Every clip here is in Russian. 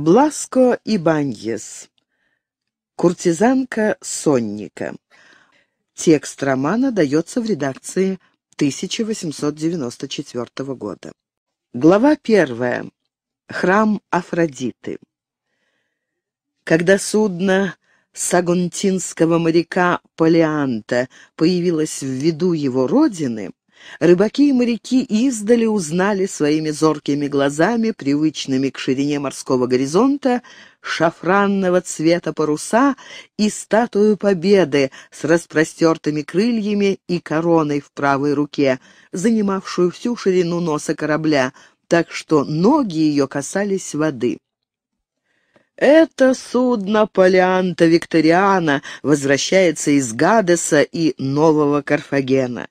Бласко Ибаньес. «Куртизанка Сонника». Текст романа дается в редакции 1894 года. Глава 1. Храм Афродиты. Когда судно сагунтинского моряка Полианта появилось в виду его родины, рыбаки и моряки издали узнали своими зоркими глазами, привычными к ширине морского горизонта, шафранного цвета паруса и статую Победы с распростертыми крыльями и короной в правой руке, занимавшую всю ширину носа корабля, так что ноги ее касались воды. «Это судно Полианта Викториана возвращается из Гадеса и Нового Карфагена».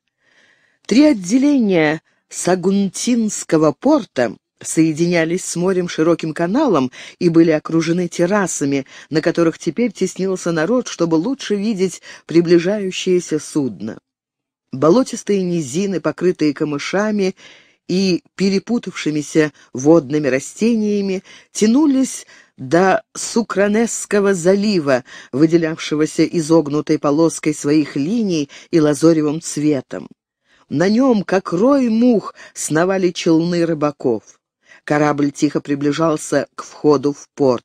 Три отделения Сагунтинского порта соединялись с морем широким каналом и были окружены террасами, на которых теперь теснился народ, чтобы лучше видеть приближающееся судно. Болотистые низины, покрытые камышами и перепутавшимися водными растениями, тянулись до Сукранесского залива, выделявшегося изогнутой полоской своих линий и лазоревым цветом. На нем, как рой мух, сновали челны рыбаков. Корабль тихо приближался к входу в порт.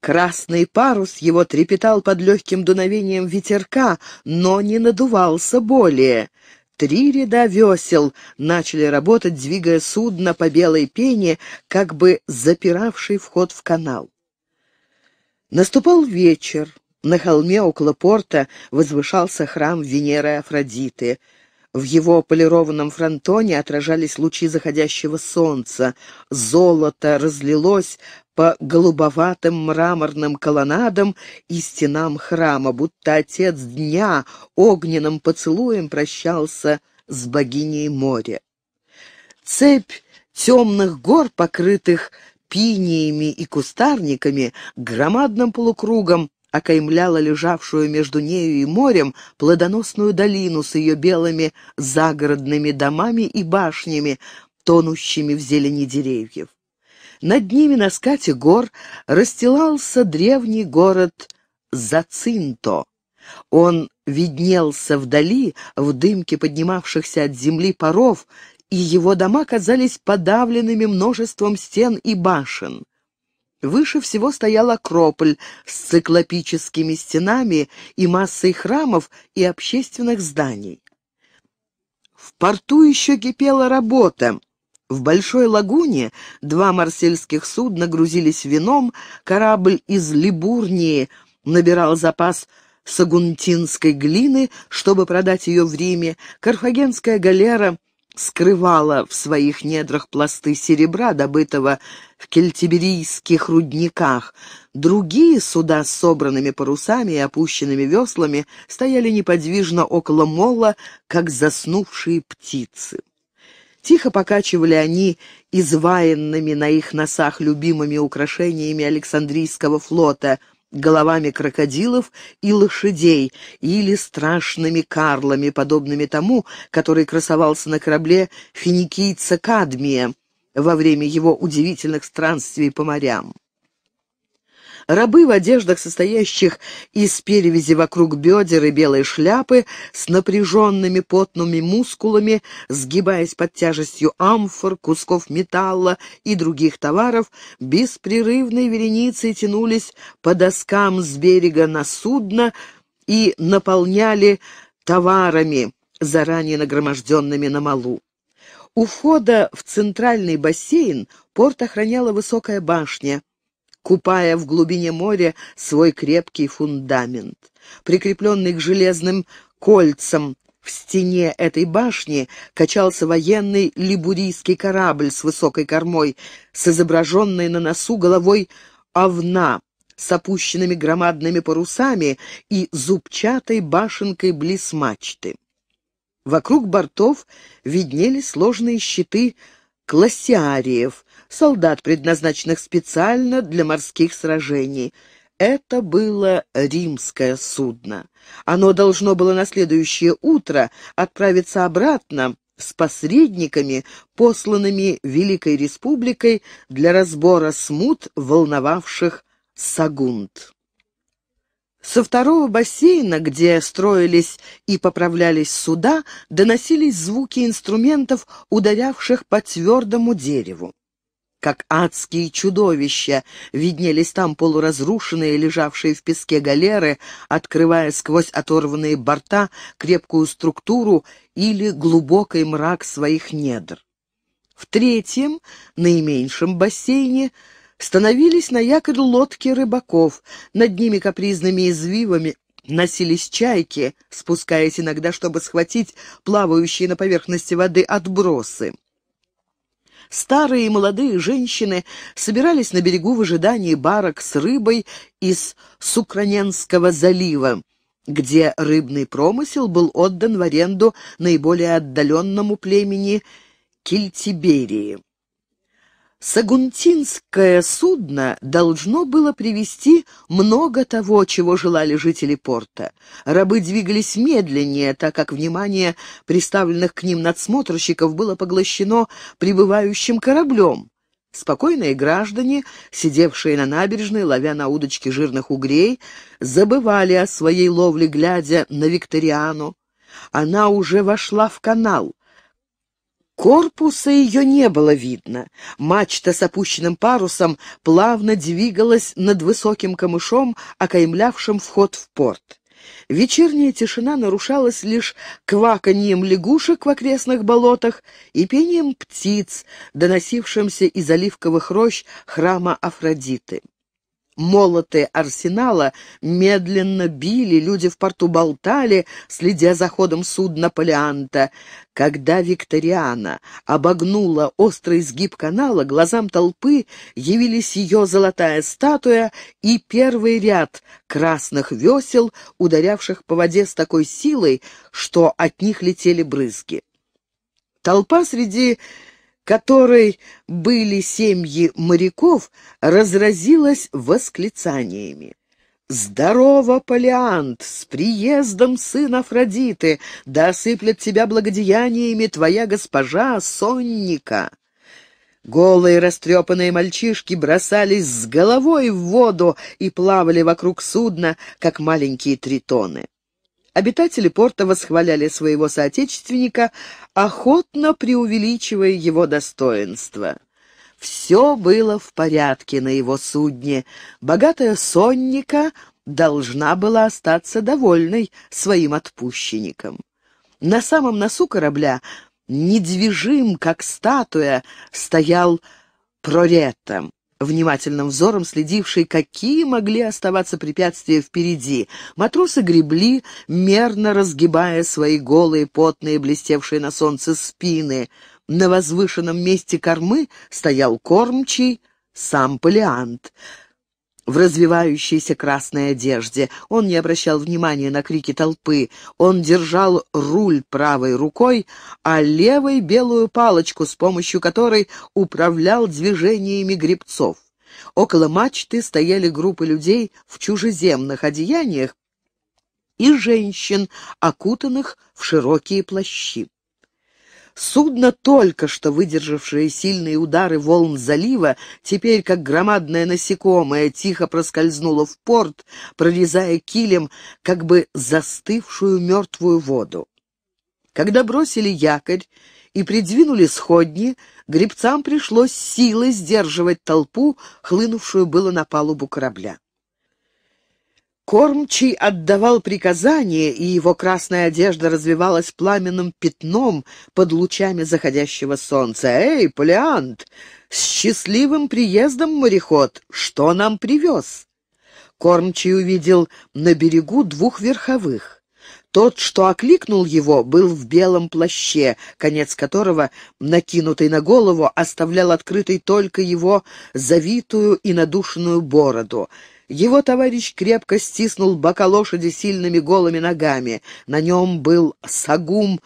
Красный парус его трепетал под легким дуновением ветерка, но не надувался более. Три ряда весел начали работать, двигая судно по белой пене, как бы запиравший вход в канал. Наступал вечер. На холме около порта возвышался храм Венеры Афродиты. В его полированном фронтоне отражались лучи заходящего солнца. Золото разлилось по голубоватым мраморным колоннадам и стенам храма, будто отец дня огненным поцелуем прощался с богиней моря. Цепь темных гор, покрытых пиниями и кустарниками, громадным полукругом окаймляла лежавшую между нею и морем плодоносную долину с ее белыми загородными домами и башнями, тонущими в зелени деревьев. Над ними на скате гор расстилался древний город Зацинто. Он виднелся вдали, в дымке поднимавшихся от земли паров, и его дома казались подавленными множеством стен и башен. Выше всего стоял Акрополь с циклопическими стенами и массой храмов и общественных зданий. В порту еще кипела работа. В большой лагуне два марсельских судна грузились вином, корабль из Либурнии набирал запас сагунтинской глины, чтобы продать ее в Риме, карфагенская галера скрывала в своих недрах пласты серебра, добытого в кельтиберийских рудниках. Другие суда с собранными парусами и опущенными веслами стояли неподвижно около мола, как заснувшие птицы. Тихо покачивали они изваянными на их носах любимыми украшениями Александрийского флота — головами крокодилов и лошадей, или страшными карлами, подобными тому, который красовался на корабле финикийца Кадмия во время его удивительных странствий по морям. Рабы в одеждах, состоящих из перевязи вокруг бедер и белой шляпы, с напряженными потными мускулами, сгибаясь под тяжестью амфор, кусков металла и других товаров, беспрерывной вереницей тянулись по доскам с берега на судно и наполняли товарами, заранее нагроможденными на молу. У входа в центральный бассейн порт охраняла высокая башня, купая в глубине моря свой крепкий фундамент. Прикрепленный к железным кольцам в стене этой башни качался военный либурийский корабль с высокой кормой, с изображенной на носу головой овна, с опущенными громадными парусами и зубчатой башенкой близ мачты. Вокруг бортов виднелись сложные щиты классиариев, солдат, предназначенных специально для морских сражений. Это было римское судно. Оно должно было на следующее утро отправиться обратно с посредниками, посланными Великой Республикой для разбора смут, волновавших Сагунт. Со второго бассейна, где строились и поправлялись суда, доносились звуки инструментов, ударявших по твердому дереву. Как адские чудовища виднелись там полуразрушенные, лежавшие в песке галеры, открывая сквозь оторванные борта крепкую структуру или глубокий мрак своих недр. В третьем, наименьшем бассейне, становились на якорь лодки рыбаков, над ними капризными извивами носились чайки, спускаясь иногда, чтобы схватить плавающие на поверхности воды отбросы. Старые и молодые женщины собирались на берегу в ожидании барок с рыбой из Сукраненского залива, где рыбный промысел был отдан в аренду наиболее отдаленному племени Кельтиберии. Сагунтинское судно должно было привезти много того, чего желали жители порта. Рабы двигались медленнее, так как внимание приставленных к ним надсмотрщиков было поглощено прибывающим кораблем. Спокойные граждане, сидевшие на набережной, ловя на удочки жирных угрей, забывали о своей ловле, глядя на Викториану. Она уже вошла в канал. Корпуса ее не было видно. Мачта с опущенным парусом плавно двигалась над высоким камышом, окаймлявшим вход в порт. Вечерняя тишина нарушалась лишь кваканьем лягушек в окрестных болотах и пением птиц, доносившимся из оливковых рощ храма Афродиты. Молоты арсенала медленно били, люди в порту болтали, следя за ходом судна Полианта. Когда Викториана обогнула острый изгиб канала, глазам толпы явились ее золотая статуя и первый ряд красных весел, ударявших по воде с такой силой, что от них летели брызги. Толпа, среди которой были семьи моряков, разразилась восклицаниями. «Здорово, Полиант! С приездом сына Афродиты! Да осыплет тебя благодеяниями твоя госпожа Сонника!» Голые растрепанные мальчишки бросались с головой в воду и плавали вокруг судна, как маленькие тритоны. Обитатели порта восхваляли своего соотечественника, охотно преувеличивая его достоинства. Все было в порядке на его судне. Богатая Сонника должна была остаться довольной своим отпущенником. На самом носу корабля, недвижим, как статуя, стоял Проретто, внимательным взором следивший, какие могли оставаться препятствия впереди. Матросы гребли, мерно разгибая свои голые, потные, блестевшие на солнце спины. На возвышенном месте кормы стоял кормчий, сам Полиант, в развивающейся красной одежде. Он не обращал внимания на крики толпы. Он держал руль правой рукой, а левой — белую палочку, с помощью которой управлял движениями гребцов. Около мачты стояли группы людей в чужеземных одеяниях и женщин, окутанных в широкие плащи. Судно, только что выдержавшее сильные удары волн залива, теперь, как громадное насекомое, тихо проскользнуло в порт, прорезая килем как бы застывшую мертвую воду. Когда бросили якорь и придвинули сходни, гребцам пришлось силой сдерживать толпу, хлынувшую было на палубу корабля. Кормчий отдавал приказания, и его красная одежда развивалась пламенным пятном под лучами заходящего солнца. «Эй, Полиант! С счастливым приездом, мореход! Что нам привез?» Кормчий увидел на берегу двух верховых. Тот, что окликнул его, был в белом плаще, конец которого, накинутый на голову, оставлял открытой только его завитую и надушенную бороду. Его товарищ крепко стиснул бока лошади сильными голыми ногами. На нем был сагум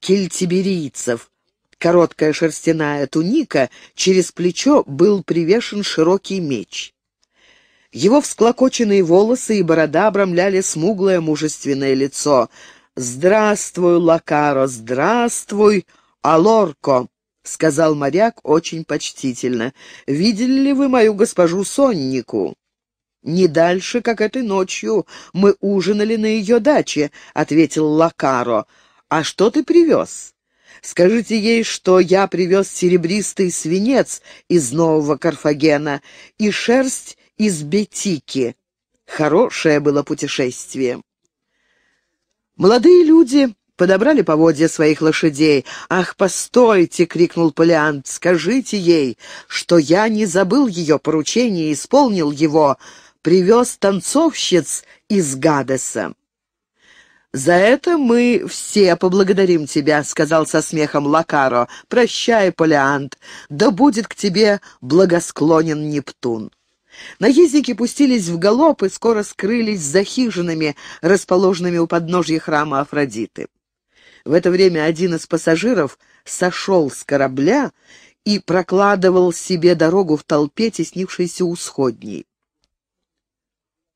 кельтиберийцев. Короткая шерстяная туника, через плечо был привешен широкий меч. Его всклокоченные волосы и борода обрамляли смуглое мужественное лицо. «Здравствуй, Лакаро, здравствуй, Алорко», — сказал моряк очень почтительно. «Видели ли вы мою госпожу Соннику?» «Не дальше, как этой ночью. Мы ужинали на ее даче», — ответил Лакаро. «А что ты привез?» «Скажите ей, что я привез серебристый свинец из Нового Карфагена и шерсть из Бетики. Хорошее было путешествие». Молодые люди подобрали поводья своих лошадей. «Ах, постойте!» — крикнул Полиант. «Скажите ей, что я не забыл ее поручение и исполнил его. Привез танцовщиц из Гадеса». «За это мы все поблагодарим тебя», — сказал со смехом Лакаро. «Прощай, Полиант, да будет к тебе благосклонен Нептун». Наездники пустились в галоп и скоро скрылись за хижинами, расположенными у подножья храма Афродиты. В это время один из пассажиров сошел с корабля и прокладывал себе дорогу в толпе, теснившейся у сходней.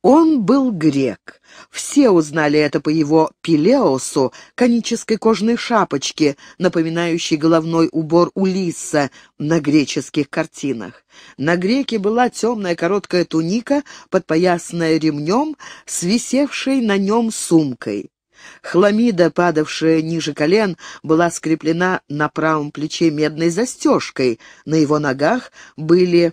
Он был грек. Все узнали это по его пилеосу, конической кожаной шапочке, напоминающей головной убор Улисса на греческих картинах. На греке была темная короткая туника, подпоясанная ремнем, свисевшей на нем сумкой. Хламида, падавшая ниже колен, была скреплена на правом плече медной застежкой, на его ногах были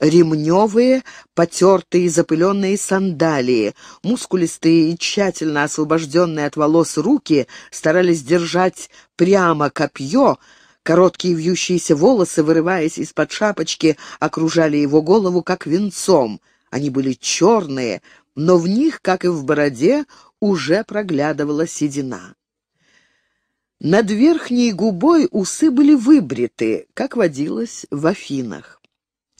ремневые, потертые, запыленные сандалии. Мускулистые и тщательно освобожденные от волос руки старались держать прямо копье. Короткие вьющиеся волосы, вырываясь из-под шапочки, окружали его голову как венцом. Они были черные, но в них, как и в бороде, уже проглядывала седина. Над верхней губой усы были выбриты, как водилось в Афинах.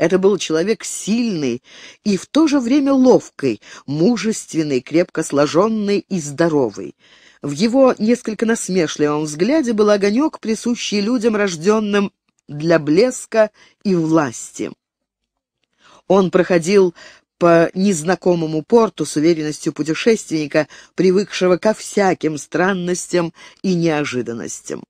Это был человек сильный и в то же время ловкий, мужественный, крепко сложенный и здоровый. В его несколько насмешливом взгляде был огонек, присущий людям, рожденным для блеска и власти. Он проходил по незнакомому порту с уверенностью путешественника, привыкшего ко всяким странностям и неожиданностям.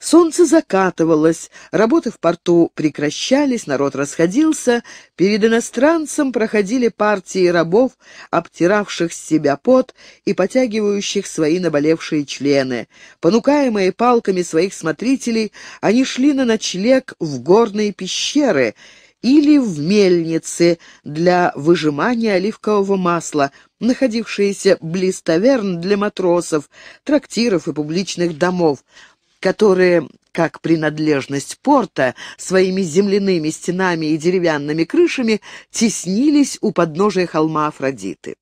Солнце закатывалось, работы в порту прекращались, народ расходился, перед иностранцем проходили партии рабов, обтиравших с себя пот и потягивающих свои наболевшие члены. Понукаемые палками своих смотрителей, они шли на ночлег в горные пещеры или в мельницы для выжимания оливкового масла, находившиеся близ таверн для матросов, трактиров и публичных домов, которые, как принадлежность порта, своими земляными стенами и деревянными крышами теснились у подножия холма Афродиты.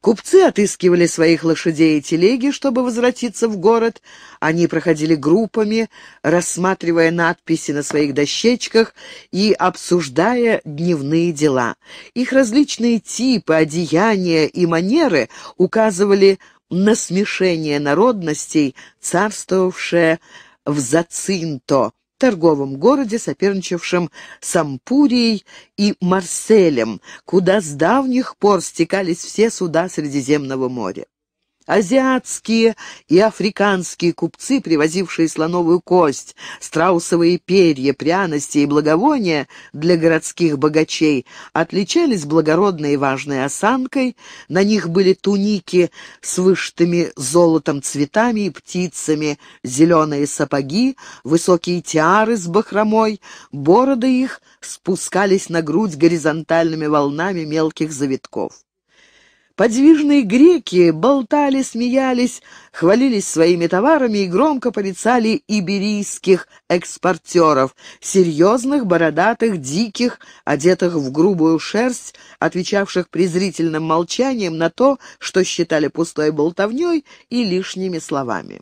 Купцы отыскивали своих лошадей и телеги, чтобы возвратиться в город. Они проходили группами, рассматривая надписи на своих дощечках и обсуждая дневные дела. Их различные типы, одеяния и манеры указывали на смешение народностей, царствовавшее в Зацинто, торговом городе, соперничавшем с Ампурией и Марселем, куда с давних пор стекались все суда Средиземного моря. Азиатские и африканские купцы, привозившие слоновую кость, страусовые перья, пряности и благовония для городских богачей, отличались благородной и важной осанкой. На них были туники с вышитыми золотом цветами и птицами, зеленые сапоги, высокие тиары с бахромой, бороды их спускались на грудь горизонтальными волнами мелких завитков. Подвижные греки болтали, смеялись, хвалились своими товарами и громко порицали иберийских экспортеров, серьезных, бородатых, диких, одетых в грубую шерсть, отвечавших презрительным молчанием на то, что считали пустой болтовней и лишними словами.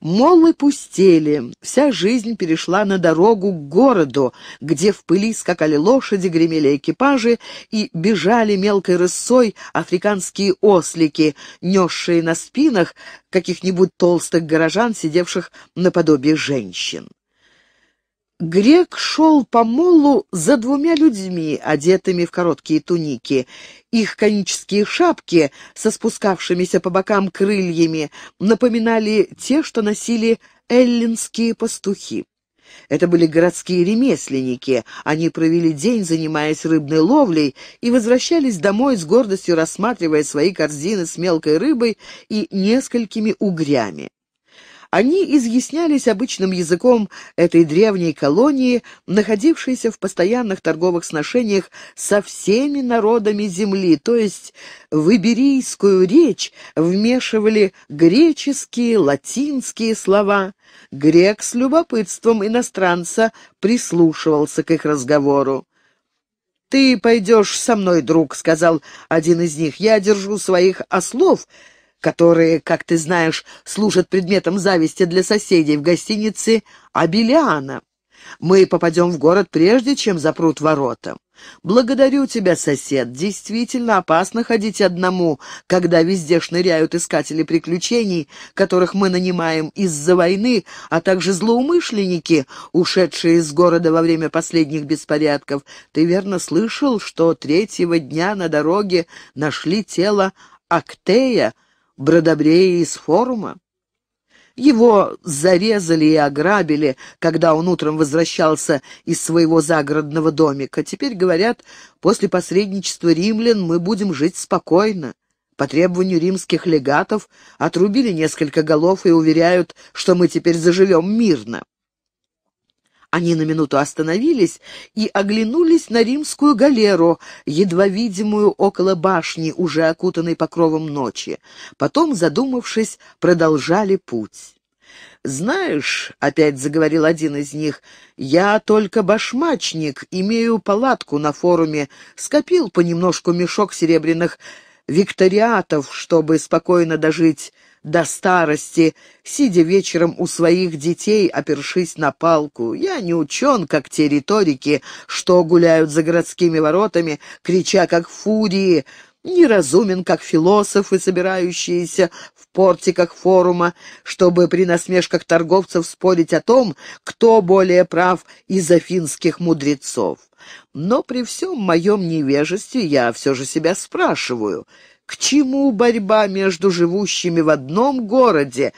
Моллы пустели, вся жизнь перешла на дорогу к городу, где в пыли скакали лошади, гремели экипажи и бежали мелкой рысцой африканские ослики, несшие на спинах каких-нибудь толстых горожан, сидевших наподобие женщин. Грек шел по молу за двумя людьми, одетыми в короткие туники. Их конические шапки со спускавшимися по бокам крыльями напоминали те, что носили эллинские пастухи. Это были городские ремесленники. Они провели день, занимаясь рыбной ловлей, и возвращались домой с гордостью, рассматривая свои корзины с мелкой рыбой и несколькими угрями. Они изъяснялись обычным языком этой древней колонии, находившейся в постоянных торговых сношениях со всеми народами земли, то есть в иберийскую речь вмешивали греческие, латинские слова. Грек с любопытством иностранца прислушивался к их разговору. «Ты пойдешь со мной, друг», — сказал один из них, — «я держу своих ослов», которые, как ты знаешь, служат предметом зависти для соседей в гостинице «Абелиана». Мы попадем в город, прежде чем запрут ворота. Благодарю тебя, сосед. Действительно опасно ходить одному, когда везде шныряют искатели приключений, которых мы нанимаем из-за войны, а также злоумышленники, ушедшие из города во время последних беспорядков. Ты верно слышал, что 3-го дня на дороге нашли тело Актея, бродобрея из форума? Его зарезали и ограбили, когда он утром возвращался из своего загородного домика. Теперь, говорят, после посредничества римлян мы будем жить спокойно. По требованию римских легатов отрубили несколько голов и уверяют, что мы теперь заживем мирно. Они на минуту остановились и оглянулись на римскую галеру, едва видимую около башни, уже окутанной покровом ночи. Потом, задумавшись, продолжали путь. «Знаешь, — опять заговорил один из них, — я только башмачник, имею палатку на форуме, скопил понемножку мешок серебряных викториатов, чтобы спокойно дожить до старости, сидя вечером у своих детей, опершись на палку. Я не учен, как те риторики, что гуляют за городскими воротами, крича, как фурии, неразумен, как философы, собирающиеся в портиках форума, чтобы при насмешках торговцев спорить о том, кто более прав из афинских мудрецов. Но при всем моем невежестве я все же себя спрашиваю, к чему борьба между живущими в одном городе,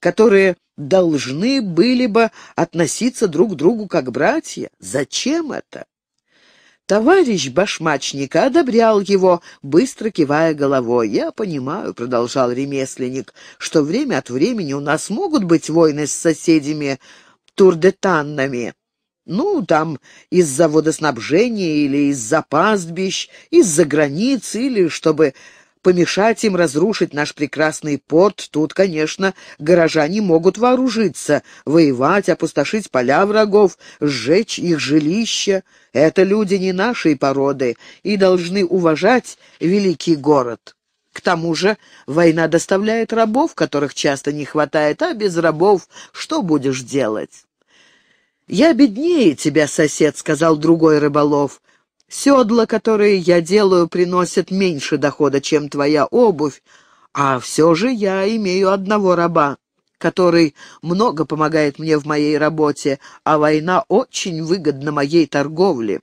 которые должны были бы относиться друг к другу как братья? Зачем это?» Товарищ башмачника одобрял его, быстро кивая головой. «Я понимаю, — продолжал ремесленник, — что время от времени у нас могут быть войны с соседями турдетаннами. Ну, там, из-за водоснабжения или из-за пастбищ, из-за границ, или чтобы помешать им разрушить наш прекрасный порт. Тут, конечно, горожане могут вооружиться, воевать, опустошить поля врагов, сжечь их жилища. Это люди не нашей породы и должны уважать великий город. К тому же война доставляет рабов, которых часто не хватает, а без рабов что будешь делать?» «Я беднее тебя, сосед, — сказал другой рыболов. — Седла, которые я делаю, приносят меньше дохода, чем твоя обувь, а все же я имею одного раба, который много помогает мне в моей работе, а война очень выгодна моей торговле.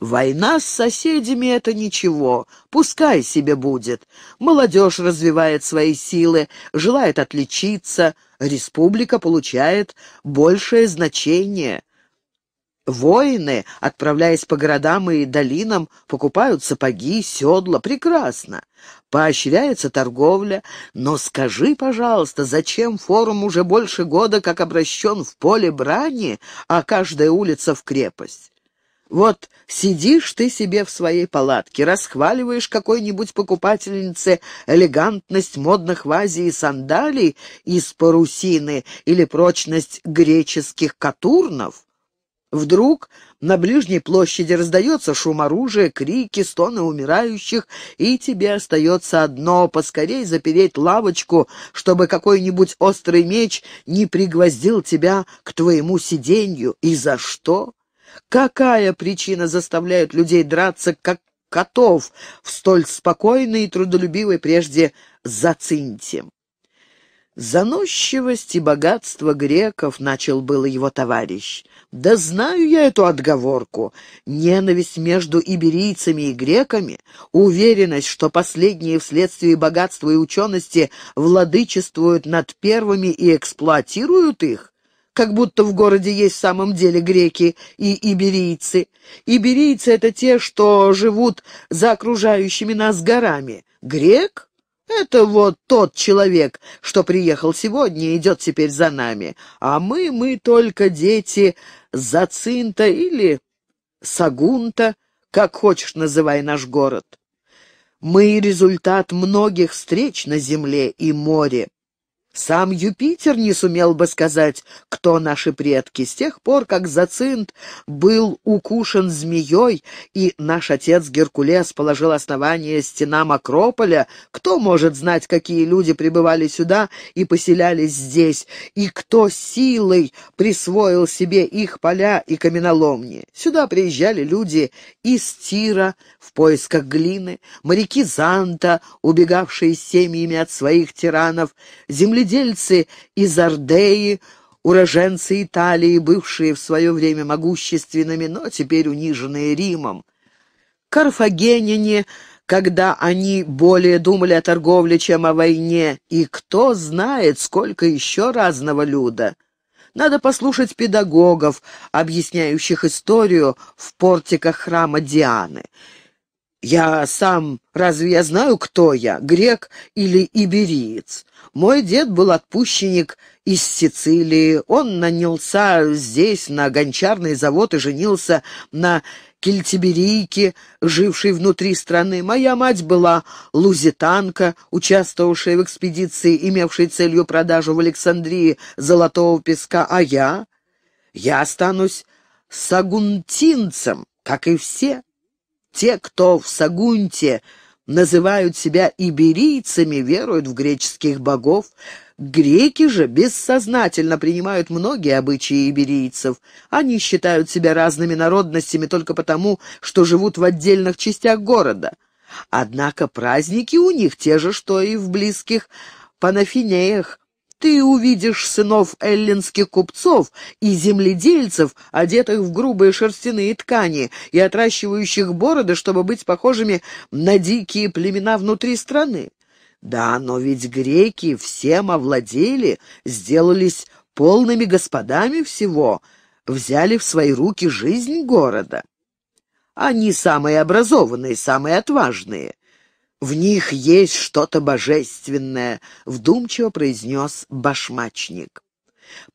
Война с соседями — это ничего, пускай себе будет. Молодежь развивает свои силы, желает отличиться, республика получает большее значение. Воины, отправляясь по городам и долинам, покупают сапоги, седла. Прекрасно. Поощряется торговля. Но скажи, пожалуйста, зачем форум уже больше года как обращен в поле брани, а каждая улица в крепость? Вот сидишь ты себе в своей палатке, расхваливаешь какой-нибудь покупательнице элегантность модных в Азии сандалий из парусины или прочность греческих катурнов. Вдруг на ближней площади раздается шум оружия, крики, стоны умирающих, и тебе остается одно — поскорей запереть лавочку, чтобы какой-нибудь острый меч не пригвоздил тебя к твоему сиденью. И за что? Какая причина заставляет людей драться, как котов, в столь спокойной и трудолюбивой прежде Зацинте? «Заносчивость и богатство греков», — начал было его товарищ. «Да знаю я эту отговорку. Ненависть между иберийцами и греками, уверенность, что последние вследствие богатства и учености владычествуют над первыми и эксплуатируют их, как будто в городе есть в самом деле греки и иберийцы. Иберийцы — это те, что живут за окружающими нас горами. Грек? Это вот тот человек, что приехал сегодня и идет теперь за нами. А мы только дети Зацинта или Сагунта, как хочешь называй наш город. Мы результат многих встреч на земле и море. Сам Юпитер не сумел бы сказать, кто наши предки, с тех пор, как Зацинт был укушен змеей, и наш отец Геркулес положил основание стенам Акрополя. Кто может знать, какие люди прибывали сюда и поселялись здесь, и кто силой присвоил себе их поля и каменоломни? Сюда приезжали люди из Тира в поисках глины, моряки Занта, убегавшие с семьями от своих тиранов, земледельцы из Ардеи, уроженцы Италии, бывшие в свое время могущественными, но теперь униженные Римом. Карфагеняне, когда они более думали о торговле, чем о войне, и кто знает, сколько еще разного люда. Надо послушать педагогов, объясняющих историю в портиках храма Дианы. Я сам, разве я знаю, кто я, грек или ибериец? Мой дед был отпущенник из Сицилии, он нанялся здесь на гончарный завод и женился на кельтиберийке, жившей внутри страны. Моя мать была лузитанка, участвовавшая в экспедиции, имевшей целью продажу в Александрии золотого песка, а я останусь сагунтинцем, как и все. Те, кто в Сагунте называют себя иберийцами, веруют в греческих богов. Греки же бессознательно принимают многие обычаи иберийцев. Они считают себя разными народностями только потому, что живут в отдельных частях города. Однако праздники у них те же, что и в близких панафинеях. Ты увидишь сынов эллинских купцов и земледельцев, одетых в грубые шерстяные ткани и отращивающих бороды, чтобы быть похожими на дикие племена внутри страны. Да, но ведь греки всем овладели, сделались полными господами всего, взяли в свои руки жизнь города. Они самые образованные, самые отважные. «В них есть что-то божественное», — вдумчиво произнес башмачник.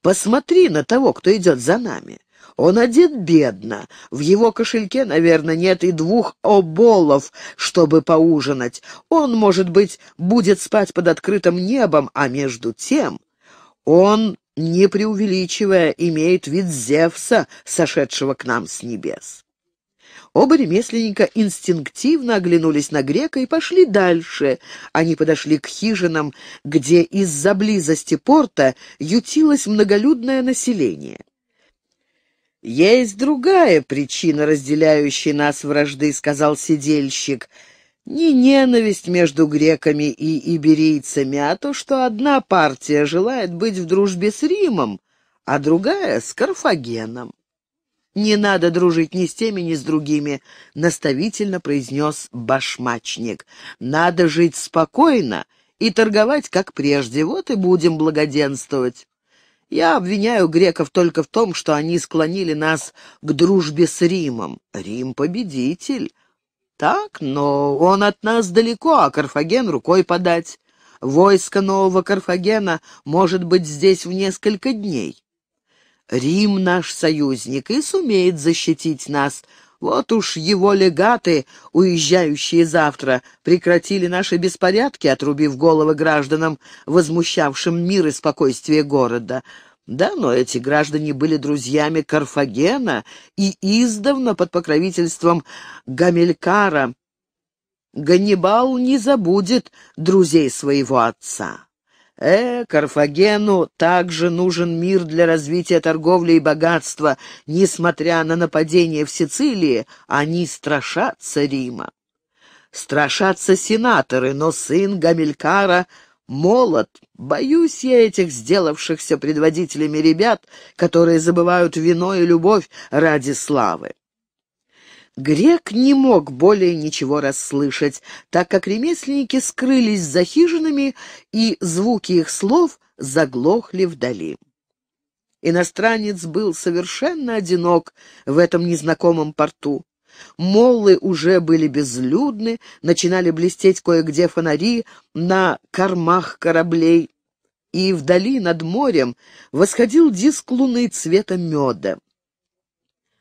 «Посмотри на того, кто идет за нами. Он одет бедно. В его кошельке, наверное, нет и 2 оболов, чтобы поужинать. Он, может быть, будет спать под открытым небом, а между тем он, не преувеличивая, имеет вид Зевса, сошедшего к нам с небес». Оба ремесленника инстинктивно оглянулись на грека и пошли дальше. Они подошли к хижинам, где из-за близости порта ютилось многолюдное население. «Есть другая причина, разделяющая нас вражды», — сказал сидельщик. «Не ненависть между греками и иберийцами, а то, что одна партия желает быть в дружбе с Римом, а другая — с Карфагеном». «Не надо дружить ни с теми, ни с другими», — наставительно произнес башмачник. «Надо жить спокойно и торговать, как прежде, вот и будем благоденствовать. Я обвиняю греков только в том, что они склонили нас к дружбе с Римом. Рим — победитель. Так, но он от нас далеко, а Карфаген рукой подать. Войско нового Карфагена может быть здесь в несколько дней. Рим наш союзник и сумеет защитить нас. Вот уж его легаты, уезжающие завтра, прекратили наши беспорядки, отрубив головы гражданам, возмущавшим мир и спокойствие города. Да, но эти граждане были друзьями Карфагена и издавна под покровительством Гамилькара. Ганнибал не забудет друзей своего отца». Карфагену также нужен мир для развития торговли и богатства. Несмотря на нападение в Сицилии, они страшатся Рима. Страшатся сенаторы, но сын Гамилькара молод. Боюсь я этих сделавшихся предводителями ребят, которые забывают вино и любовь ради славы». Грек не мог более ничего расслышать, так как ремесленники скрылись за хижинами, и звуки их слов заглохли вдали. Иностранец был совершенно одинок в этом незнакомом порту. Моллы уже были безлюдны, начинали блестеть кое-где фонари на кормах кораблей, и вдали над морем восходил диск луны цвета меда.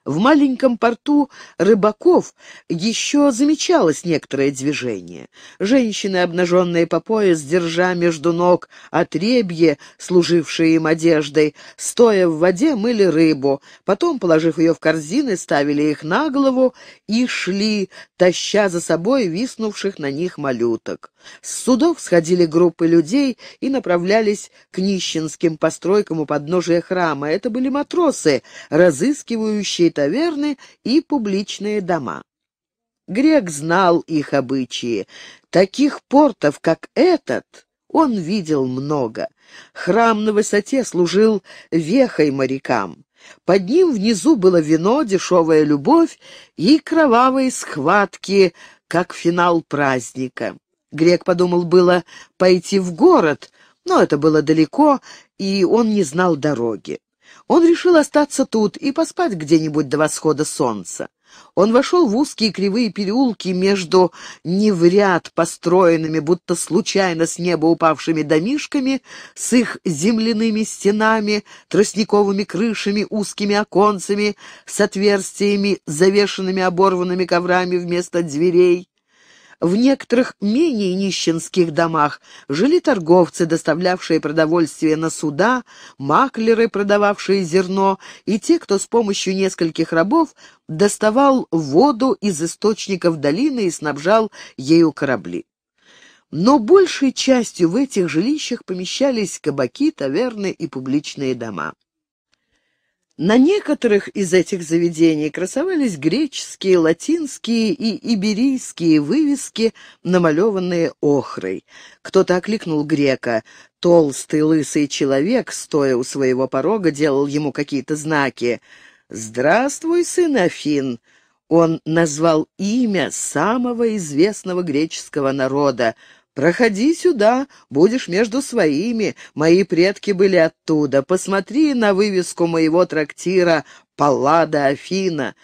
В маленьком порту рыбаков еще замечалось некоторое движение. Женщины, обнаженные по пояс, держа между ног отребье, служившие им одеждой, стоя в воде, мыли рыбу. Потом, положив ее в корзины, ставили их на голову и шли, таща за собой виснувших на них малюток. С судов сходили группы людей и направлялись к нищенским постройкам у подножия храма. Это были матросы, разыскивающие таверны и публичные дома. Грек знал их обычаи. Таких портов, как этот, он видел много. Храм на высоте служил вехой морякам. Под ним внизу было вино, дешевая любовь и кровавые схватки, как финал праздника. Грек подумал было пойти в город, но это было далеко, и он не знал дороги. Он решил остаться тут и поспать где-нибудь до восхода солнца. Он вошел в узкие кривые переулки между не в ряд построенными, будто случайно с неба упавшими домишками, с их земляными стенами, тростниковыми крышами, узкими оконцами, с отверстиями, завешенными оборванными коврами вместо дверей. В некоторых менее нищенских домах жили торговцы, доставлявшие продовольствие на суда, маклеры, продававшие зерно, и те, кто с помощью нескольких рабов доставал воду из источников долины и снабжал ею корабли. Но большей частью в этих жилищах помещались кабаки, таверны и публичные дома. На некоторых из этих заведений красовались греческие, латинские и иберийские вывески, намалеванные охрой. Кто-то окликнул Грека. Толстый лысый человек, стоя у своего порога, делал ему какие-то знаки. «Здравствуй, сын Афин!» Он назвал имя самого известного греческого народа. «Проходи сюда, будешь между своими. Мои предки были оттуда. Посмотри на вывеску моего трактира «Палада Афина».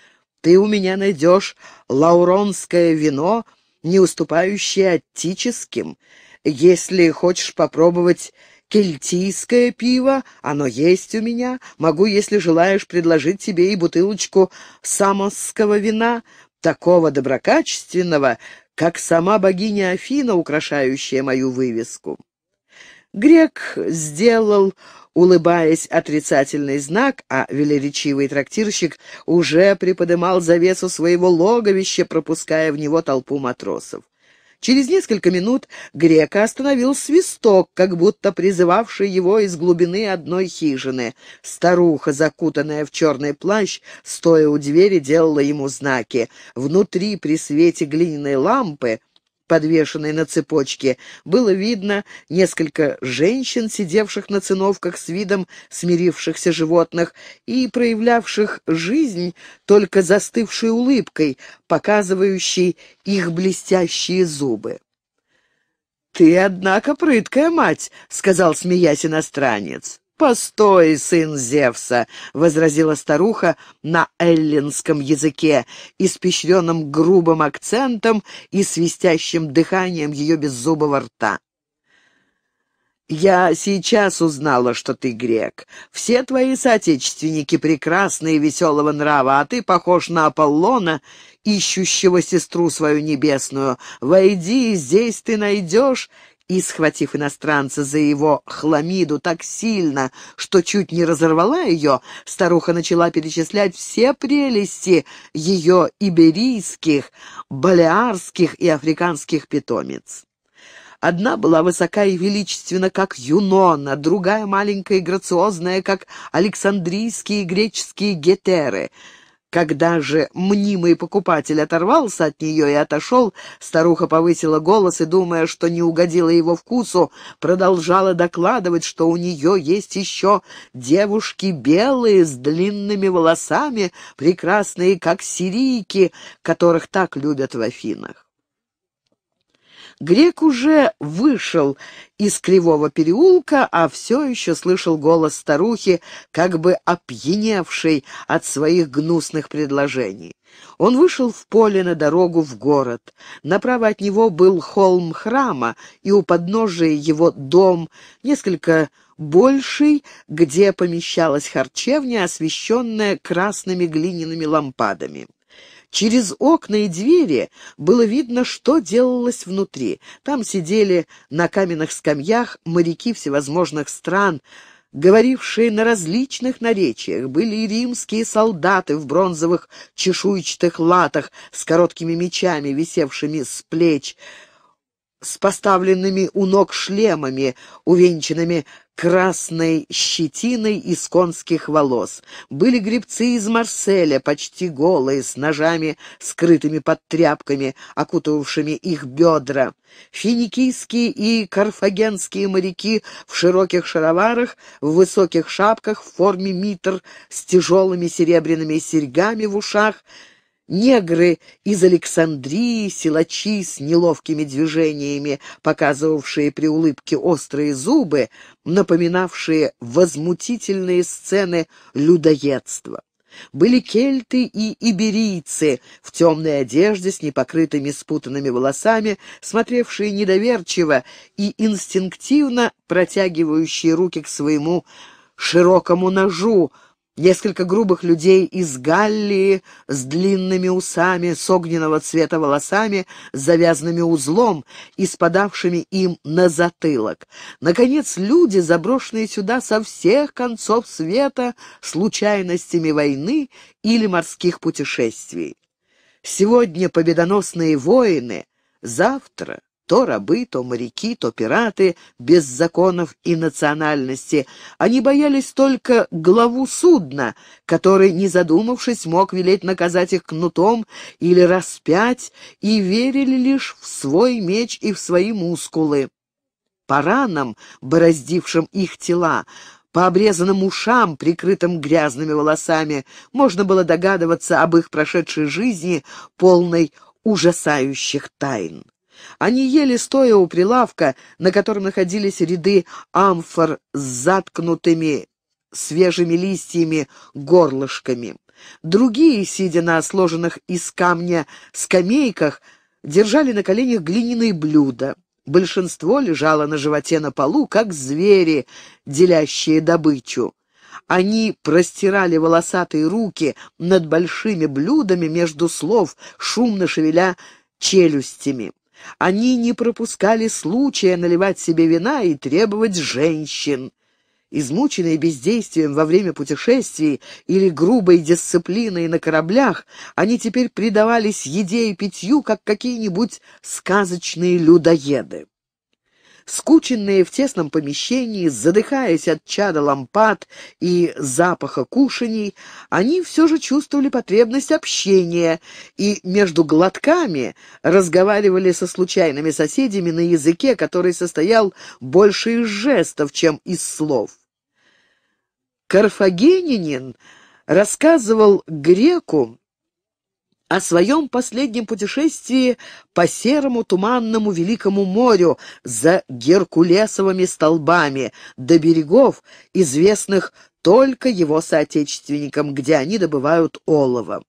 Ты у меня найдешь лауронское вино, не уступающее аттическим. Если хочешь попробовать кельтийское пиво, оно есть у меня. Могу, если желаешь, предложить тебе и бутылочку самосского вина, такого доброкачественного, как сама богиня Афина, украшающая мою вывеску». Грек сделал, улыбаясь, отрицательный знак, а велеречивый трактирщик уже приподымал завесу своего логовища, пропуская в него толпу матросов. Через несколько минут Грека остановил свисток, как будто призывавший его из глубины одной хижины. Старуха, закутанная в черный плащ, стоя у двери, делала ему знаки. Внутри, при свете глиняной лампы, подвешенной на цепочке, было видно несколько женщин, сидевших на циновках с видом смирившихся животных и проявлявших жизнь только застывшей улыбкой, показывающей их блестящие зубы. «Ты, однако, прыткая мать», — сказал, смеясь, иностранец. «Постой, сын Зевса», — возразила старуха на эллинском языке, испещренном грубым акцентом и свистящим дыханием ее беззубого рта. «Я сейчас узнала, что ты грек. Все твои соотечественники прекрасны и веселого нрава, а ты похож на Аполлона, ищущего сестру свою небесную. Войди, здесь ты найдешь...» И, схватив иностранца за его хламиду так сильно, что чуть не разорвала ее, старуха начала перечислять все прелести ее иберийских, балеарских и африканских питомец. Одна была высока и величественна, как Юнона, другая маленькая и грациозная, как александрийские и греческие гетеры. Когда же мнимый покупатель оторвался от нее и отошел, старуха повысила голос и, думая, что не угодила его вкусу, продолжала докладывать, что у нее есть еще девушки белые с длинными волосами, прекрасные, как сирийки, которых так любят в Афинах. Грек уже вышел из кривого переулка, а все еще слышал голос старухи, как бы опьяневшей от своих гнусных предложений. Он вышел в поле на дорогу в город. Направо от него был холм храма, и у подножия его дом, несколько больший, где помещалась харчевня, освещенная красными глиняными лампадами. Через окна и двери было видно, что делалось внутри. Там сидели на каменных скамьях моряки всевозможных стран, говорившие на различных наречиях. Были и римские солдаты в бронзовых чешуйчатых латах с короткими мечами, висевшими с плеч, с поставленными у ног шлемами, увенчанными красной щетиной из конских волос. Были гребцы из Марселя, почти голые, с ножами, скрытыми под тряпками, окутывавшими их бедра. Финикийские и карфагенские моряки в широких шароварах, в высоких шапках в форме митр, с тяжелыми серебряными серьгами в ушах, негры из Александрии, силачи с неловкими движениями, показывавшие при улыбке острые зубы, напоминавшие возмутительные сцены людоедства. Были кельты и иберийцы в темной одежде с непокрытыми спутанными волосами, смотревшие недоверчиво и инстинктивно протягивающие руки к своему широкому ножу, несколько грубых людей из Галлии с длинными усами, с огненного цвета волосами, завязанными узлом и спадавшими им на затылок. Наконец, люди, заброшенные сюда со всех концов света случайностями войны или морских путешествий. Сегодня победоносные воины, завтра то рабы, то моряки, то пираты, без законов и национальности. Они боялись только главу судна, который, не задумавшись, мог велеть наказать их кнутом или распять, и верили лишь в свой меч и в свои мускулы. По ранам, бороздившим их тела, по обрезанным ушам, прикрытым грязными волосами, можно было догадываться об их прошедшей жизни, полной ужасающих тайн. Они ели, стоя у прилавка, на котором находились ряды амфор с заткнутыми свежими листьями горлышками. Другие, сидя на сложенных из камня скамейках, держали на коленях глиняные блюда. Большинство лежало на животе на полу, как звери, делящие добычу. Они простирали волосатые руки над большими блюдами между слов, шумно шевеля челюстями. Они не пропускали случая наливать себе вина и требовать женщин. Измученные бездействием во время путешествий или грубой дисциплиной на кораблях, они теперь предавались еде и питью, как какие-нибудь сказочные людоеды. Скученные в тесном помещении, задыхаясь от чада лампад и запаха кушаний, они все же чувствовали потребность общения и между глотками разговаривали со случайными соседями на языке, который состоял больше из жестов, чем из слов. Карфагенянин рассказывал греку о своем последнем путешествии по серому туманному Великому морю за Геркулесовыми столбами до берегов, известных только его соотечественникам, где они добывают олово.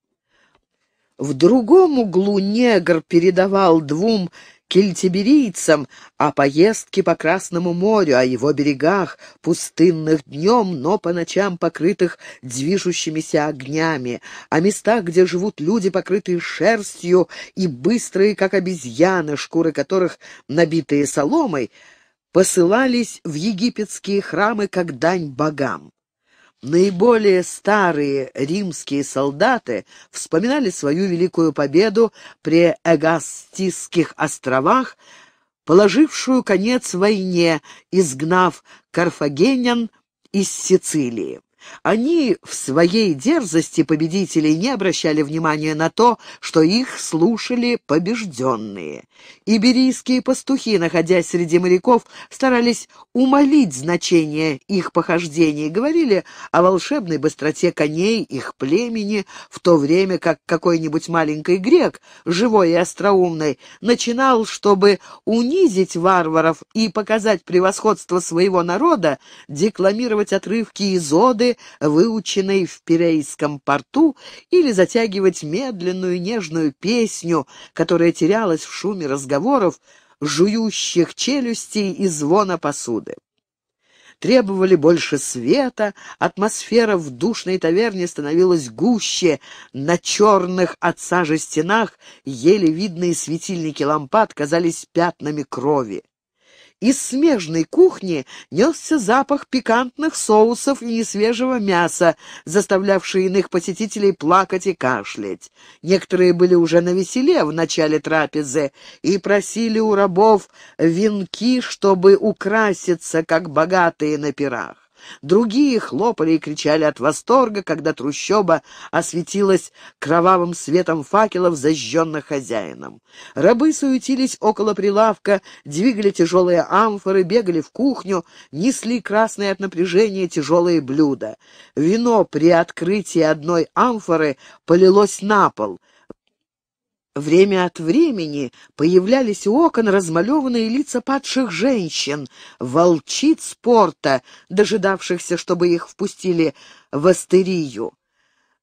В другом углу негр передавал двум кельтиберийцам о поездке по Красному морю, о его берегах, пустынных днем, но по ночам покрытых движущимися огнями, о местах, где живут люди, покрытые шерстью и быстрые, как обезьяны, шкуры которых, набитые соломой, посылались в египетские храмы как дань богам. Наиболее старые римские солдаты вспоминали свою великую победу при Эгастийских островах, положившую конец войне, изгнав карфагенян из Сицилии. Они в своей дерзости победителей не обращали внимания на то, что их слушали побежденные. Иберийские пастухи, находясь среди моряков, старались умалить значение их похождений, говорили о волшебной быстроте коней их племени, в то время как какой-нибудь маленький грек, живой и остроумный, начинал, чтобы унизить варваров и показать превосходство своего народа, декламировать отрывки из оды, выученной в Пирейском порту, или затягивать медленную нежную песню, которая терялась в шуме разговоров, жующих челюстей и звона посуды. Требовали больше света, атмосфера в душной таверне становилась гуще, на черных от сажи стенах еле видные светильники лампад казались пятнами крови. Из смежной кухни несся запах пикантных соусов и несвежего мяса, заставлявший иных посетителей плакать и кашлять. Некоторые были уже навеселе в начале трапезы и просили у рабов венки, чтобы украситься, как богатые на пирах. Другие хлопали и кричали от восторга, когда трущоба осветилась кровавым светом факелов, зажженных хозяином. Рабы суетились около прилавка, двигали тяжелые амфоры, бегали в кухню, несли красные от напряжения тяжелые блюда. Вино при открытии одной амфоры полилось на пол. Время от времени появлялись у окон размалеванные лица падших женщин, волчиц порта, дожидавшихся, чтобы их впустили в Астерию.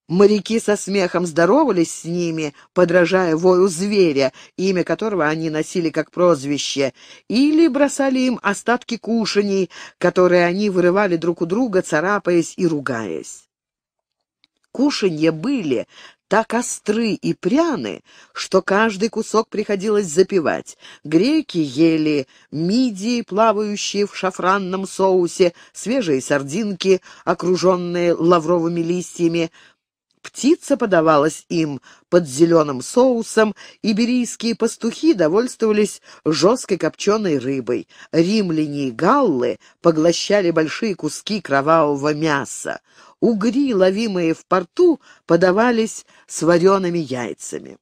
Моряки со смехом здоровались с ними, подражая вою зверя, имя которого они носили как прозвище, или бросали им остатки кушаний, которые они вырывали друг у друга, царапаясь и ругаясь. Кушанья были так остры и пряны, что каждый кусок приходилось запивать. Греки ели мидии, плавающие в шафранном соусе, свежие сардинки, окруженные лавровыми листьями. Птица подавалась им под зеленым соусом, иберийские пастухи довольствовались жесткой копченой рыбой. Римляне и галлы поглощали большие куски кровавого мяса. Угри, ловимые в порту, подавались с вареными яйцами.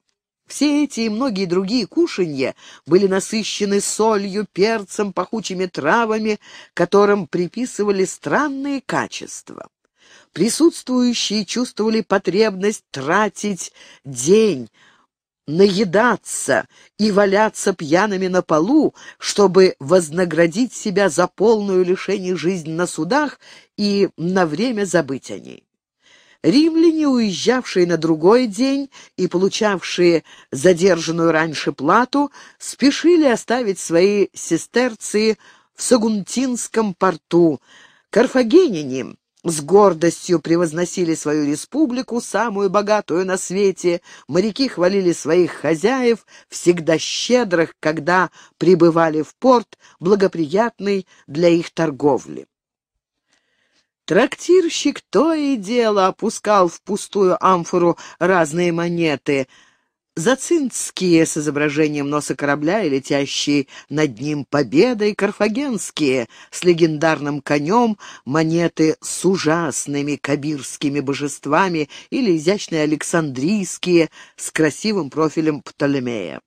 Все эти и многие другие кушанья были насыщены солью, перцем, пахучими травами, которым приписывали странные качества. Присутствующие чувствовали потребность тратить день, наедаться и валяться пьяными на полу, чтобы вознаградить себя за полную лишений жизнь на судах и на время забыть о ней. Римляне, уезжавшие на другой день и получавшие задержанную раньше плату, спешили оставить свои сестерции в Сагунтинском порту. Карфагеняне с гордостью превозносили свою республику, самую богатую на свете. Моряки хвалили своих хозяев, всегда щедрых, когда прибывали в порт, благоприятный для их торговли. Трактирщик то и дело опускал в пустую амфору разные монеты — зацинтские с изображением носа корабля и летящей над ним победой, карфагенские с легендарным конем, монеты с ужасными кабирскими божествами или изящные александрийские с красивым профилем Птолемея.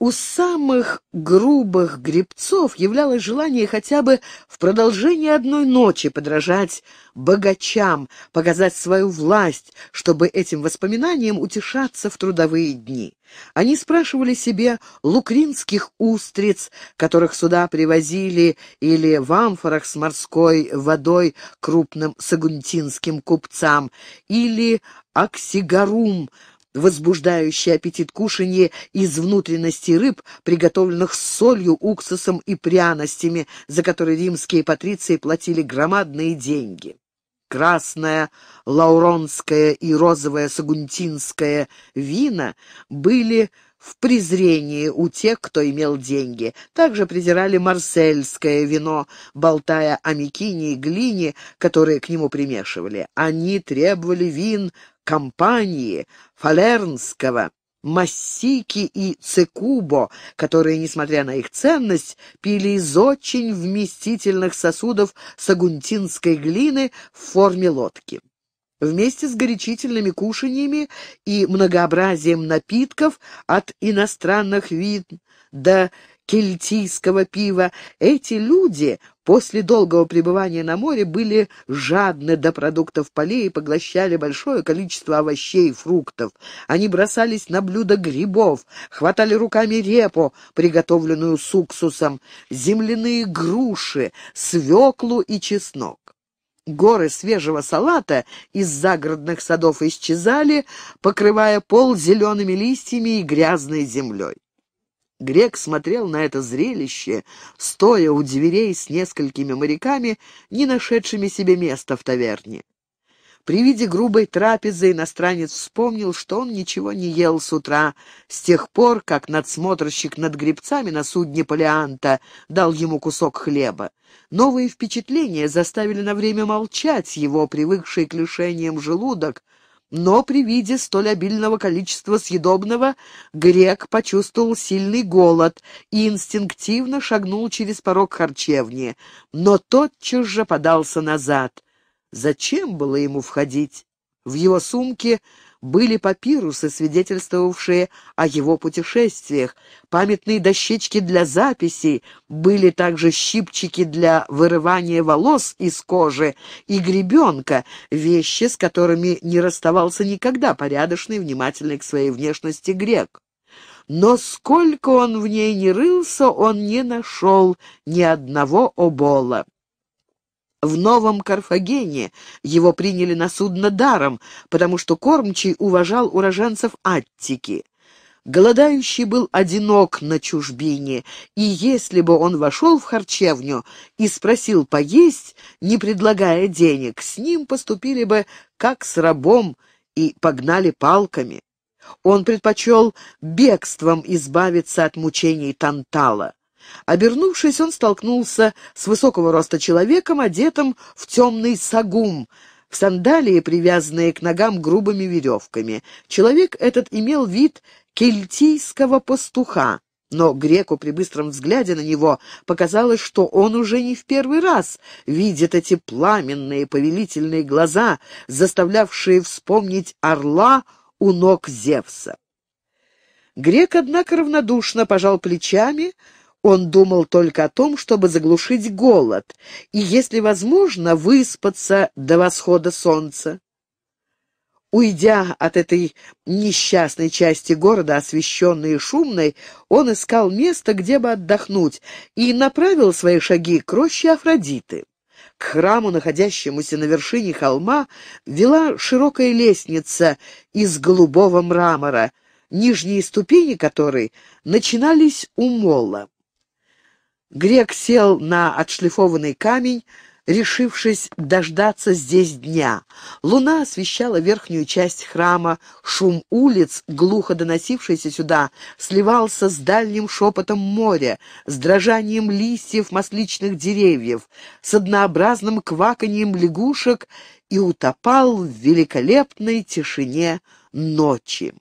У самых грубых гребцов являлось желание хотя бы в продолжении одной ночи подражать богачам, показать свою власть, чтобы этим воспоминанием утешаться в трудовые дни. Они спрашивали себе лукринских устриц, которых сюда привозили, или в амфорах с морской водой крупным сагунтинским купцам, или аксигарум, возбуждающий аппетит кушанье из внутренностей рыб, приготовленных с солью, уксусом и пряностями, за которые римские патриции платили громадные деньги. Красное, лауронское и розовое сагунтинское вина были в презрении у тех, кто имел деньги. Также презирали марсельское вино, болтая о мекине и глине, которые к нему примешивали. Они требовали вин компании, фалернского, Массики и цекубо, которые, несмотря на их ценность, пили из очень вместительных сосудов сагунтинской глины в форме лодки. Вместе с горячительными кушаньями и многообразием напитков от иностранных вин до кельтийского пива эти люди после долгого пребывания на море были жадны до продуктов полей и поглощали большое количество овощей и фруктов. Они бросались на блюдо грибов, хватали руками репу, приготовленную с уксусом, земляные груши, свеклу и чеснок. Горы свежего салата из загородных садов исчезали, покрывая пол зелеными листьями и грязной землей. Грек смотрел на это зрелище, стоя у дверей с несколькими моряками, не нашедшими себе места в таверне. При виде грубой трапезы иностранец вспомнил, что он ничего не ел с утра, с тех пор, как надсмотрщик над гребцами на судне Полианта дал ему кусок хлеба. Новые впечатления заставили на время молчать его, привыкший к лишениям желудок, но при виде столь обильного количества съедобного грек почувствовал сильный голод и инстинктивно шагнул через порог харчевни, но тотчас же подался назад. Зачем было ему входить? В его сумке были папирусы, свидетельствовавшие о его путешествиях, памятные дощечки для записей, были также щипчики для вырывания волос из кожи и гребенка, вещи, с которыми не расставался никогда порядочный, внимательный к своей внешности грек. Но сколько он в ней не рылся, он не нашел ни одного обола. В Новом Карфагене его приняли на судно даром, потому что кормчий уважал уроженцев Аттики. Голодающий был одинок на чужбине, и если бы он вошел в харчевню и спросил поесть, не предлагая денег, с ним поступили бы как с рабом и погнали палками. Он предпочел бегством избавиться от мучений Тантала. Обернувшись, он столкнулся с высокого роста человеком, одетым в темный сагум, в сандалии, привязанные к ногам грубыми веревками. Человек этот имел вид кельтийского пастуха, но греку при быстром взгляде на него показалось, что он уже не в первый раз видит эти пламенные повелительные глаза, заставлявшие вспомнить орла у ног Зевса. Грек, однако, равнодушно пожал плечами. Он думал только о том, чтобы заглушить голод и, если возможно, выспаться до восхода солнца. Уйдя от этой несчастной части города, освещенной и шумной, он искал место, где бы отдохнуть, и направил свои шаги к роще Афродиты. К храму, находящемуся на вершине холма, вела широкая лестница из голубого мрамора, нижние ступени которой начинались у мола. Грек сел на отшлифованный камень, решившись дождаться здесь дня. Луна освещала верхнюю часть храма, шум улиц, глухо доносившийся сюда, сливался с дальним шепотом моря, с дрожанием листьев масличных деревьев, с однообразным кваканьем лягушек и утопал в великолепной тишине ночи.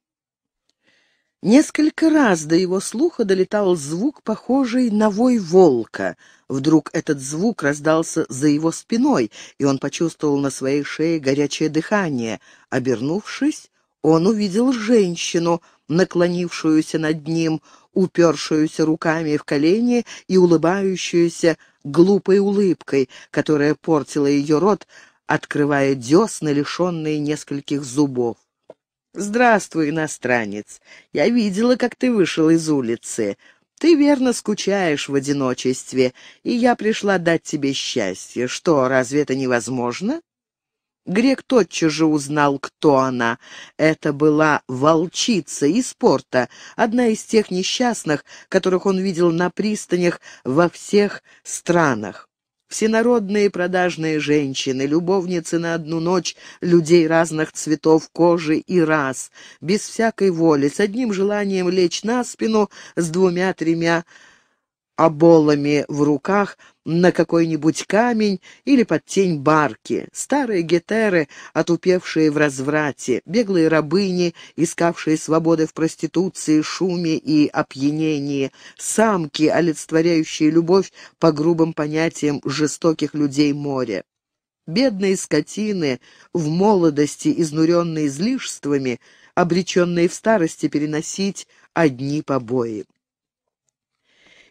Несколько раз до его слуха долетал звук, похожий на вой волка. Вдруг этот звук раздался за его спиной, и он почувствовал на своей шее горячее дыхание. Обернувшись, он увидел женщину, наклонившуюся над ним, упершуюся руками в колени и улыбающуюся глупой улыбкой, которая портила ее рот, открывая десны, лишенные нескольких зубов. «Здравствуй, иностранец. Я видела, как ты вышел из улицы. Ты верно скучаешь в одиночестве, и я пришла дать тебе счастье. Что, разве это невозможно?» Грек тотчас же узнал, кто она. Это была волчица из порта, одна из тех несчастных, которых он видел на пристанях во всех странах. Всенародные продажные женщины, любовницы на одну ночь людей разных цветов кожи и рас, без всякой воли, с одним желанием лечь на спину, с двумя-тремя оболами в руках, на какой-нибудь камень или под тень барки. Старые гетеры, отупевшие в разврате, беглые рабыни, искавшие свободы в проституции, шуме и опьянении, самки, олицетворяющие любовь по грубым понятиям жестоких людей моря. Бедные скотины, в молодости изнуренные излишествами, обреченные в старости переносить одни побои.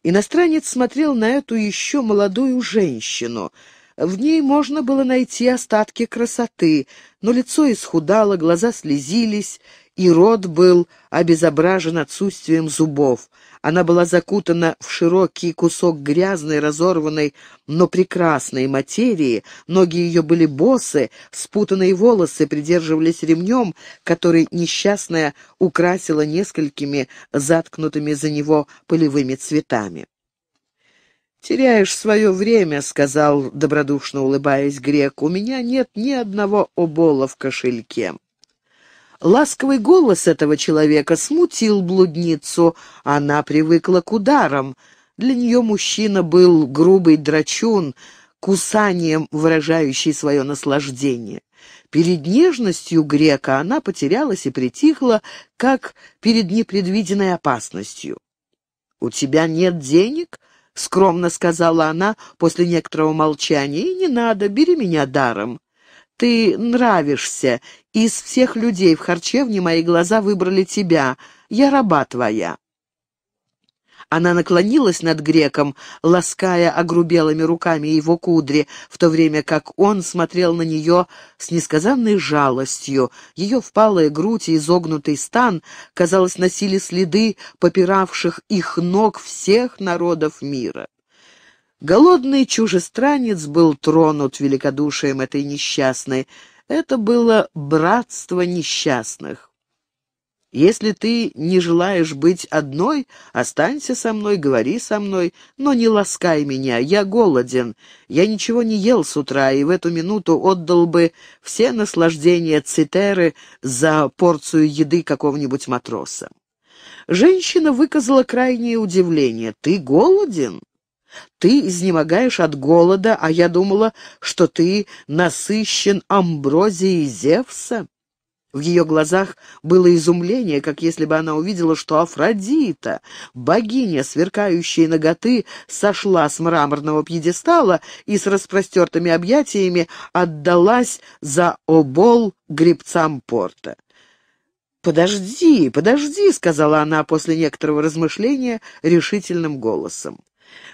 Иностранец смотрел на эту еще молодую женщину. В ней можно было найти остатки красоты, но лицо исхудало, глаза слезились, и рот был обезображен отсутствием зубов. Она была закутана в широкий кусок грязной, разорванной, но прекрасной материи, ноги ее были босы, спутанные волосы придерживались ремнем, который несчастная украсила несколькими заткнутыми за него полевыми цветами. «Теряешь свое время», — сказал, добродушно улыбаясь, грек, — «у меня нет ни одного обола в кошельке». Ласковый голос этого человека смутил блудницу, она привыкла к ударам. Для нее мужчина был грубый драчун, кусанием выражающий свое наслаждение. Перед нежностью грека она потерялась и притихла, как перед непредвиденной опасностью. «У тебя нет денег?» — скромно сказала она после некоторого молчания. «И не надо, бери меня даром. Ты нравишься. Из всех людей в харчевне мои глаза выбрали тебя. Я раба твоя». Она наклонилась над греком, лаская огрубелыми руками его кудри, в то время как он смотрел на нее с несказанной жалостью. Ее впалая грудь и изогнутый стан, казалось, носили следы попиравших их ног всех народов мира. Голодный чужестранец был тронут великодушием этой несчастной. Это было братство несчастных. «Если ты не желаешь быть одной, останься со мной, говори со мной, но не ласкай меня, я голоден. Я ничего не ел с утра и в эту минуту отдал бы все наслаждения цитеры за порцию еды какого-нибудь матроса». Женщина выказала крайнее удивление. «Ты голоден? Ты изнемогаешь от голода, а я думала, что ты насыщен амброзией Зевса». В ее глазах было изумление, как если бы она увидела, что Афродита, богиня сверкающей наготы, сошла с мраморного пьедестала и с распростертыми объятиями отдалась за обол гребцам порта. «Подожди, подожди», — сказала она после некоторого размышления решительным голосом.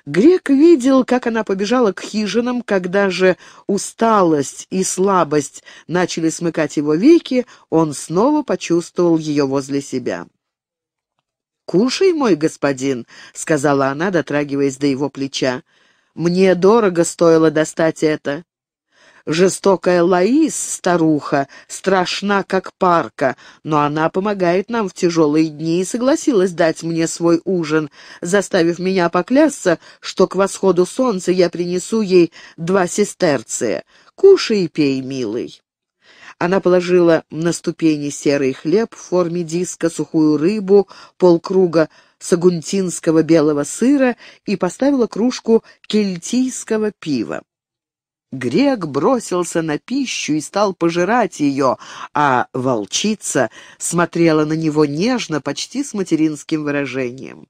Грек видел, как она побежала к хижинам, когда же усталость и слабость начали смыкать его веки, он снова почувствовал ее возле себя. «Кушай, мой господин», — сказала она, дотрагиваясь до его плеча, — «мне дорого стоило достать это. Жестокая Лаис, старуха, страшна, как парка, но она помогает нам в тяжелые дни и согласилась дать мне свой ужин, заставив меня поклясться, что к восходу солнца я принесу ей 2 сестерция. Кушай и пей, милый». Она положила на ступени серый хлеб в форме диска, сухую рыбу, полкруга сагунтинского белого сыра и поставила кружку кельтийского пива. Грек бросился на пищу и стал пожирать ее, а волчица смотрела на него нежно, почти с материнским выражением.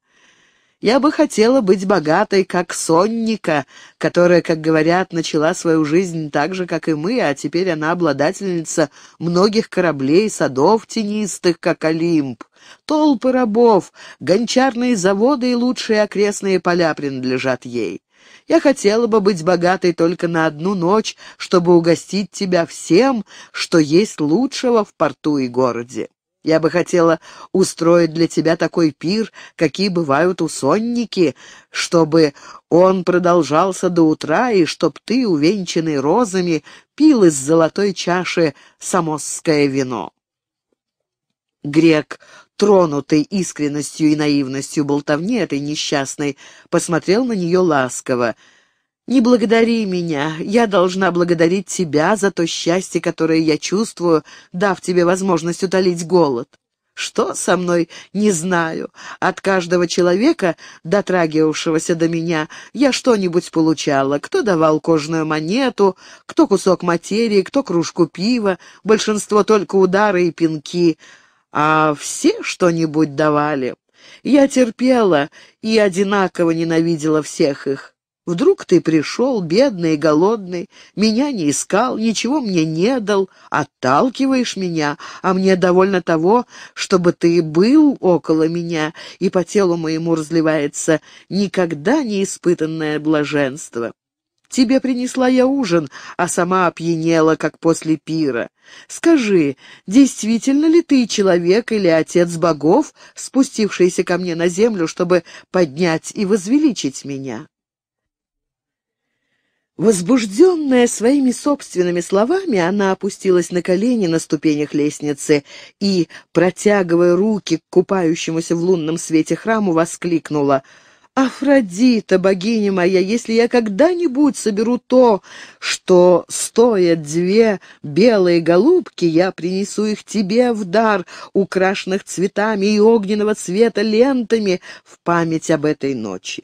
«Я бы хотела быть богатой, как Сонника, которая, как говорят, начала свою жизнь так же, как и мы, а теперь она обладательница многих кораблей, садов тенистых, как Олимп. Толпы рабов, гончарные заводы и лучшие окрестные поля принадлежат ей. Я хотела бы быть богатой только на одну ночь, чтобы угостить тебя всем, что есть лучшего в порту и городе. Я бы хотела устроить для тебя такой пир, какие бывают у сонники, чтобы он продолжался до утра и чтоб ты, увенчанный розами, пил из золотой чаши самосское вино». Грек, тронутый искренностью и наивностью болтовни этой несчастной, посмотрел на нее ласково. «Не благодари меня, я должна благодарить тебя за то счастье, которое я чувствую, дав тебе возможность утолить голод. Что со мной, не знаю. От каждого человека, дотрагивавшегося до меня, я что-нибудь получала. Кто давал кожную монету, кто кусок материи, кто кружку пива, большинство только удары и пинки. А все что-нибудь давали. Я терпела и одинаково ненавидела всех их. Вдруг ты пришел, бедный и голодный, меня не искал, ничего мне не дал, отталкиваешь меня, а мне довольно того, чтобы ты был около меня, и по телу моему разливается никогда не испытанное блаженство. Тебе принесла я ужин, а сама опьянела, как после пира. Скажи, действительно ли ты человек или отец богов, спустившийся ко мне на землю, чтобы поднять и возвеличить меня?» Возбужденная своими собственными словами, она опустилась на колени на ступенях лестницы и, протягивая руки к купающемуся в лунном свете храму, воскликнула: «Афродита, богиня моя, если я когда-нибудь соберу то, что стоят две белые голубки, я принесу их тебе в дар, украшенных цветами и огненного цвета лентами, в память об этой ночи».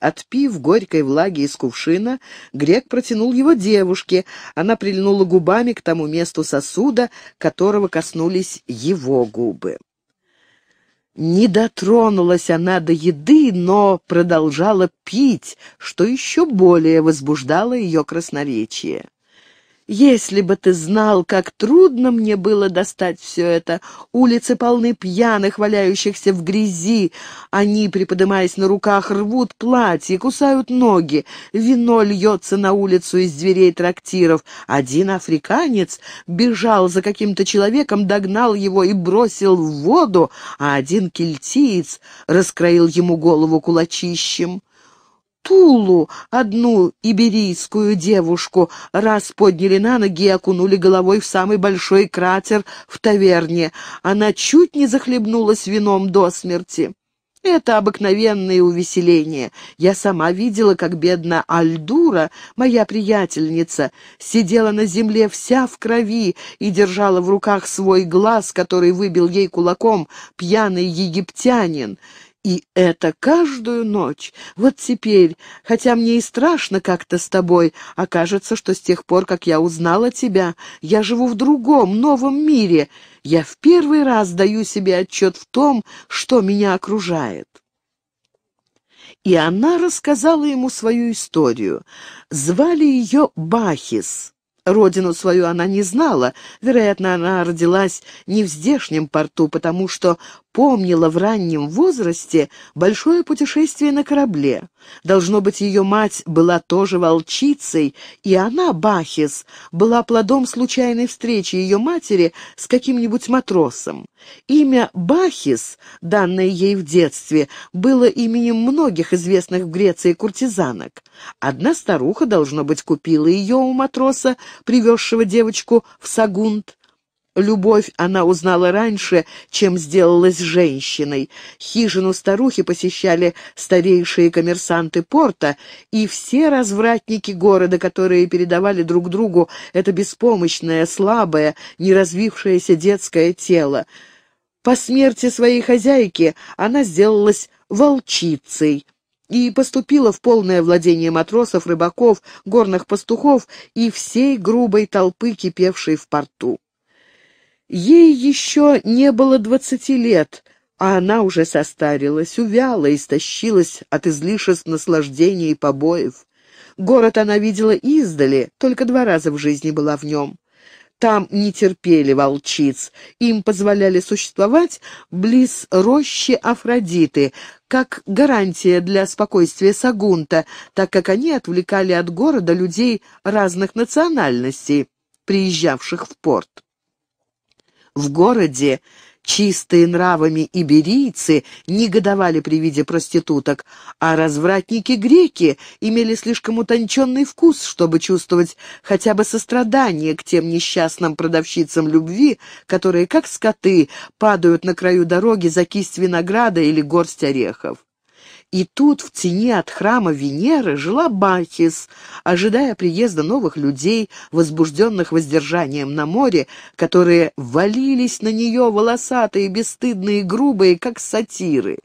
Отпив горькой влаги из кувшина, грек протянул его девушке. Она прильнула губами к тому месту сосуда, которого коснулись его губы. Не дотронулась она до еды, но продолжала пить, что еще более возбуждало ее красноречие. «Если бы ты знал, как трудно мне было достать все это! Улицы полны пьяных, валяющихся в грязи. Они, приподнимаясь на руках, рвут платья, кусают ноги. Вино льется на улицу из дверей трактиров. Один африканец бежал за каким-то человеком, догнал его и бросил в воду, а один кельтиец раскроил ему голову кулачищем. Тулу, одну иберийскую девушку, раз подняли на ноги и окунули головой в самый большой кратер в таверне. Она чуть не захлебнулась вином до смерти. Это обыкновенные увеселения. Я сама видела, как бедная Альдура, моя приятельница, сидела на земле вся в крови и держала в руках свой глаз, который выбил ей кулаком пьяный египтянин. И это каждую ночь. Вот теперь, хотя мне и страшно как-то с тобой, окажется, что с тех пор, как я узнала тебя, я живу в другом, новом мире. Я в первый раз даю себе отчет в том, что меня окружает». И она рассказала ему свою историю. Звали ее Бахис. Родину свою она не знала, вероятно, она родилась не в здешнем порту, потому что помнила в раннем возрасте большое путешествие на корабле. Должно быть, ее мать была тоже волчицей, и она, Бахис, была плодом случайной встречи ее матери с каким-нибудь матросом. Имя Бахис, данное ей в детстве, было именем многих известных в Греции куртизанок. Одна старуха, должно быть, купила ее у матроса, привезшего девочку в Сагунт. Любовь она узнала раньше, чем сделалась женщиной. Хижину старухи посещали старейшие коммерсанты порта и все развратники города, которые передавали друг другу это беспомощное, слабое, неразвившееся детское тело. По смерти своей хозяйки она сделалась волчицей и поступила в полное владение матросов, рыбаков, горных пастухов и всей грубой толпы, кипевшей в порту. Ей еще не было 20 лет, а она уже состарилась, увяла, истощилась от излишеств наслаждений и побоев. Город она видела издали, только 2 раза в жизни была в нем. Там не терпели волчиц, им позволяли существовать близ рощи Афродиты, как гарантия для спокойствия Сагунта, так как они отвлекали от города людей разных национальностей, приезжавших в порт. В городе чистые нравами иберийцы негодовали при виде проституток, а развратники-греки имели слишком утонченный вкус, чтобы чувствовать хотя бы сострадание к тем несчастным продавщицам любви, которые, как скоты, падают на краю дороги за кисть винограда или горсть орехов. И тут, в тени от храма Венеры, жила Бахис, ожидая приезда новых людей, возбужденных воздержанием на море, которые валились на нее, волосатые, бесстыдные, грубые, как сатиры.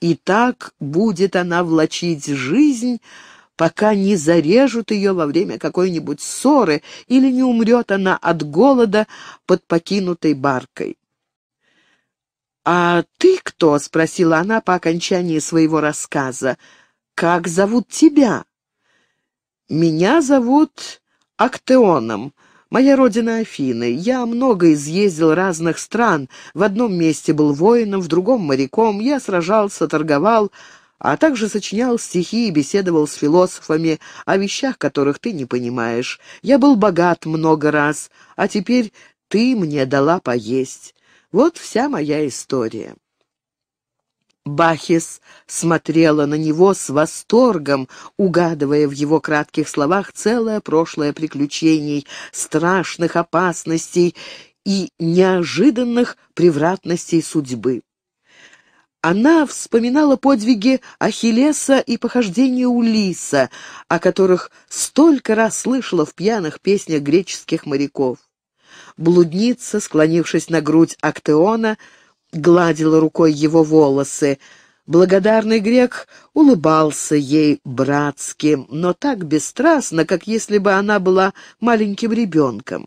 И так будет она влачить жизнь, пока не зарежут ее во время какой-нибудь ссоры или не умрет она от голода под покинутой баркой. «А ты кто?» — спросила она по окончании своего рассказа. «Как зовут тебя?» «Меня зовут Актеоном. Моя родина Афины. Я много изъездил разных стран. В одном месте был воином, в другом — моряком. Я сражался, торговал, а также сочинял стихи и беседовал с философами о вещах, которых ты не понимаешь. Я был богат много раз, а теперь ты мне дала поесть. Вот вся моя история». Бахис смотрела на него с восторгом, угадывая в его кратких словах целое прошлое приключений, страшных опасностей и неожиданных превратностей судьбы. Она вспоминала подвиги Ахиллеса и похождения Улисса, о которых столько раз слышала в пьяных песнях греческих моряков. Блудница, склонившись на грудь Актеона, гладила рукой его волосы. Благодарный грек улыбался ей братски, но так бесстрастно, как если бы она была маленьким ребенком.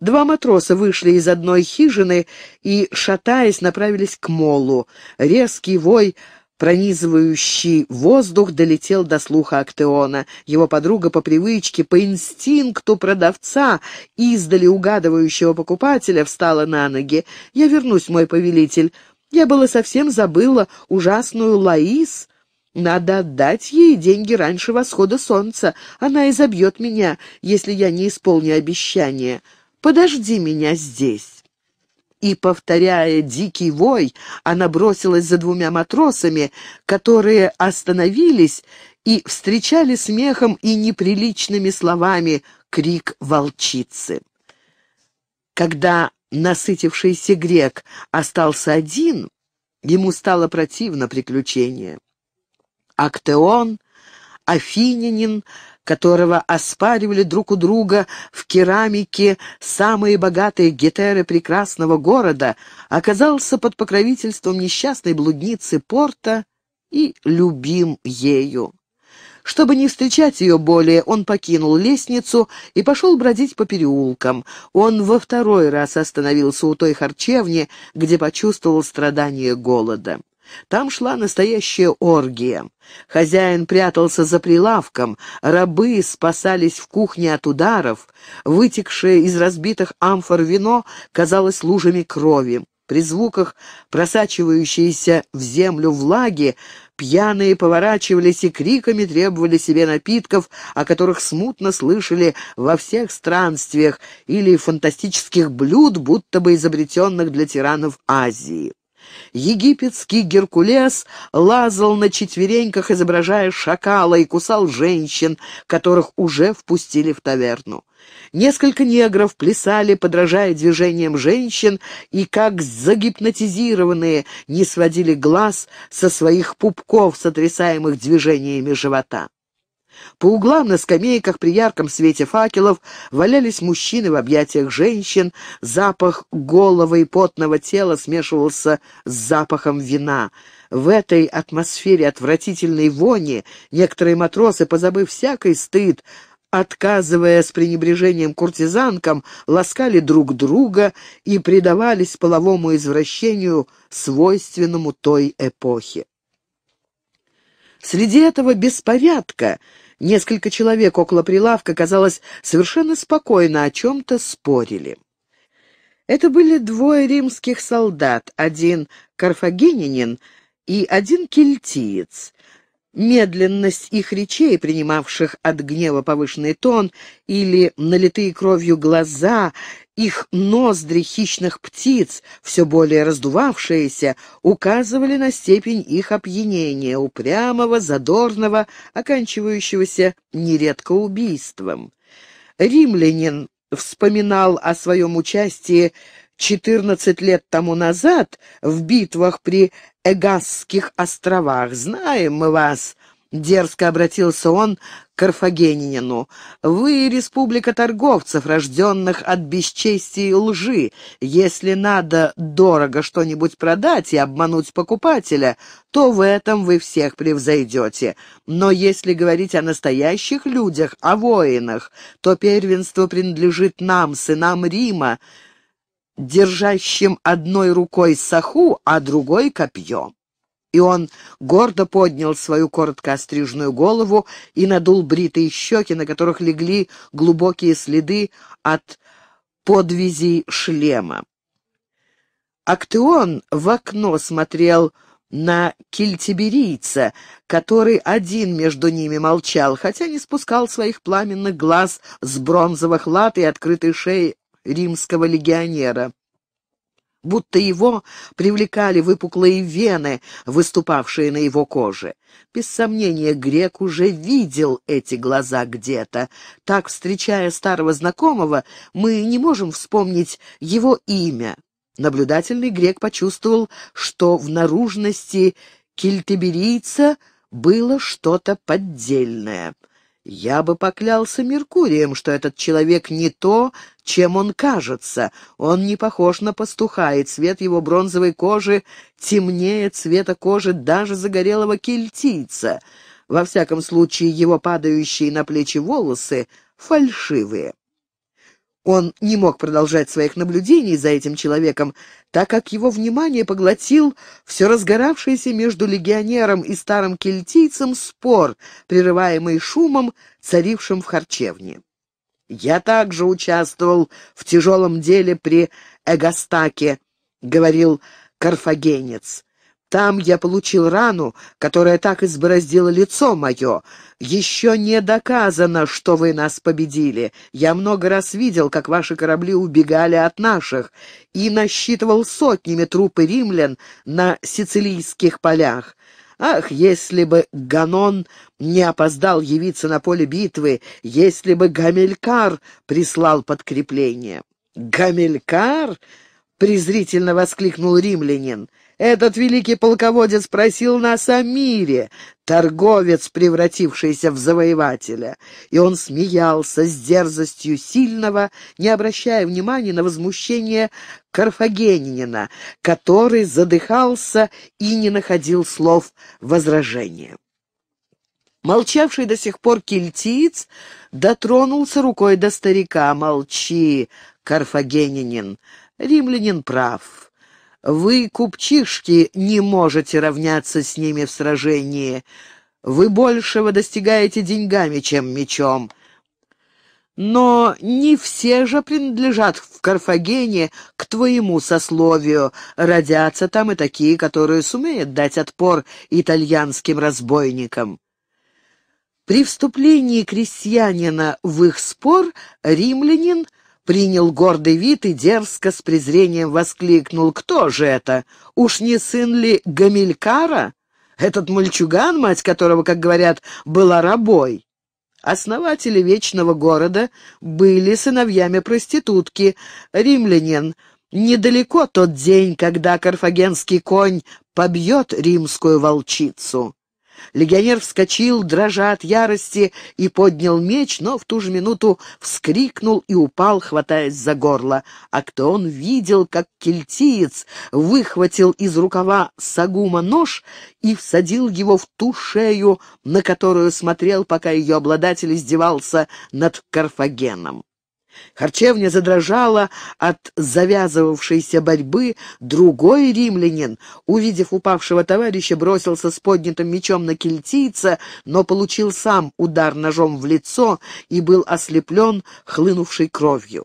Два матроса вышли из одной хижины и, шатаясь, направились к молу. Резкий вой, пронизывающий воздух, долетел до слуха Актеона. Его подруга по привычке, по инстинкту продавца, издали угадывающего покупателя, встала на ноги. «Я вернусь, мой повелитель. Я было совсем забыла ужасную Лаис. Надо отдать ей деньги раньше восхода солнца. Она изобьет меня, если я не исполню обещание. Подожди меня здесь». И, повторяя дикий вой, она бросилась за двумя матросами, которые остановились и встречали смехом и неприличными словами крик волчицы. Когда насытившийся грек остался один, ему стало противно приключение. Актеон, афинянин, которого оспаривали друг у друга в керамике самые богатые гетеры прекрасного города, оказался под покровительством несчастной блудницы порта и любим ею. Чтобы не встречать ее более, он покинул лестницу и пошел бродить по переулкам. Он во второй раз остановился у той харчевни, где почувствовал страдание голода. Там шла настоящая оргия. Хозяин прятался за прилавком, рабы спасались в кухне от ударов, вытекшее из разбитых амфор вино казалось лужами крови. При звуках просачивающейся в землю влаги пьяные поворачивались и криками требовали себе напитков, о которых смутно слышали во всех странствиях, или фантастических блюд, будто бы изобретенных для тиранов Азии. Египетский Геркулес лазал на четвереньках, изображая шакала, и кусал женщин, которых уже впустили в таверну. Несколько негров плясали, подражая движениям женщин, и, как загипнотизированные, не сводили глаз со своих пупков, сотрясаемых движениями живота. По углам на скамейках при ярком свете факелов валялись мужчины в объятиях женщин, запах голого и потного тела смешивался с запахом вина. В этой атмосфере отвратительной вони некоторые матросы, позабыв всякий стыд, отказывая с пренебрежением куртизанкам, ласкали друг друга и предавались половому извращению, свойственному той эпохе. Среди этого беспорядка несколько человек около прилавка, казалось, совершенно спокойно о чем-то спорили. Это были двое римских солдат, один карфагенянин и один кельтиец. Медленность их речей, принимавших от гнева повышенный тон, или налитые кровью глаза, их ноздри хищных птиц, все более раздувавшиеся, указывали на степень их опьянения, упрямого, задорного, оканчивающегося нередко убийством. Римлянин вспоминал о своем участии 14 лет тому назад в битвах при Эгасских островах. Знаем мы вас». Дерзко обратился он к карфагенянину. «Вы республика торговцев, рожденных от бесчестия и лжи. Если надо дорого что-нибудь продать и обмануть покупателя, то в этом вы всех превзойдете. Но если говорить о настоящих людях, о воинах, то первенство принадлежит нам, сынам Рима, держащим одной рукой саху, а другой копье». И он гордо поднял свою коротко остриженную голову и надул бритые щеки, на которых легли глубокие следы от подвязей шлема. Актеон в окно смотрел на кельтиберийца, который один между ними молчал, хотя не спускал своих пламенных глаз с бронзовых лад и открытой шеи римского легионера. Будто его привлекали выпуклые вены, выступавшие на его коже. Без сомнения, грек уже видел эти глаза где-то. Так, встречая старого знакомого, мы не можем вспомнить его имя. Наблюдательный грек почувствовал, что в наружности кельтиберийца было что-то поддельное. «Я бы поклялся Меркурием, что этот человек не то, чем он кажется. Он не похож на пастуха, и цвет его бронзовой кожи темнее цвета кожи даже загорелого кельтийца. Во всяком случае, его падающие на плечи волосы фальшивые». Он не мог продолжать своих наблюдений за этим человеком, так как его внимание поглотил все разгоравшийся между легионером и старым кельтийцем спор, прерываемый шумом, царившим в харчевне. «Я также участвовал в тяжелом деле при Эгастаке», — говорил карфагенец. «Там я получил рану, которая так избороздила лицо мое. Еще не доказано, что вы нас победили. Я много раз видел, как ваши корабли убегали от наших, и насчитывал сотнями трупы римлян на сицилийских полях. Ах, если бы Ганон не опоздал явиться на поле битвы, если бы Гамилькар прислал подкрепление». «Гамилькар?» — презрительно воскликнул римлянин. «Этот великий полководец просил нас о мире, торговец, превратившийся в завоевателя». И он смеялся с дерзостью сильного, не обращая внимания на возмущение карфагенянина, который задыхался и не находил слов возражения. Молчавший до сих пор кельтиец дотронулся рукой до старика. «Молчи, карфагенянин, римлянин прав. Вы, купчишки, не можете равняться с ними в сражении. Вы большего достигаете деньгами, чем мечом. Но не все же принадлежат в Карфагене к твоему сословию. Родятся там и такие, которые сумеют дать отпор итальянским разбойникам». При вступлении крестьянина в их спор римлянин принял гордый вид и дерзко с презрением воскликнул: «Кто же это? Уж не сын ли Гамилькара? Этот мальчуган, мать которого, как говорят, была рабой». Основатели Вечного Города были сыновьями проститутки. Римлянин, недалеко тот день, когда карфагенский конь побьет римскую волчицу. Легионер вскочил, дрожа от ярости, и поднял меч, но в ту же минуту вскрикнул и упал, хватаясь за горло. Актеон видел, как кельтиец выхватил из рукава сагума нож и всадил его в ту шею, на которую смотрел, пока ее обладатель издевался над Карфагеном. Харчевня задрожала от завязывавшейся борьбы. Другой римлянин, увидев упавшего товарища, бросился с поднятым мечом на кельтийца, но получил сам удар ножом в лицо и был ослеплен хлынувшей кровью.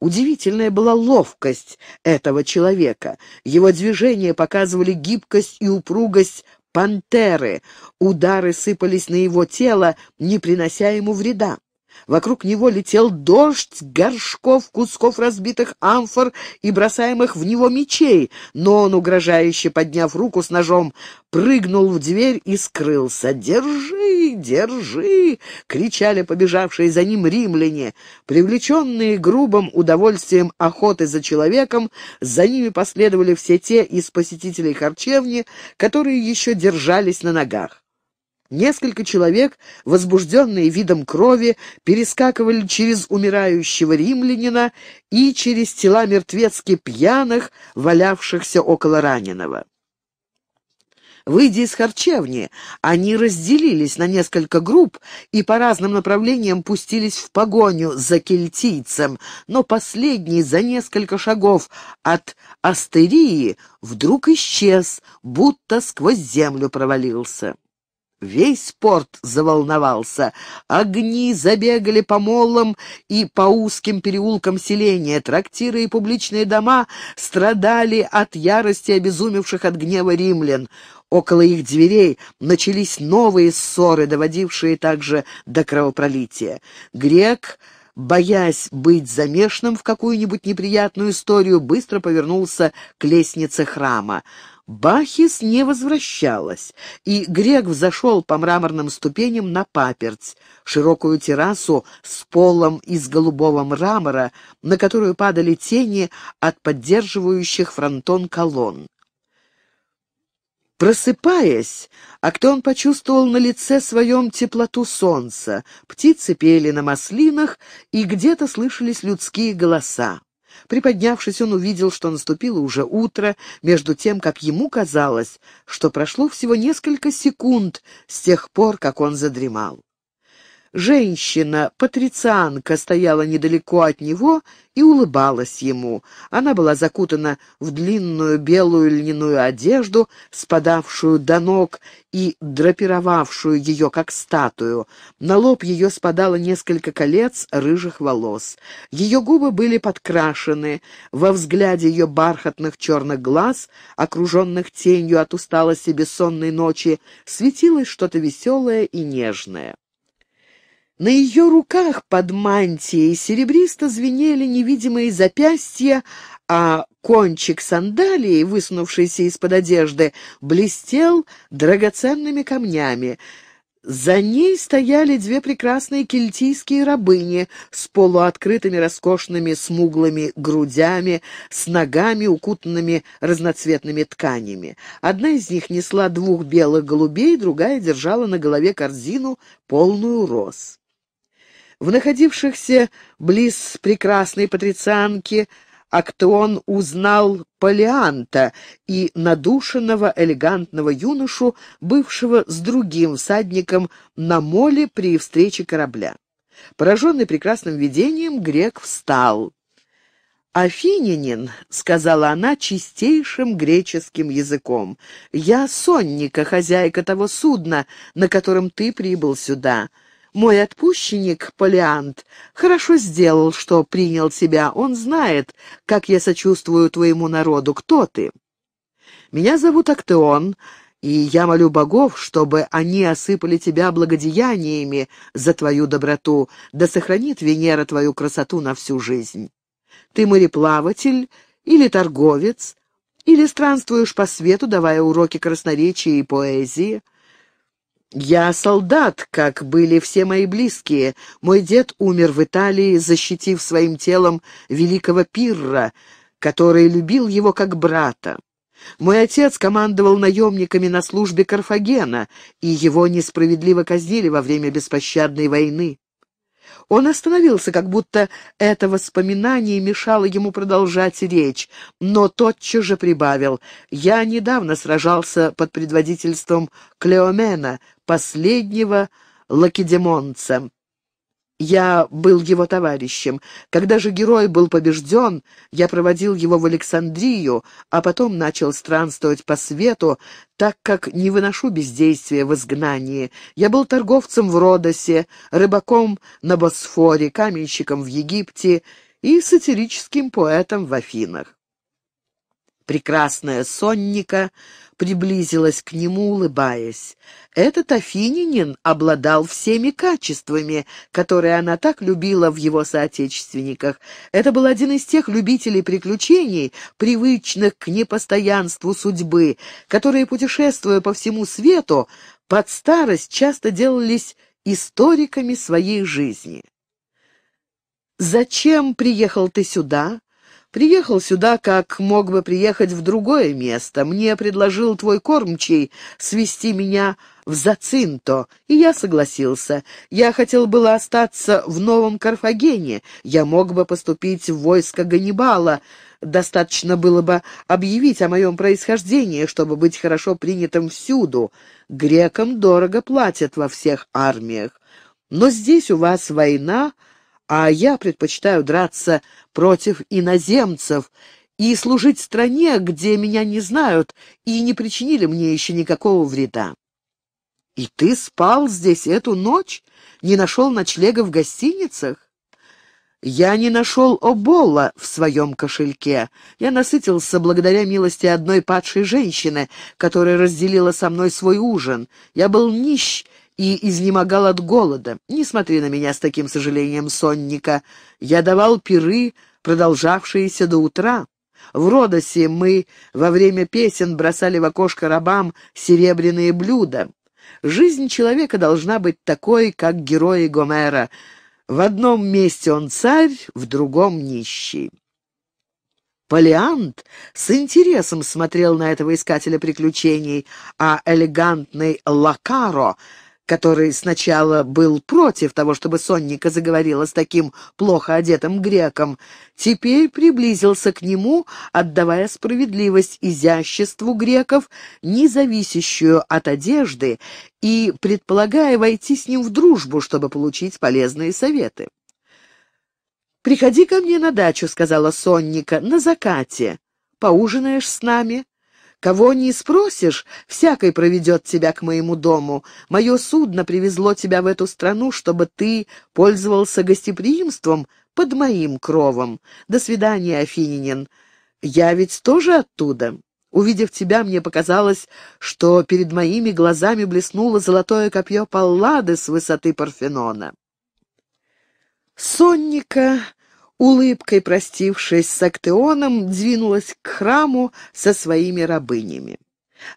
Удивительная была ловкость этого человека. Его движения показывали гибкость и упругость пантеры. Удары сыпались на его тело, не принося ему вреда. Вокруг него летел дождь горшков, кусков разбитых амфор и бросаемых в него мечей, но он, угрожающе подняв руку с ножом, прыгнул в дверь и скрылся. «Держи, держи!» — кричали побежавшие за ним римляне. Привлеченные грубым удовольствием охоты за человеком, за ними последовали все те из посетителей харчевни, которые еще держались на ногах. Несколько человек, возбужденные видом крови, перескакивали через умирающего римлянина и через тела мертвецки пьяных, валявшихся около раненого. Выйдя из харчевни, они разделились на несколько групп и по разным направлениям пустились в погоню за кельтийцем, но последний за несколько шагов от Астерии вдруг исчез, будто сквозь землю провалился. Весь порт заволновался. Огни забегали по молам и по узким переулкам селения. Трактиры и публичные дома страдали от ярости обезумевших от гнева римлян. Около их дверей начались новые ссоры, доводившие также до кровопролития. Грек, боясь быть замешанным в какую-нибудь неприятную историю, быстро повернулся к лестнице храма. Бахис не возвращалась, и Грек взошел по мраморным ступеням на паперть, широкую террасу с полом из голубого мрамора, на которую падали тени от поддерживающих фронтон колонн. Просыпаясь, Актеон почувствовал на лице своем теплоту солнца, птицы пели на маслинах, и где-то слышались людские голоса. Приподнявшись, он увидел, что наступило уже утро, между тем, как ему казалось, что прошло всего несколько секунд с тех пор, как он задремал. Женщина, патрицианка, стояла недалеко от него и улыбалась ему. Она была закутана в длинную белую льняную одежду, спадавшую до ног и драпировавшую ее, как статую. На лоб ее спадало несколько колец рыжих волос. Ее губы были подкрашены. Во взгляде ее бархатных черных глаз, окруженных тенью от усталости бессонной ночи, светилось что-то веселое и нежное. На ее руках под мантией серебристо звенели невидимые запястья, а кончик сандалии, высунувшийся из-под одежды, блестел драгоценными камнями. За ней стояли две прекрасные кельтийские рабыни с полуоткрытыми роскошными смуглыми грудями, с ногами, укутанными разноцветными тканями. Одна из них несла двух белых голубей, другая держала на голове корзину, полную роз. В находившихся близ прекрасной патрицианки Актеон узнал Полианта и надушенного элегантного юношу, бывшего с другим всадником на моле при встрече корабля. Пораженный прекрасным видением, Грек встал. «Афинянин», — сказала она чистейшим греческим языком, — «я Сонника, хозяйка того судна, на котором ты прибыл сюда». Мой отпущенник, Полиант, хорошо сделал, что принял тебя. Он знает, как я сочувствую твоему народу. Кто ты? Меня зовут Актеон, и я молю богов, чтобы они осыпали тебя благодеяниями за твою доброту, да сохранит Венера твою красоту на всю жизнь. Ты мореплаватель или торговец, или странствуешь по свету, давая уроки красноречия и поэзии? «Я солдат, как были все мои близкие. Мой дед умер в Италии, защитив своим телом великого Пирра, который любил его как брата. Мой отец командовал наемниками на службе Карфагена, и его несправедливо казнили во время беспощадной войны». Он остановился, как будто это воспоминание мешало ему продолжать речь, но тотчас же прибавил: «Я недавно сражался под предводительством Клеомена, последнего лакедемонца. Я был его товарищем. Когда же герой был побежден, я проводил его в Александрию, а потом начал странствовать по свету, так как не выношу бездействия в изгнании. Я был торговцем в Родосе, рыбаком на Босфоре, каменщиком в Египте и сатирическим поэтом в Афинах. Прекрасная сонника приблизилась к нему, улыбаясь. Этот афинянин обладал всеми качествами, которые она так любила в его соотечественниках. Это был один из тех любителей приключений, привычных к непостоянству судьбы, которые, путешествуя по всему свету, под старость часто делались историками своей жизни. «Зачем приехал ты сюда?» «Приехал сюда, как мог бы приехать в другое место. Мне предложил твой кормчий свести меня в Зацинто, и я согласился. Я хотел было остаться в Новом Карфагене. Я мог бы поступить в войско Ганнибала. Достаточно было бы объявить о моем происхождении, чтобы быть хорошо принятым всюду. Грекам дорого платят во всех армиях. Но здесь у вас война, а я предпочитаю драться против иноземцев и служить стране, где меня не знают и не причинили мне еще никакого вреда». «И ты спал здесь эту ночь? Не нашел ночлега в гостиницах?» «Я не нашел обола в своем кошельке. Я насытился благодаря милости одной падшей женщины, которая разделила со мной свой ужин. Я был нищ и изнемогал от голода. Не смотри на меня с таким сожалением, сонника. Я давал пиры, продолжавшиеся до утра. В Родосе мы во время песен бросали в окошко рабам серебряные блюда. Жизнь человека должна быть такой, как герои Гомера. В одном месте он царь, в другом нищий». Полиант с интересом смотрел на этого искателя приключений, а элегантный Лакаро, который сначала был против того, чтобы сонника заговорила с таким плохо одетым греком, теперь приблизился к нему, отдавая справедливость изяществу греков, не зависящую от одежды, и предполагая войти с ним в дружбу, чтобы получить полезные советы. «Приходи ко мне на дачу», — сказала сонника, — «на закате. Поужинаешь с нами? Кого не спросишь, всякой проведет тебя к моему дому. Мое судно привезло тебя в эту страну, чтобы ты пользовался гостеприимством под моим кровом. До свидания, афинянин. Я ведь тоже оттуда. Увидев тебя, мне показалось, что перед моими глазами блеснуло золотое копье Паллады с высоты Парфенона». Сонника, улыбкой простившись с Актеоном, двинулась к храму со своими рабынями.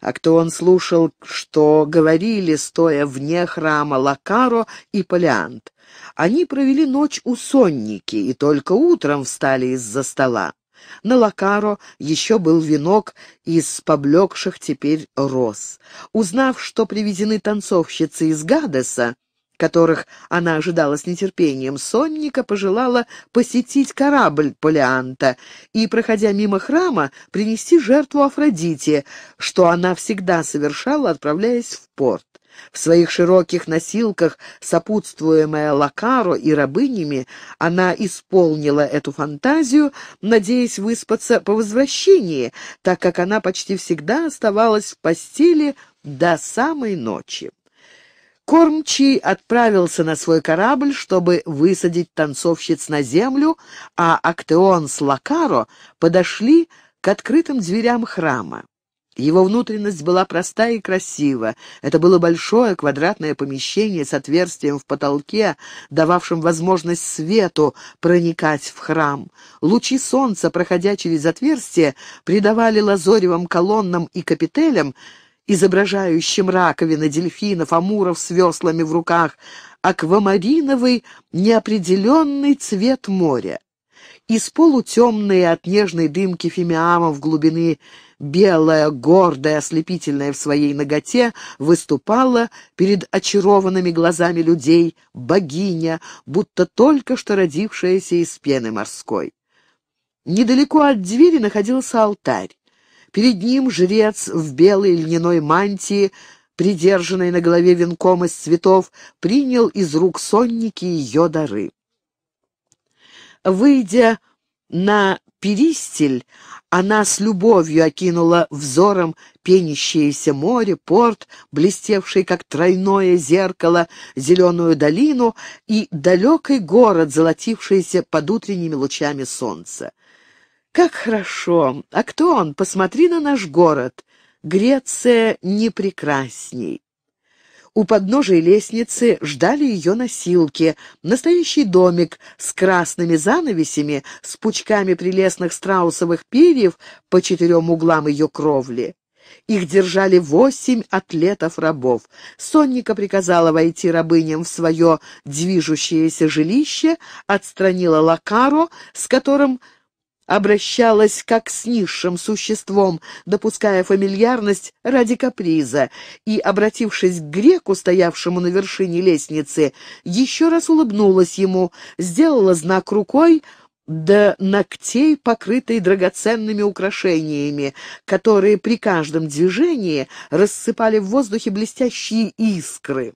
Актеон слушал, что говорили, стоя вне храма, Лакаро и Полиант. Они провели ночь у сонники и только утром встали из-за стола. На Лакаро еще был венок из поблекших теперь роз. Узнав, что приведены танцовщицы из Гадеса, которых она ожидала с нетерпением, сонника пожелала посетить корабль Полианта и, проходя мимо храма, принести жертву Афродите, что она всегда совершала, отправляясь в порт. В своих широких носилках, сопутствуемая Лакаро и рабынями, она исполнила эту фантазию, надеясь выспаться по возвращении, так как она почти всегда оставалась в постели до самой ночи. Кормчий отправился на свой корабль, чтобы высадить танцовщиц на землю, а Актеон с Лакаро подошли к открытым дверям храма. Его внутренность была проста и красива. Это было большое квадратное помещение с отверстием в потолке, дававшим возможность свету проникать в храм. Лучи солнца, проходя через отверстие, придавали лазоревым колоннам и капителям, изображающим раковины, дельфинов, амуров с веслами в руках, аквамариновый неопределенный цвет моря. Из полутемной от нежной дымки фимиамов глубины белая, гордая, ослепительная в своей наготе, выступала перед очарованными глазами людей богиня, будто только что родившаяся из пены морской. Недалеко от двери находился алтарь. Перед ним жрец в белой льняной мантии, придержанной на голове венком из цветов, принял из рук сонники ее дары. Выйдя на перистиль, она с любовью окинула взором пенящееся море, порт, блестевший как тройное зеркало, зеленую долину и далекий город, золотившийся под утренними лучами солнца. «Как хорошо! Актеон, посмотри на наш город! Греция не прекрасней!» У подножия лестницы ждали ее носилки. Настоящий домик с красными занавесями, с пучками прелестных страусовых перьев по четырем углам ее кровли. Их держали 8 атлетов-рабов. Сонника приказала войти рабыням в свое движущееся жилище, отстранила Лакаро, с которым обращалась как с низшим существом, допуская фамильярность ради каприза, и, обратившись к греку, стоявшему на вершине лестницы, еще раз улыбнулась ему, сделала знак рукой до ногтей, покрытой драгоценными украшениями, которые при каждом движении рассыпали в воздухе блестящие искры.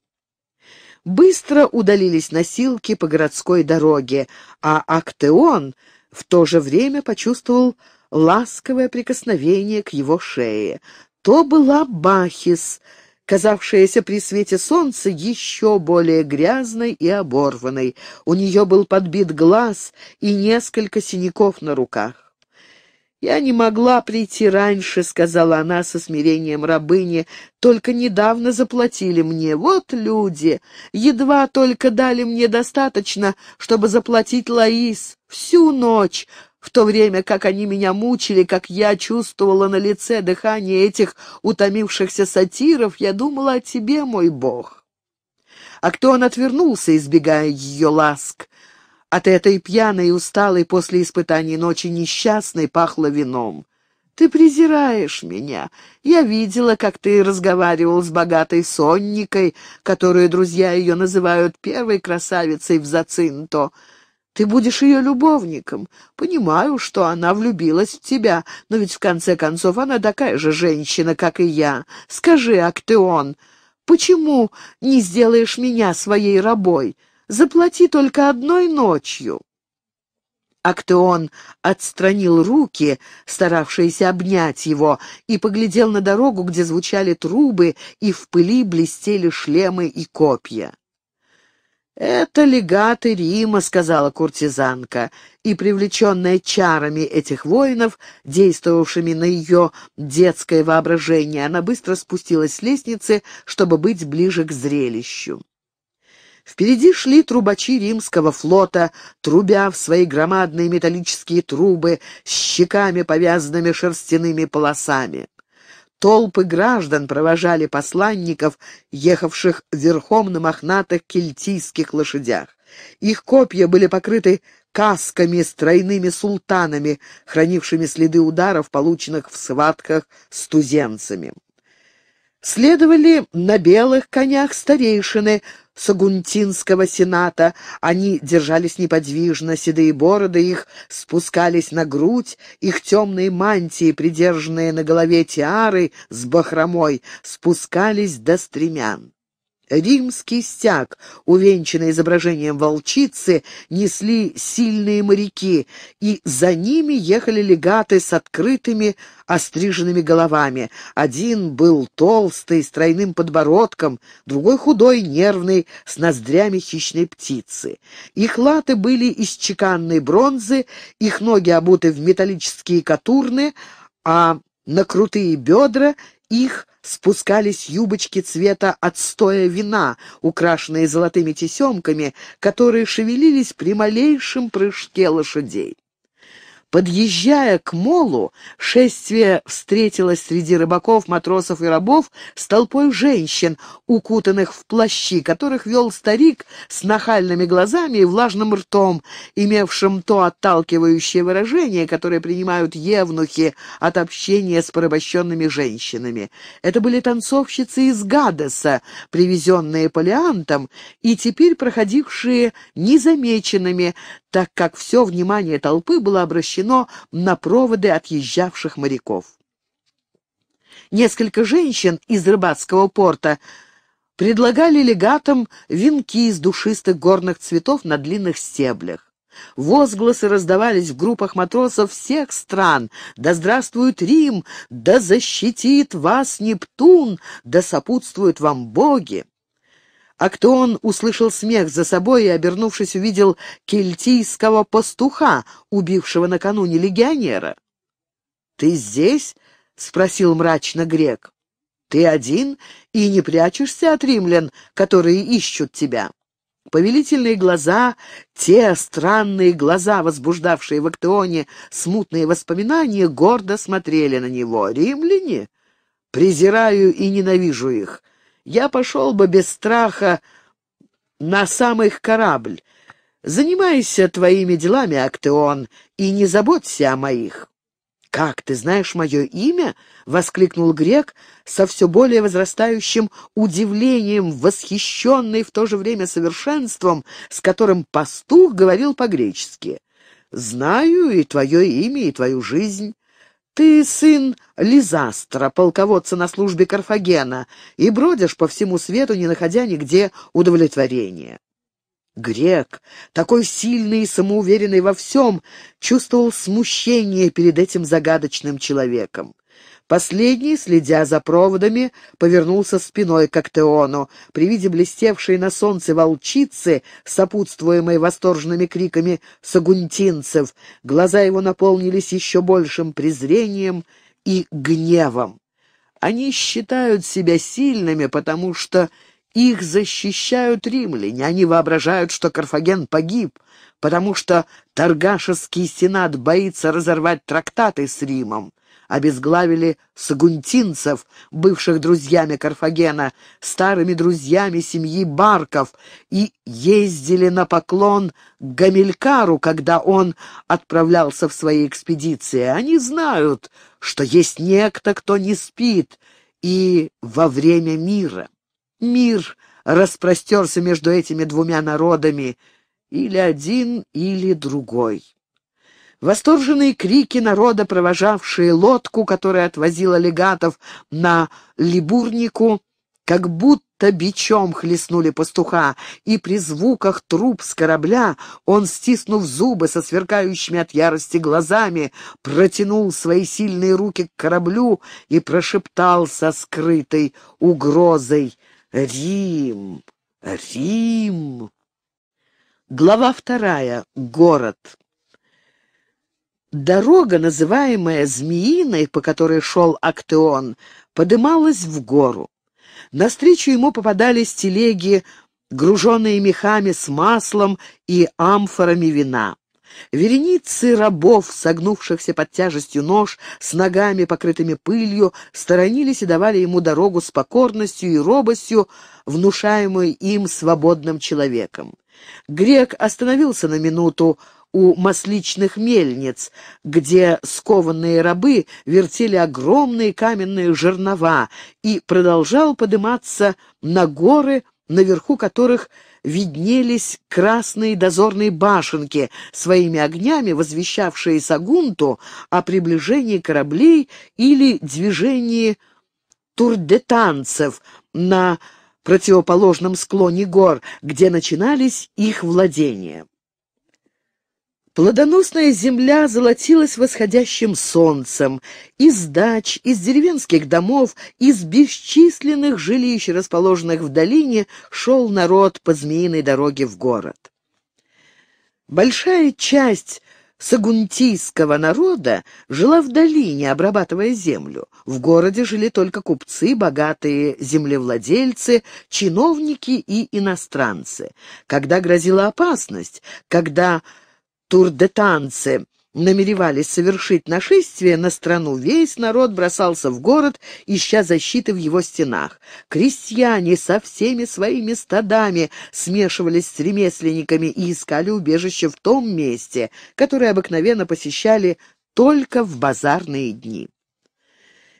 Быстро удалились носилки по городской дороге, а Актеон в то же время почувствовал ласковое прикосновение к его шее. То была Бахис, казавшаяся при свете солнца еще более грязной и оборванной. У нее был подбит глаз и несколько синяков на руках. «Я не могла прийти раньше», — сказала она со смирением рабыни, — «только недавно заплатили мне. Вот люди! Едва только дали мне достаточно, чтобы заплатить Лаис всю ночь, в то время как они меня мучили, как я чувствовала на лице дыхание этих утомившихся сатиров, я думала о тебе, мой бог». Актеон отвернулся, избегая ее ласк. От этой пьяной и усталой после испытаний ночи несчастной пахло вином. «Ты презираешь меня. Я видела, как ты разговаривал с богатой сонникой, которую друзья ее называют первой красавицей в Зацинто. Ты будешь ее любовником. Понимаю, что она влюбилась в тебя, но ведь в конце концов она такая же женщина, как и я. Скажи, Актеон, почему не сделаешь меня своей рабой? Заплати только одной ночью». Актеон отстранил руки, старавшиеся обнять его, и поглядел на дорогу, где звучали трубы, и в пыли блестели шлемы и копья. «Это легаты Рима», — сказала куртизанка, и, привлеченная чарами этих воинов, действовавшими на ее детское воображение, она быстро спустилась с лестницы, чтобы быть ближе к зрелищу. Впереди шли трубачи римского флота, трубя в свои громадные металлические трубы с щеками, повязанными шерстяными полосами. Толпы граждан провожали посланников, ехавших верхом на мохнатых кельтийских лошадях. Их копья были покрыты касками с тройными султанами, хранившими следы ударов, полученных в схватках с туземцами. Следовали на белых конях старейшины Сагунтинского сената. Они держались неподвижно, седые бороды их спускались на грудь, их темные мантии, придержанные на голове тиары с бахромой, спускались до стремян. Римский стяг, увенчанный изображением волчицы, несли сильные моряки, и за ними ехали легаты с открытыми, остриженными головами. Один был толстый, с тройным подбородком, другой худой, нервный, с ноздрями хищной птицы. Их латы были из чеканной бронзы, их ноги обуты в металлические катурны, а на крутые бедра их спускались юбочки цвета отстоя вина, украшенные золотыми тесемками, которые шевелились при малейшем прыжке лошадей. Подъезжая к молу, шествие встретилось среди рыбаков, матросов и рабов с толпой женщин, укутанных в плащи, которых вел старик с нахальными глазами и влажным ртом, имевшим то отталкивающее выражение, которое принимают евнухи от общения с порабощенными женщинами. Это были танцовщицы из Гадеса, привезенные Полиантом, и теперь проходившие незамеченными, так как все внимание толпы было обращено на проводы отъезжавших моряков. Несколько женщин из рыбацкого порта предлагали легатам венки из душистых горных цветов на длинных стеблях. Возгласы раздавались в группах матросов всех стран: «Да здравствует Рим! Да защитит вас Нептун! Да сопутствуют вам боги!» Актеон услышал смех за собой и, обернувшись, увидел кельтийского пастуха, убившего накануне легионера. «Ты здесь?» — спросил мрачно грек. «Ты один и не прячешься от римлян, которые ищут тебя?» Повелительные глаза, те странные глаза, возбуждавшие в Актеоне смутные воспоминания, гордо смотрели на него. «Римляне? Презираю и ненавижу их. Я пошел бы без страха на сам их корабль. Занимайся твоими делами, Актеон, и не заботься о моих». «Как, ты знаешь мое имя?» — воскликнул грек со все более возрастающим удивлением, восхищенный в то же время совершенством, с которым пастух говорил по-гречески. «Знаю и твое имя, и твою жизнь. Ты сын Лизастра, полководца на службе Карфагена, и бродишь по всему свету, не находя нигде удовлетворения». Грек, такой сильный и самоуверенный во всем, чувствовал смущение перед этим загадочным человеком. Последний, следя за проводами, повернулся спиной к Актеону. При виде блестевшей на солнце волчицы, сопутствуемой восторженными криками сагунтинцев, глаза его наполнились еще большим презрением и гневом. Они считают себя сильными, потому что... их защищают римляне, они воображают, что Карфаген погиб, потому что Таргашеский сенат боится разорвать трактаты с Римом. Обезглавили сагунтинцев, бывших друзьями Карфагена, старыми друзьями семьи Барков, и ездили на поклон к Гамилькару, когда он отправлялся в свои экспедиции. Они знают, что есть некто, кто не спит, и во время мира. Мир распростерся между этими двумя народами, или один, или другой. Восторженные крики народа, провожавшие лодку, которая отвозила легатов на Либурнику, как будто бичом хлестнули пастуха, и при звуках труп с корабля он, стиснув зубы со сверкающими от ярости глазами, протянул свои сильные руки к кораблю и прошептал со скрытой угрозой: «Рим! Рим!» Глава 2. Город. Дорога, называемая Змеиной, по которой шел Актеон, подымалась в гору. Навстречу ему попадались телеги, груженные мехами с маслом и амфорами вина. Вереницы рабов, согнувшихся под тяжестью нож, с ногами, покрытыми пылью, сторонились и давали ему дорогу с покорностью и робостью, внушаемой им свободным человеком. Грек остановился на минуту у масличных мельниц, где скованные рабы вертели огромные каменные жернова, и продолжал подниматься на горы, наверху которых виднелись красные дозорные башенки, своими огнями возвещавшие Сагунту о приближении кораблей или движении турдетанцев на противоположном склоне гор, где начинались их владения. Плодоносная земля золотилась восходящим солнцем. Из дач, из деревенских домов, из бесчисленных жилищ, расположенных в долине, шел народ по змеиной дороге в город. Большая часть сагунтийского народа жила в долине, обрабатывая землю. В городе жили только купцы, богатые землевладельцы, чиновники и иностранцы. Когда грозила опасность, когда... турдетанцы намеревались совершить нашествие на страну, весь народ бросался в город, ища защиты в его стенах. Крестьяне со всеми своими стадами смешивались с ремесленниками и искали убежище в том месте, которое обыкновенно посещали только в базарные дни.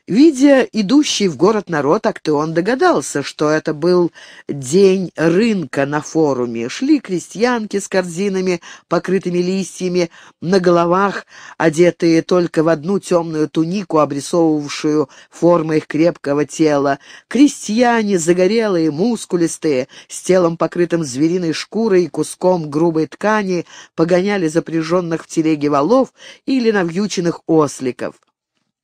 Видя идущий в город народ, Актеон догадался, что это был день рынка на форуме. Шли крестьянки с корзинами, покрытыми листьями, на головах, одетые только в одну темную тунику, обрисовывавшую формы их крепкого тела. Крестьяне, загорелые, мускулистые, с телом, покрытым звериной шкурой и куском грубой ткани, погоняли запряженных в телеге валов или навьюченных осликов.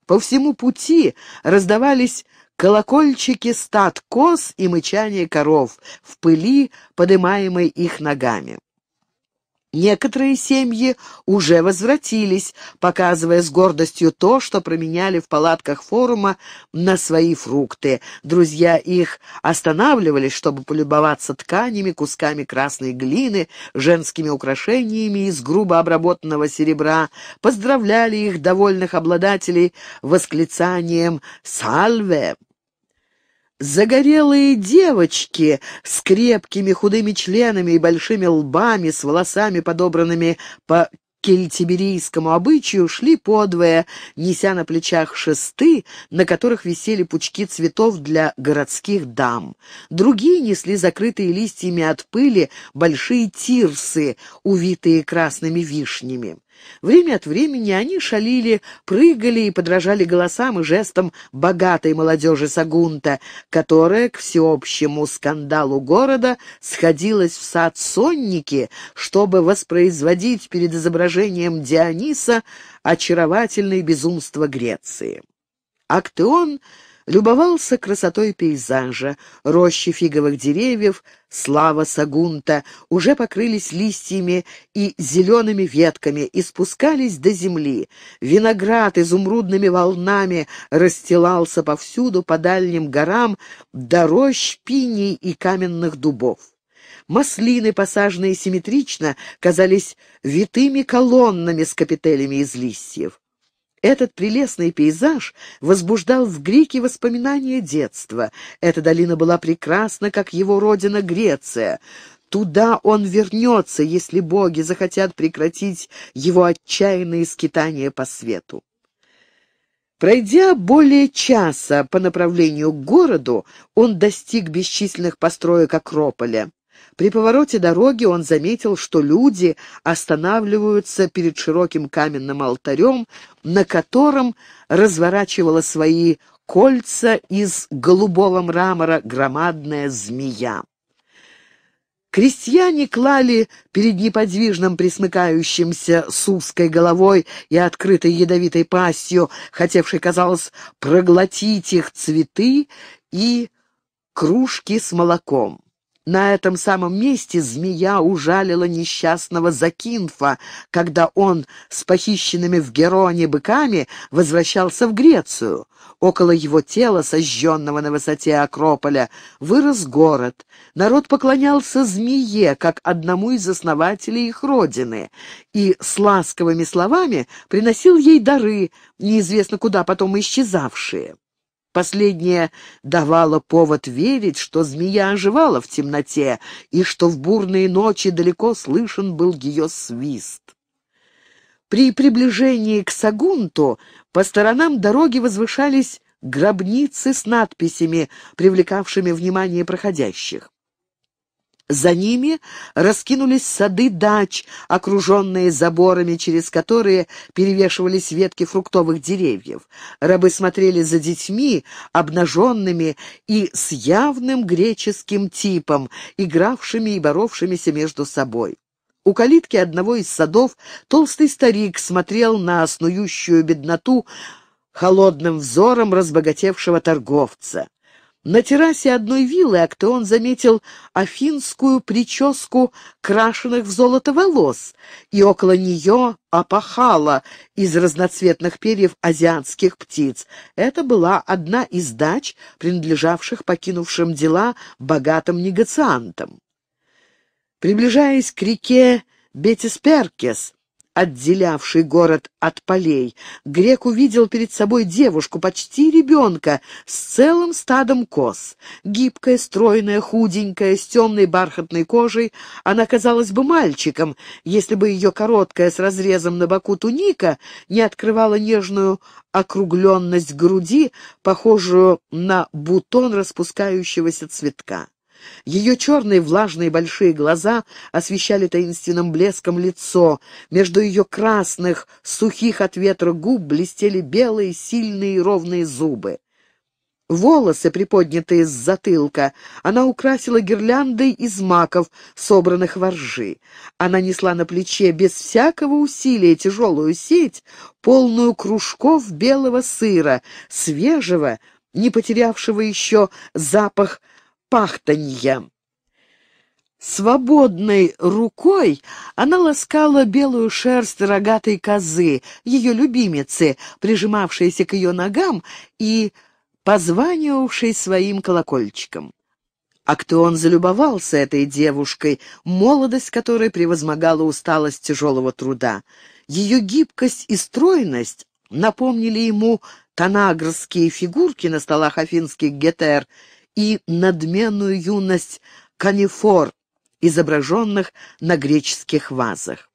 По всему пути раздавались колокольчики стад коз и мычание коров в пыли, подымаемой их ногами. Некоторые семьи уже возвратились, показывая с гордостью то, что променяли в палатках форума на свои фрукты. Друзья их останавливались, чтобы полюбоваться тканями, кусками красной глины, женскими украшениями из грубо обработанного серебра, поздравляли их довольных обладателей восклицанием «Сальве!». Загорелые девочки с крепкими худыми членами и большими лбами, с волосами, подобранными по кельтиберийскому обычаю, шли подвое, неся на плечах шесты, на которых висели пучки цветов для городских дам. Другие несли закрытые листьями от пыли большие тирсы, увитые красными вишнями. Время от времени они шалили, прыгали и подражали голосам и жестам богатой молодежи Сагунта, которая к всеобщему скандалу города сходилась в сад сонники, чтобы воспроизводить перед изображением Диониса очаровательное безумство Греции. Актеон любовался красотой пейзажа. Рощи фиговых деревьев, слава Сагунта, уже покрылись листьями и зелеными ветками и спускались до земли. Виноград изумрудными волнами расстилался повсюду по дальним горам до рощ пиней и каменных дубов. Маслины, посаженные симметрично, казались витыми колоннами с капителями из листьев. Этот прелестный пейзаж возбуждал в греке воспоминания детства. Эта долина была прекрасна, как его родина Греция. Туда он вернется, если боги захотят прекратить его отчаянные скитания по свету. Пройдя более часа по направлению к городу, он достиг бесчисленных построек Акрополя. При повороте дороги он заметил, что люди останавливаются перед широким каменным алтарем, на котором разворачивала свои кольца из голубого мрамора громадная змея. Крестьяне клали перед неподвижным присмыкающимся с узкой головой и открытой ядовитой пастью, хотевшей, казалось, проглотить их, цветы и кружки с молоком. На этом самом месте змея ужалила несчастного Закинфа, когда он с похищенными в Героне быками возвращался в Грецию. Около его тела, сожженного на высоте Акрополя, вырос город. Народ поклонялся змее, как одному из основателей их родины, и с ласковыми словами приносил ей дары, неизвестно куда потом исчезавшие. Последнее давало повод верить, что змея оживала в темноте и что в бурные ночи далеко слышен был ее свист. При приближении к Сагунту по сторонам дороги возвышались гробницы с надписями, привлекавшими внимание проходящих. За ними раскинулись сады дач, окруженные заборами, через которые перевешивались ветки фруктовых деревьев. Рабы смотрели за детьми, обнаженными и с явным греческим типом, игравшими и боровшимися между собой. У калитки одного из садов толстый старик смотрел на снующую бедноту холодным взором разбогатевшего торговца. На террасе одной виллы Актеон заметил афинскую прическу крашенных в золото волос, и около нее опахала из разноцветных перьев азиатских птиц. Это была одна из дач, принадлежавших покинувшим дела богатым негациантам. Приближаясь к реке Бетисперкес, отделявший город от полей, грек увидел перед собой девушку, почти ребенка, с целым стадом коз. Гибкая, стройная, худенькая, с темной бархатной кожей, она казалась бы мальчиком, если бы ее короткая с разрезом на боку туника не открывала нежную округленность груди, похожую на бутон распускающегося цветка. Ее черные влажные большие глаза освещали таинственным блеском лицо. Между ее красных, сухих от ветра губ блестели белые, сильные и ровные зубы. Волосы, приподнятые с затылка, она украсила гирляндой из маков, собранных во ржи. Она несла на плече без всякого усилия тяжелую сеть, полную кружков белого сыра, свежего, не потерявшего еще запах пахтанья. Свободной рукой она ласкала белую шерсть рогатой козы, ее любимицы, прижимавшейся к ее ногам и позванивавшей своим колокольчиком. Актеон залюбовался этой девушкой, молодость которой превозмогала усталость тяжелого труда. Ее гибкость и стройность напомнили ему танагрские фигурки на столах афинских гетер и надменную юность канифор, изображенных на греческих вазах.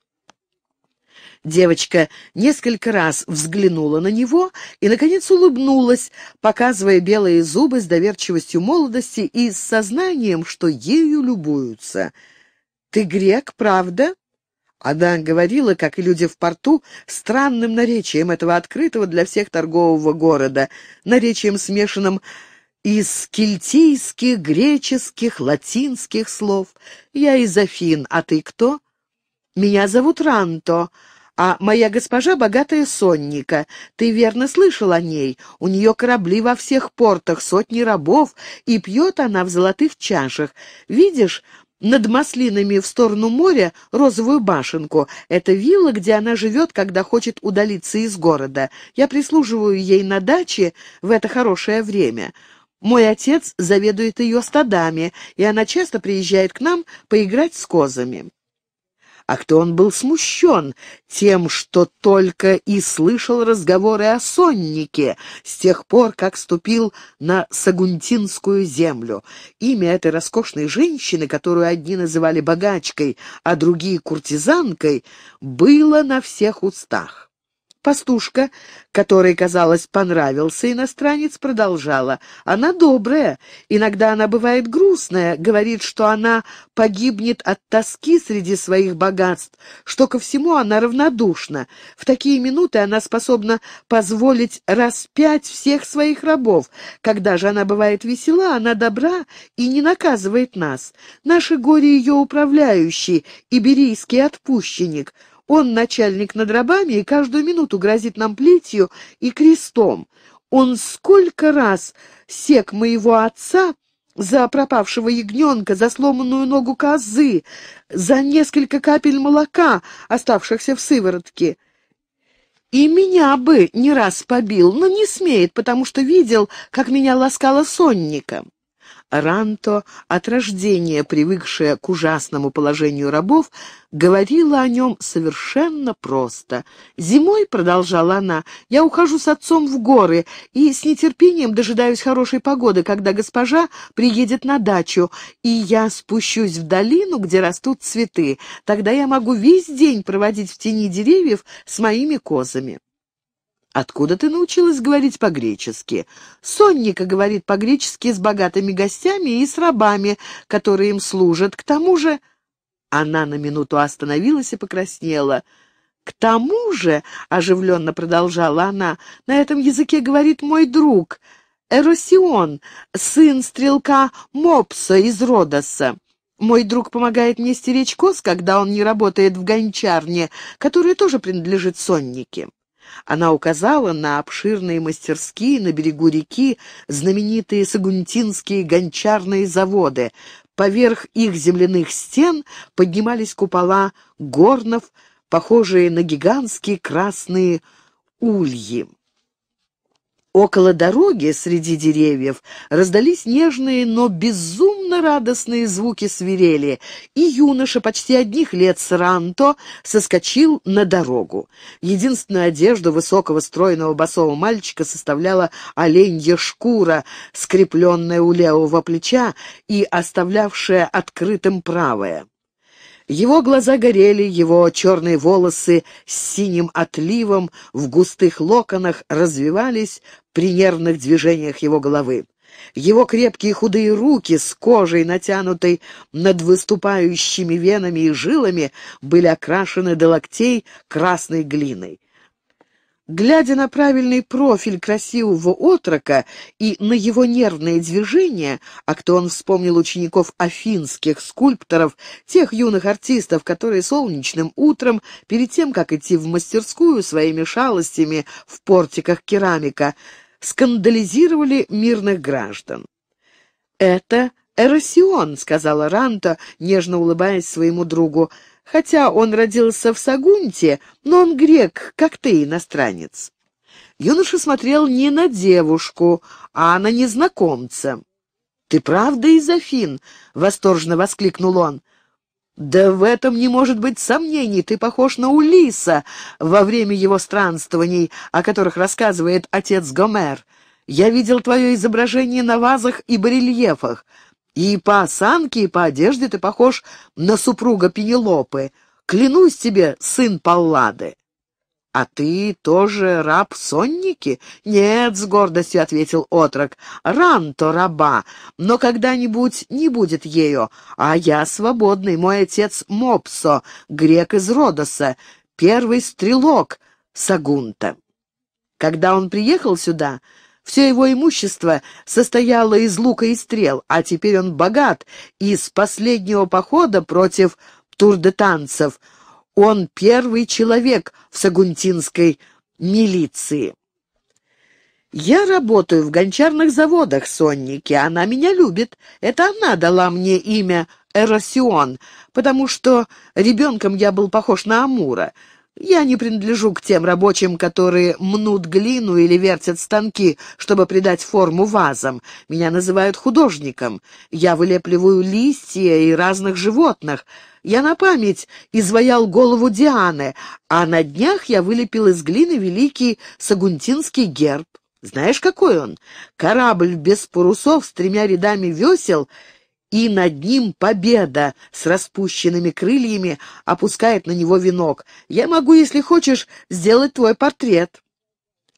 Девочка несколько раз взглянула на него и, наконец, улыбнулась, показывая белые зубы с доверчивостью молодости и с сознанием, что ею любуются. «Ты грек, правда?» Она говорила, как и люди в порту, странным наречием этого открытого для всех торгового города, наречием, смешанным из кельтийских, греческих, латинских слов. «Я из Афин, а ты кто?» «Меня зовут Ранто, а моя госпожа богатая сонника. Ты верно слышал о ней? У нее корабли во всех портах, сотни рабов, и пьет она в золотых чашах. Видишь, над маслинами в сторону моря розовую башенку. Это вилла, где она живет, когда хочет удалиться из города. Я прислуживаю ей на даче в это хорошее время». Мой отец заведует ее стадами, и она часто приезжает к нам поиграть с козами. Актеон был смущен тем, что только и слышал разговоры о соннике с тех пор, как ступил на Сагунтинскую землю. Имя этой роскошной женщины, которую одни называли богачкой, а другие куртизанкой, было на всех устах. Пастушка, которой, казалось, понравился иностранец, продолжала. Она добрая, иногда она бывает грустная, говорит, что она погибнет от тоски среди своих богатств, что ко всему она равнодушна. В такие минуты она способна позволить распять всех своих рабов. Когда же она бывает весела, она добра и не наказывает нас. Наше горе ее управляющий, иберийский отпущенник. Он начальник над рабами и каждую минуту грозит нам плетью и крестом. Он сколько раз сек моего отца за пропавшего ягненка, за сломанную ногу козы, за несколько капель молока, оставшихся в сыворотке. И меня бы не раз побил, но не смеет, потому что видел, как меня ласкала сонника». Ранто, от рождения привыкшая к ужасному положению рабов, говорила о нем совершенно просто. «Зимой, — продолжала она, — я ухожу с отцом в горы и с нетерпением дожидаюсь хорошей погоды, когда госпожа приедет на дачу, и я спущусь в долину, где растут цветы. Тогда я могу весь день проводить в тени деревьев с моими козами». «Откуда ты научилась говорить по-гречески?» «Сонника говорит по-гречески с богатыми гостями и с рабами, которые им служат. К тому же...» Она на минуту остановилась и покраснела. «К тому же...» — оживленно продолжала она. «На этом языке говорит мой друг Эросион, сын стрелка Мопса из Родоса. Мой друг помогает мне стеречь коз, когда он не работает в гончарне, которая тоже принадлежит соннике». Она указала на обширные мастерские на берегу реки, знаменитые сагунтинские гончарные заводы. Поверх их земляных стен поднимались купола горнов, похожие на гигантские красные ульи. Около дороги среди деревьев раздались нежные, но безумно радостные звуки свирели, и юноша почти одних лет с Ранто соскочил на дорогу. Единственную одежду высокого стройного босого мальчика составляла оленья шкура, скрепленная у левого плеча и оставлявшая открытым правое. Его глаза горели, его черные волосы с синим отливом в густых локонах развивались при нервных движениях его головы. Его крепкие худые руки с кожей, натянутой над выступающими венами и жилами, были окрашены до локтей красной глиной. Глядя на правильный профиль красивого отрока и на его нервные движения, Актеон вспомнил учеников афинских скульпторов, тех юных артистов, которые солнечным утром, перед тем, как идти в мастерскую своими шалостями в портиках керамика, скандализировали мирных граждан. «Это Эросион», — сказала Ранта, нежно улыбаясь своему другу. «Хотя он родился в Сагунте, но он грек, как ты, иностранец». Юноша смотрел не на девушку, а на незнакомца. «Ты правда из Афин?» — восторженно воскликнул он. «Да в этом не может быть сомнений, ты похож на Улисса во время его странствований, о которых рассказывает отец Гомер. Я видел твое изображение на вазах и барельефах, и по осанке, и по одежде ты похож на супруга Пенелопы. Клянусь тебе, сын Паллады». «А ты тоже раб Сонники?» «Нет», — с гордостью ответил отрок, — «Ранто раба, но когда-нибудь не будет ею. А я свободный, мой отец Мопсо, грек из Родоса, первый стрелок Сагунта». Когда он приехал сюда, все его имущество состояло из лука и стрел, а теперь он богат, и с последнего похода против турдетанцев он первый человек в сагунтинской милиции. «Я работаю в гончарных заводах, Сонники. Она меня любит. Это она дала мне имя Эросион, потому что ребенком я был похож на Амура. Я не принадлежу к тем рабочим, которые мнут глину или вертят станки, чтобы придать форму вазам. Меня называют художником. Я вылепливаю листья и разных животных. Я на память изваял голову Дианы, а на днях я вылепил из глины великий сагунтинский герб. Знаешь, какой он? Корабль без парусов с тремя рядами весел, и над ним победа с распущенными крыльями опускает на него венок. Я могу, если хочешь, сделать твой портрет».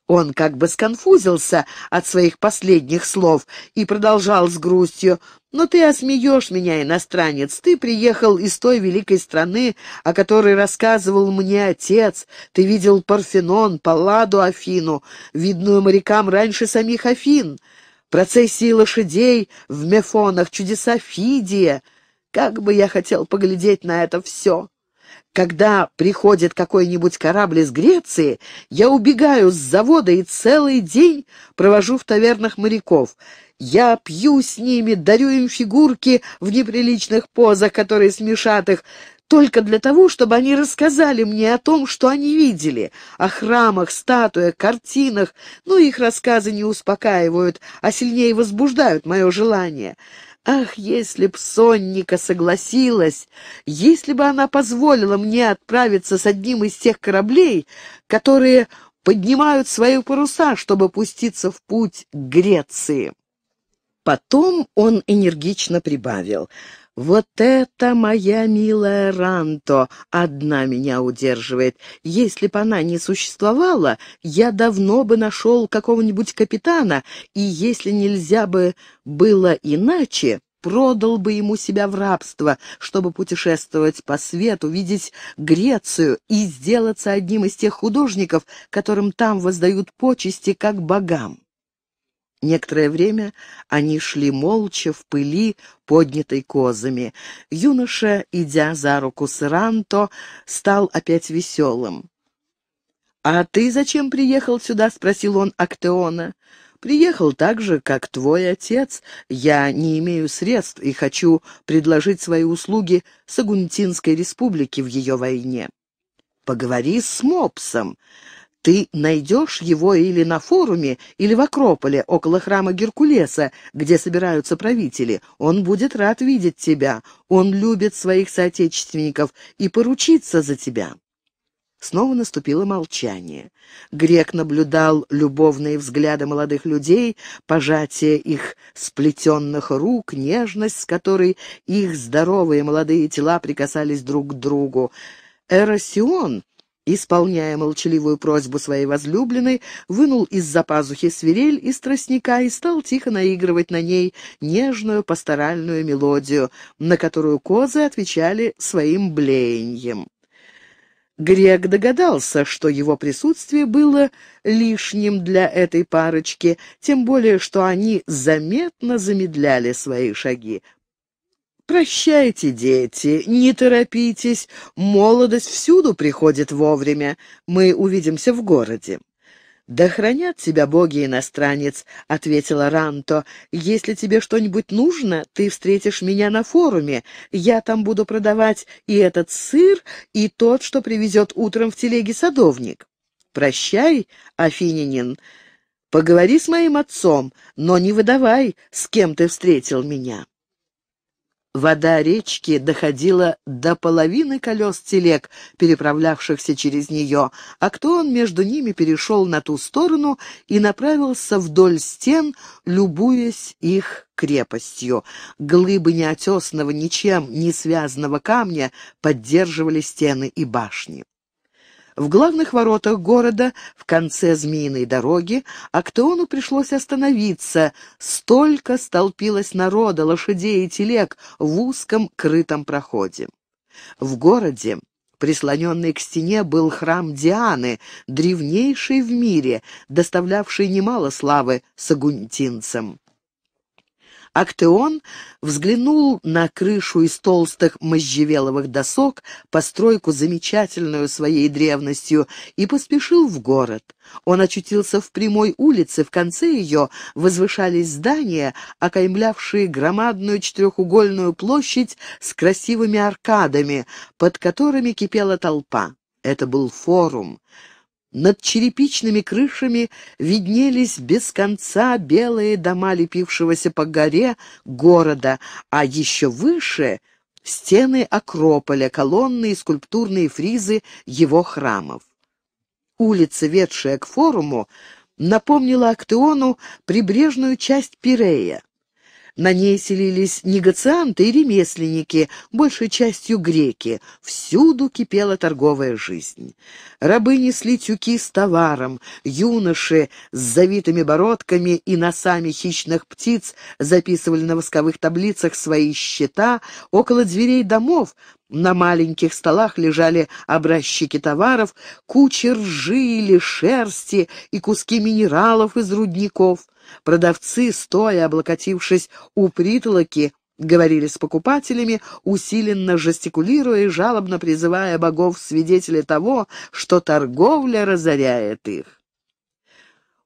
Он как бы сконфузился от своих последних слов и продолжал с грустью: «Но ты осмеешь меня, иностранец. Ты приехал из той великой страны, о которой рассказывал мне отец. Ты видел Парфенон, Палладу, Афину, видную морякам раньше самих Афин, процессии лошадей в Мефонах, чудеса Фидия. Как бы я хотел поглядеть на это все! Когда приходит какой-нибудь корабль из Греции, я убегаю с завода и целый день провожу в тавернах моряков. Я пью с ними, дарю им фигурки в неприличных позах, которые смешат их, только для того, чтобы они рассказали мне о том, что они видели, о храмах, статуях, картинах, но их рассказы не успокаивают, а сильнее возбуждают мое желание. Ах, если б Сонника согласилась, если бы она позволила мне отправиться с одним из тех кораблей, которые поднимают свои паруса, чтобы пуститься в путь к Греции». Потом он энергично прибавил: «Вот это моя милая Ранто одна меня удерживает. Если бы она не существовала, я давно бы нашел какого-нибудь капитана, и если нельзя бы было иначе, продал бы ему себя в рабство, чтобы путешествовать по свету, видеть Грецию и сделаться одним из тех художников, которым там воздают почести как богам». Некоторое время они шли молча в пыли, поднятой козами. Юноша, идя за руку с Ранто, стал опять веселым. «А ты зачем приехал сюда?» — спросил он Актеона. «Приехал так же, как твой отец. Я не имею средств и хочу предложить свои услуги Сагунтинской республике в ее войне». «Поговори с Мопсом. Ты найдешь его или на форуме, или в Акрополе, около храма Геркулеса, где собираются правители. Он будет рад видеть тебя. Он любит своих соотечественников и поручится за тебя». Снова наступило молчание. Грек наблюдал любовные взгляды молодых людей, пожатие их сплетенных рук, нежность, с которой их здоровые молодые тела прикасались друг к другу. Эросион, исполняя молчаливую просьбу своей возлюбленной, вынул из-за пазухи свирель из тростника и стал тихо наигрывать на ней нежную пасторальную мелодию, на которую козы отвечали своим блеяньем. Грек догадался, что его присутствие было лишним для этой парочки, тем более что они заметно замедляли свои шаги. «Прощайте, дети, не торопитесь, молодость всюду приходит вовремя. Мы увидимся в городе». «Да хранят тебя боги, иностранец», — ответила Ранто. «Если тебе что-нибудь нужно, ты встретишь меня на форуме. Я там буду продавать и этот сыр, и тот, что привезет утром в телеге садовник. Прощай, афинянин, поговори с моим отцом, но не выдавай, с кем ты встретил меня». Вода речки доходила до половины колес телег, переправлявшихся через нее, а Актеон между ними перешел на ту сторону и направился вдоль стен, любуясь их крепостью. Глыбы неотесного, ничем не связанного камня поддерживали стены и башни. В главных воротах города, в конце змеиной дороги, Актеону пришлось остановиться. Столько столпилось народа, лошадей и телег в узком крытом проходе. В городе, прислоненный к стене, был храм Дианы, древнейший в мире, доставлявший немало славы сагунтинцам. Актеон взглянул на крышу из толстых можжевеловых досок, постройку замечательную своей древностью, и поспешил в город. Он очутился в прямой улице, в конце ее возвышались здания, окаймлявшие громадную четырехугольную площадь с красивыми аркадами, под которыми кипела толпа. Это был форум. Над черепичными крышами виднелись без конца белые дома лепившегося по горе города, а еще выше — стены Акрополя, колонны и скульптурные фризы его храмов. Улица, ведшая к форуму, напомнила Актеону прибрежную часть Пирея. На ней селились негацианты и ремесленники, большей частью греки. Всюду кипела торговая жизнь. Рабы несли тюки с товаром, юноши с завитыми бородками и носами хищных птиц записывали на восковых таблицах свои счета. Около дверей домов на маленьких столах лежали образчики товаров, кучи ржи или шерсти и куски минералов из рудников. Продавцы, стоя, облокотившись у притолоки, говорили с покупателями, усиленно жестикулируя и жалобно призывая богов в свидетели того, что торговля разоряет их.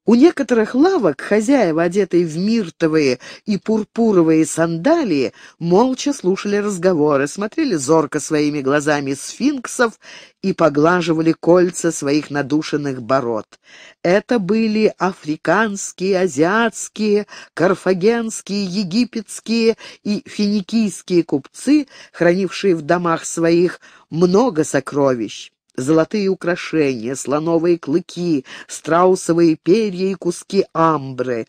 У некоторых лавок хозяева, одетые в миртовые и пурпуровые сандалии, молча слушали разговоры, смотрели зорко своими глазами сфинксов и поглаживали кольца своих надушенных бород. Это были африканские, азиатские, карфагенские, египетские и финикийские купцы, хранившие в домах своих много сокровищ. Золотые украшения, слоновые клыки, страусовые перья и куски амбры.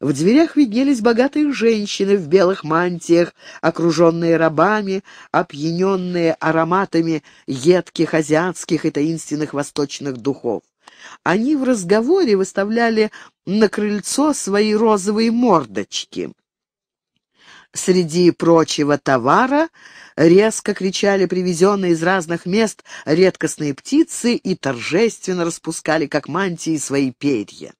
В дверях виднелись богатые женщины в белых мантиях, окруженные рабами, опьяненные ароматами едких азиатских и таинственных восточных духов. Они в разговоре выставляли на крыльцо свои розовые мордочки. Среди прочего товара резко кричали привезенные из разных мест редкостные птицы и торжественно распускали, как мантии, свои перья.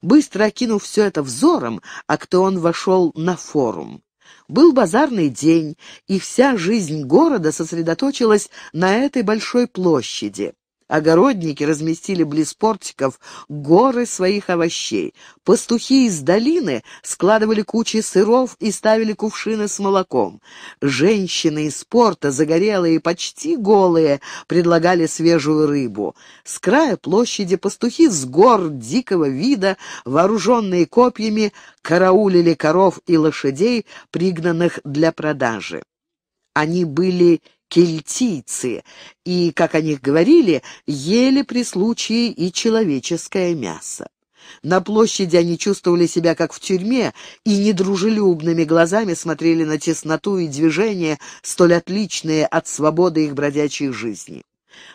Быстро окинув все это взором, Актеон вошел на форум. Был базарный день, и вся жизнь города сосредоточилась на этой большой площади. Огородники разместили близ портиков горы своих овощей. Пастухи из долины складывали кучи сыров и ставили кувшины с молоком. Женщины из порта, загорелые и почти голые, предлагали свежую рыбу. С края площади пастухи с гор дикого вида, вооруженные копьями, караулили коров и лошадей, пригнанных для продажи. Они были кельтийцы, и, как о них говорили, ели при случае и человеческое мясо. На площади они чувствовали себя как в тюрьме и недружелюбными глазами смотрели на тесноту и движения, столь отличные от свободы их бродячей жизни.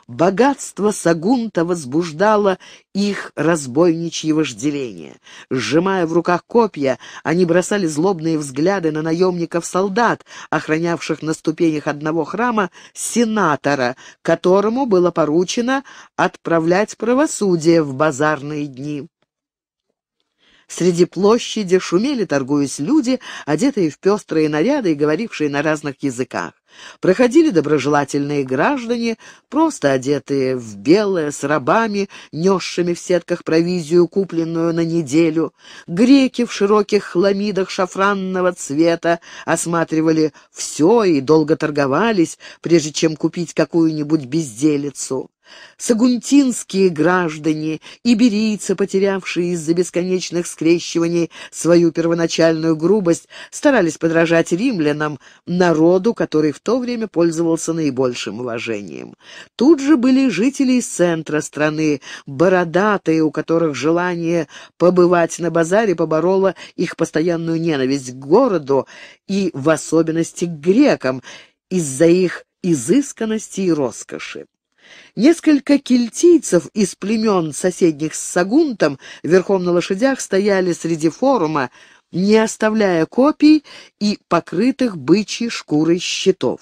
Богатство Сагунта возбуждало их разбойничье вожделение. Сжимая в руках копья, они бросали злобные взгляды на наемников-солдат, охранявших на ступенях одного храма сенатора, которому было поручено отправлять правосудие в базарные дни. Среди площади шумели, торгуясь, люди, одетые в пестрые наряды и говорившие на разных языках. Проходили доброжелательные граждане, просто одетые в белое, с рабами, несшими в сетках провизию, купленную на неделю. Греки в широких хламидах шафранного цвета осматривали все и долго торговались, прежде чем купить какую-нибудь безделицу. Сагунтинские граждане, иберийцы, потерявшие из-за бесконечных скрещиваний свою первоначальную грубость, старались подражать римлянам, народу, который в то время пользовался наибольшим уважением. Тут же были жители из центра страны, бородатые, у которых желание побывать на базаре побороло их постоянную ненависть к городу и в особенности к грекам из-за их изысканности и роскоши. Несколько кельтийцев из племен, соседних с Сагунтом, верхом на лошадях стояли среди форума, не оставляя копий и покрытых бычьей шкурой щитов.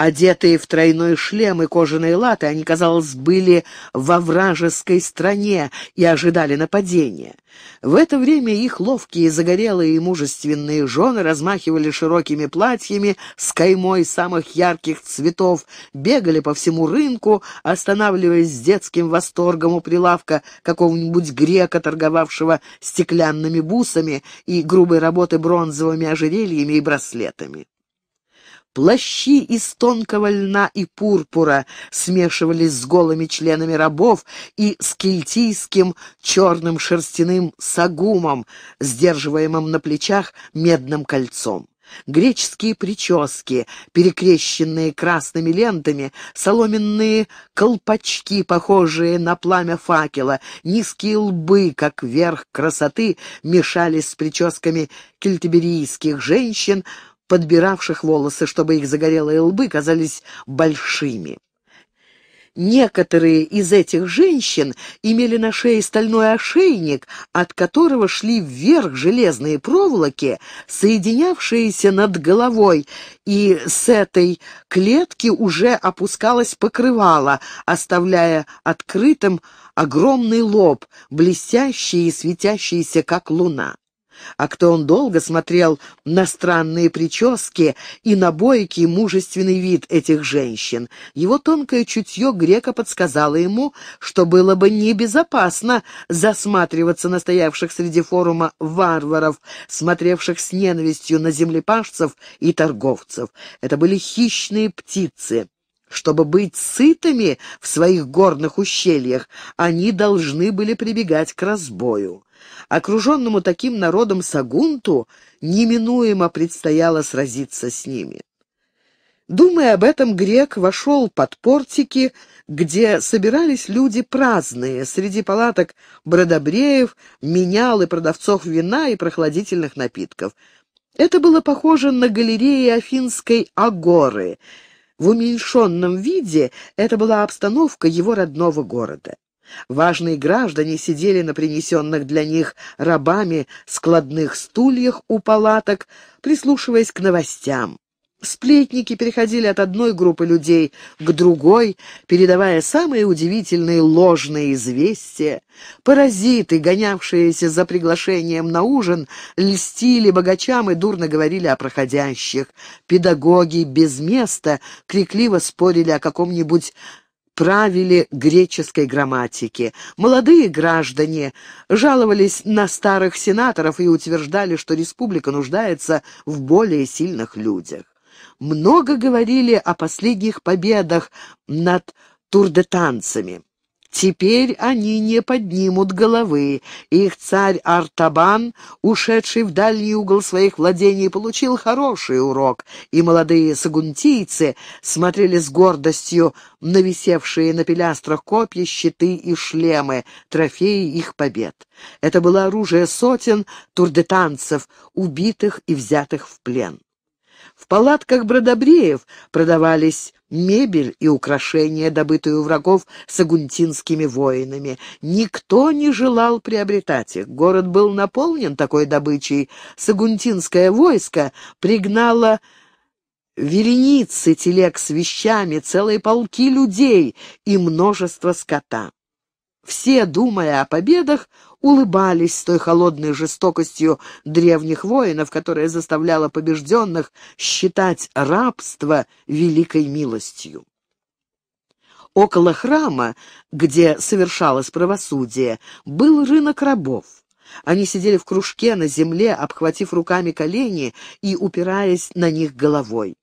Одетые в тройной шлем и кожаные латы, они, казалось, были во вражеской стране и ожидали нападения. В это время их ловкие, загорелые и мужественные жены размахивали широкими платьями с каймой самых ярких цветов, бегали по всему рынку, останавливаясь с детским восторгом у прилавка какого-нибудь грека, торговавшего стеклянными бусами и грубой работы бронзовыми ожерельями и браслетами. Плащи из тонкого льна и пурпура смешивались с голыми членами рабов и с кельтийским черным шерстяным сагумом, сдерживаемым на плечах медным кольцом. Греческие прически, перекрещенные красными лентами, соломенные колпачки, похожие на пламя факела, низкие лбы, как верх красоты, мешались с прическами кельтиберийских женщин, подбиравших волосы, чтобы их загорелые лбы казались большими. Некоторые из этих женщин имели на шее стальной ошейник, от которого шли вверх железные проволоки, соединявшиеся над головой, и с этой клетки уже опускалось покрывало, оставляя открытым огромный лоб, блестящий и светящийся, как луна. Актеон долго смотрел на странные прически и на бойкий мужественный вид этих женщин. Его тонкое чутье грека подсказало ему, что было бы небезопасно засматриваться на стоявших среди форума варваров, смотревших с ненавистью на землепашцев и торговцев. Это были хищные птицы. Чтобы быть сытыми в своих горных ущельях, они должны были прибегать к разбою. Окруженному таким народом Сагунту неминуемо предстояло сразиться с ними. Думая об этом, грек вошел под портики, где собирались люди праздные, среди палаток бродобреев, менял и продавцов вина и прохладительных напитков. Это было похоже на галереи Афинской Агоры. В уменьшенном виде это была обстановка его родного города. Важные граждане сидели на принесенных для них рабами складных стульях у палаток, прислушиваясь к новостям. Сплетники переходили от одной группы людей к другой, передавая самые удивительные ложные известия. Паразиты, гонявшиеся за приглашением на ужин, льстили богачам и дурно говорили о проходящих. Педагоги без места крикливо спорили о каком-нибудь правиле греческой грамматики. Молодые граждане жаловались на старых сенаторов и утверждали, что республика нуждается в более сильных людях. Много говорили о последних победах над турдетанцами. Теперь они не поднимут головы. Их царь Артабан, ушедший в дальний угол своих владений, получил хороший урок, и молодые сагунтийцы смотрели с гордостью на висевшие на пилястрах копья, щиты и шлемы, трофеи их побед. Это было оружие сотен турдетанцев, убитых и взятых в плен. В палатках бродобреев продавались мебель и украшения, добытые у врагов сагунтинскими воинами. Никто не желал приобретать их. Город был наполнен такой добычей. Сагунтинское войско пригнало вереницы телег с вещами, целые полки людей и множество скота. Все, думая о победах, улыбались с той холодной жестокостью древних воинов, которая заставляла побежденных считать рабство великой милостью. Около храма, где совершалось правосудие, был рынок рабов. Они сидели в кружке на земле, обхватив руками колени и упираясь на них головой.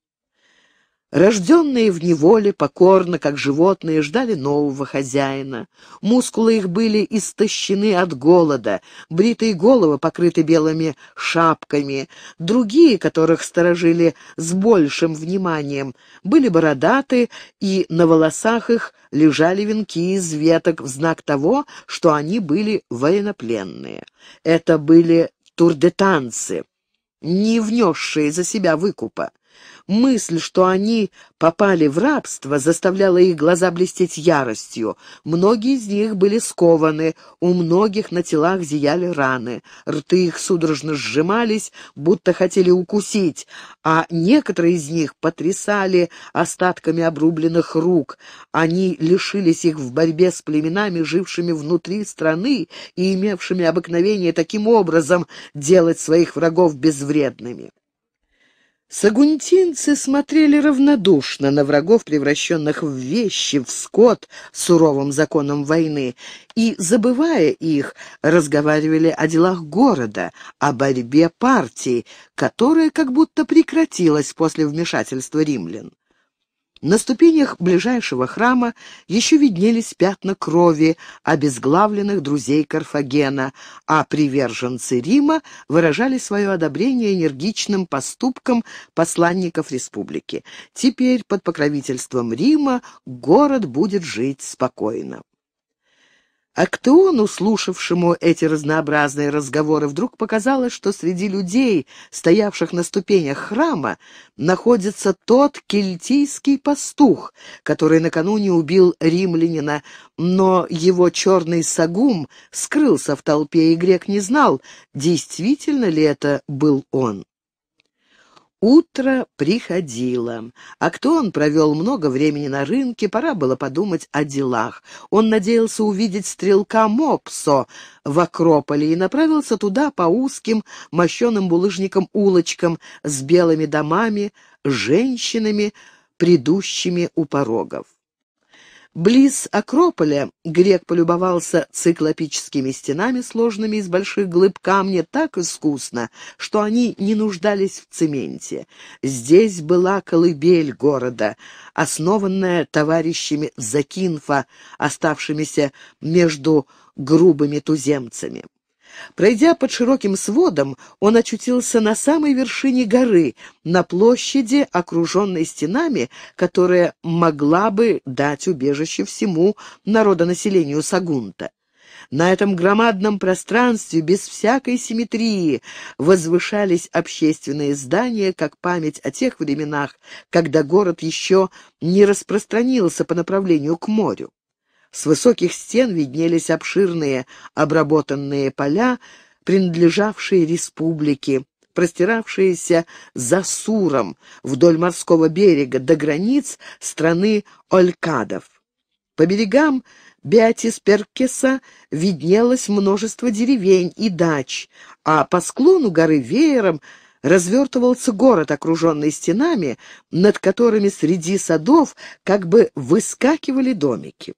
Рожденные в неволе, покорно, как животные, ждали нового хозяина. Мускулы их были истощены от голода, бритые головы покрыты белыми шапками. Другие, которых сторожили с большим вниманием, были бородаты, и на волосах их лежали венки из веток в знак того, что они были военнопленные. Это были турдетанцы, не внесшие за себя выкупа. Мысль, что они попали в рабство, заставляла их глаза блестеть яростью. Многие из них были скованы, у многих на телах зияли раны, рты их судорожно сжимались, будто хотели укусить, а некоторые из них потрясали остатками обрубленных рук. Они лишились их в борьбе с племенами, жившими внутри страны и имевшими обыкновение таким образом делать своих врагов безвредными. Сагунтинцы смотрели равнодушно на врагов, превращенных в вещи, в скот, суровым законом войны, и, забывая их, разговаривали о делах города, о борьбе партии, которая как будто прекратилась после вмешательства римлян. На ступенях ближайшего храма еще виднелись пятна крови обезглавленных друзей Карфагена, а приверженцы Рима выражали свое одобрение энергичным поступкам посланников республики. Теперь под покровительством Рима город будет жить спокойно. Актеону, слушавшему эти разнообразные разговоры, вдруг показалось, что среди людей, стоявших на ступенях храма, находится тот кельтийский пастух, который накануне убил римлянина, но его черный сагум скрылся в толпе, и грек не знал, действительно ли это был он. Утро приходило. Актеон провел много времени на рынке, пора было подумать о делах. Он надеялся увидеть стрелка Мопсо в Акрополе и направился туда по узким, мощеным булыжником улочкам с белыми домами, женщинами, придущими у порогов. Близ Акрополя грек полюбовался циклопическими стенами, сложными из больших глыб камня, так искусно, что они не нуждались в цементе. Здесь была колыбель города, основанная товарищами Закинфа, оставшимися между грубыми туземцами. Пройдя под широким сводом, он очутился на самой вершине горы, на площади, окруженной стенами, которая могла бы дать убежище всему народонаселению Сагунта. На этом громадном пространстве без всякой симметрии возвышались общественные здания, как память о тех временах, когда город еще не распространился по направлению к морю. С высоких стен виднелись обширные обработанные поля, принадлежавшие республике, простиравшиеся за Суром вдоль морского берега до границ страны Олькадов. По берегам Беатисперкеса виднелось множество деревень и дач, а по склону горы веером развертывался город, окруженный стенами, над которыми среди садов как бы выскакивали домики.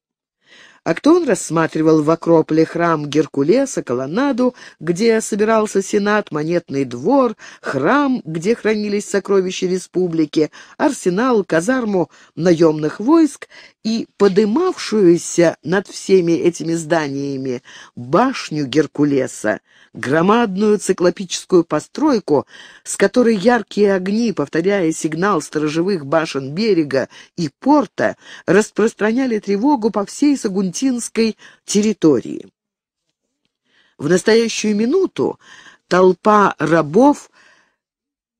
Актеон рассматривал в Акрополе храм Геркулеса, колоннаду, где собирался сенат, монетный двор, храм, где хранились сокровища республики, арсенал, казарму наемных войск и подымавшуюся над всеми этими зданиями башню Геркулеса, громадную циклопическую постройку, с которой яркие огни, повторяя сигнал сторожевых башен берега и порта, распространяли тревогу по всей Сагунтинской территории. В настоящую минуту толпа рабов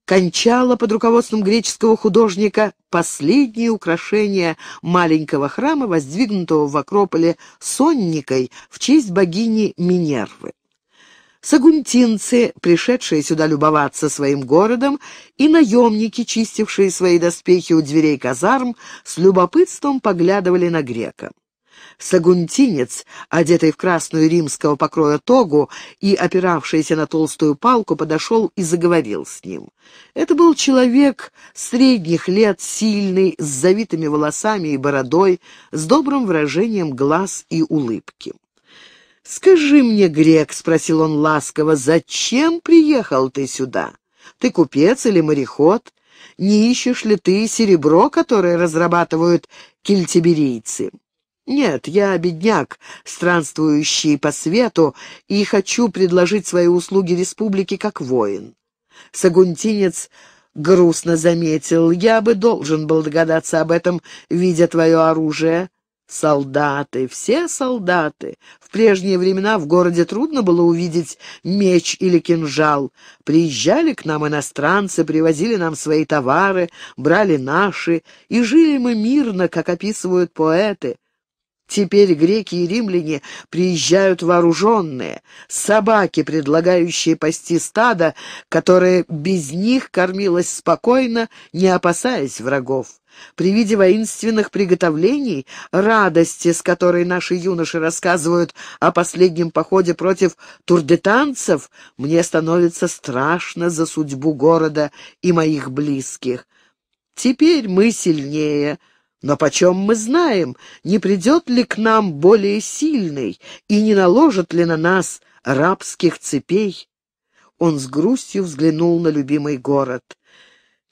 кончала под руководством греческого художника последние украшения маленького храма, воздвигнутого в Акрополе сонникой в честь богини Минервы. Сагунтинцы, пришедшие сюда любоваться своим городом, и наемники, чистившие свои доспехи у дверей казарм, с любопытством поглядывали на грека. Сагунтинец, одетый в красную римского покроя тогу и опиравшийся на толстую палку, подошел и заговорил с ним. Это был человек средних лет, сильный, с завитыми волосами и бородой, с добрым выражением глаз и улыбки. «Скажи мне, грек, — спросил он ласково, — зачем приехал ты сюда? Ты купец или мореход? Не ищешь ли ты серебро, которое разрабатывают кельтиберийцы?» «Нет, я бедняк, странствующий по свету, и хочу предложить свои услуги республике как воин». Сагунтинец грустно заметил: «Я бы должен был догадаться об этом, видя твое оружие». «Солдаты, все солдаты. В прежние времена в городе трудно было увидеть меч или кинжал. Приезжали к нам иностранцы, привозили нам свои товары, брали наши, и жили мы мирно, как описывают поэты. Теперь греки и римляне приезжают вооруженные, собаки, предлагающие пасти стадо, которое без них кормилось спокойно, не опасаясь врагов. При виде воинственных приготовлений, радости, с которой наши юноши рассказывают о последнем походе против турдетанцев, мне становится страшно за судьбу города и моих близких. Теперь мы сильнее, но почем мы знаем, не придет ли к нам более сильный и не наложит ли на нас рабских цепей?» Он с грустью взглянул на любимый город.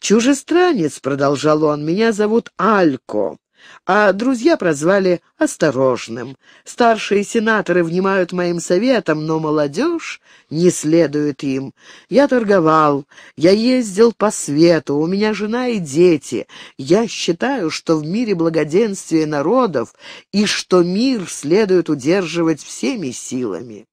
«Чужестранец, — продолжал он, — меня зовут Алько, а друзья прозвали Осторожным. Старшие сенаторы внимают моим советам, но молодежь не следует им. Я торговал, я ездил по свету, у меня жена и дети. Я считаю, что в мире благоденствие народов и что мир следует удерживать всеми силами.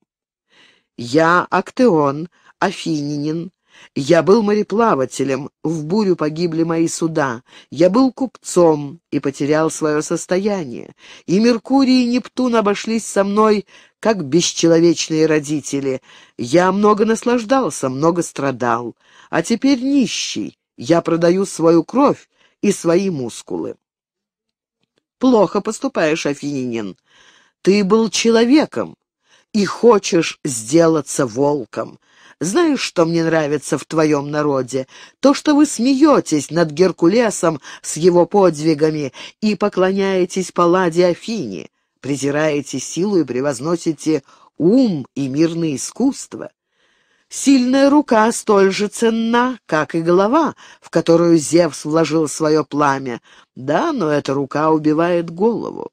Я Актеон, афинянин. Я был мореплавателем, в бурю погибли мои суда. Я был купцом и потерял свое состояние. И Меркурий и Нептун обошлись со мной, как бесчеловечные родители. Я много наслаждался, много страдал. А теперь нищий. Я продаю свою кровь и свои мускулы». «Плохо поступаешь, афинянин. Ты был человеком и хочешь сделаться волком. Знаешь, что мне нравится в твоем народе? То, что вы смеетесь над Геркулесом с его подвигами и поклоняетесь Паладе Афине, презираете силу и превозносите ум и мирное искусство. Сильная рука столь же ценна, как и голова, в которую Зевс вложил свое пламя. Да, но эта рука убивает голову».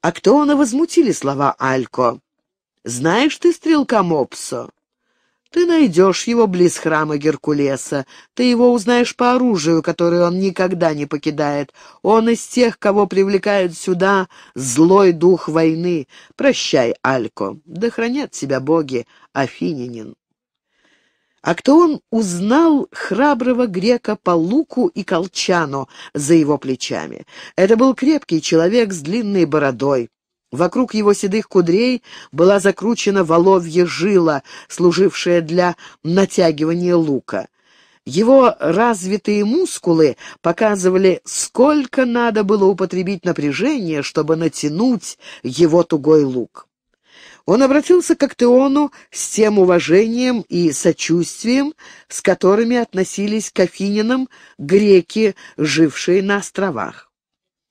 Актеона возмутили слова Алько. «Знаешь ты стрелка Мопсо? Ты найдешь его близ храма Геркулеса. Ты его узнаешь по оружию, которое он никогда не покидает. Он из тех, кого привлекает сюда злой дух войны. Прощай, Алько. Да хранят тебя боги, афинянин». Актеон узнал храброго грека по луку и колчану за его плечами. Это был крепкий человек с длинной бородой. Вокруг его седых кудрей была закручена воловья жила, служившая для натягивания лука. Его развитые мускулы показывали, сколько надо было употребить напряжения, чтобы натянуть его тугой лук. Он обратился к Актеону с тем уважением и сочувствием, с которыми относились к афинянам греки, жившие на островах.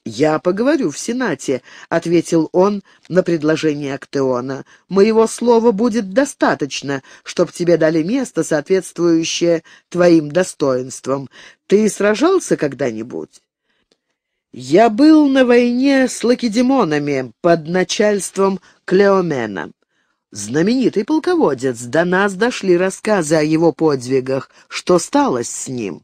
«Я поговорю в Сенате», — ответил он на предложение Актеона. «Моего слова будет достаточно, чтоб тебе дали место, соответствующее твоим достоинствам. Ты сражался когда-нибудь?» «Я был на войне с лакедемонами под начальством Клеомена. Знаменитый полководец. До нас дошли рассказы о его подвигах. Что стало с ним?»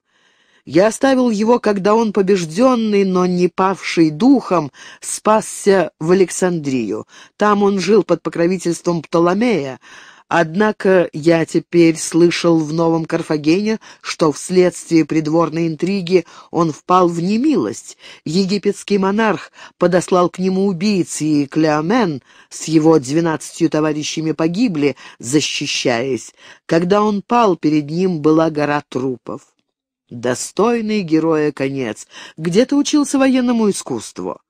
«Я оставил его, когда он, побежденный, но не павший духом, спасся в Александрию. Там он жил под покровительством Птоломея. Однако я теперь слышал в Новом Карфагене, что вследствие придворной интриги он впал в немилость. Египетский монарх подослал к нему убийц, и Клеомен с его 12 товарищами погибли, защищаясь. Когда он пал, перед ним была гора трупов». «Достойный героя конец. Где ты учился военному искусству?»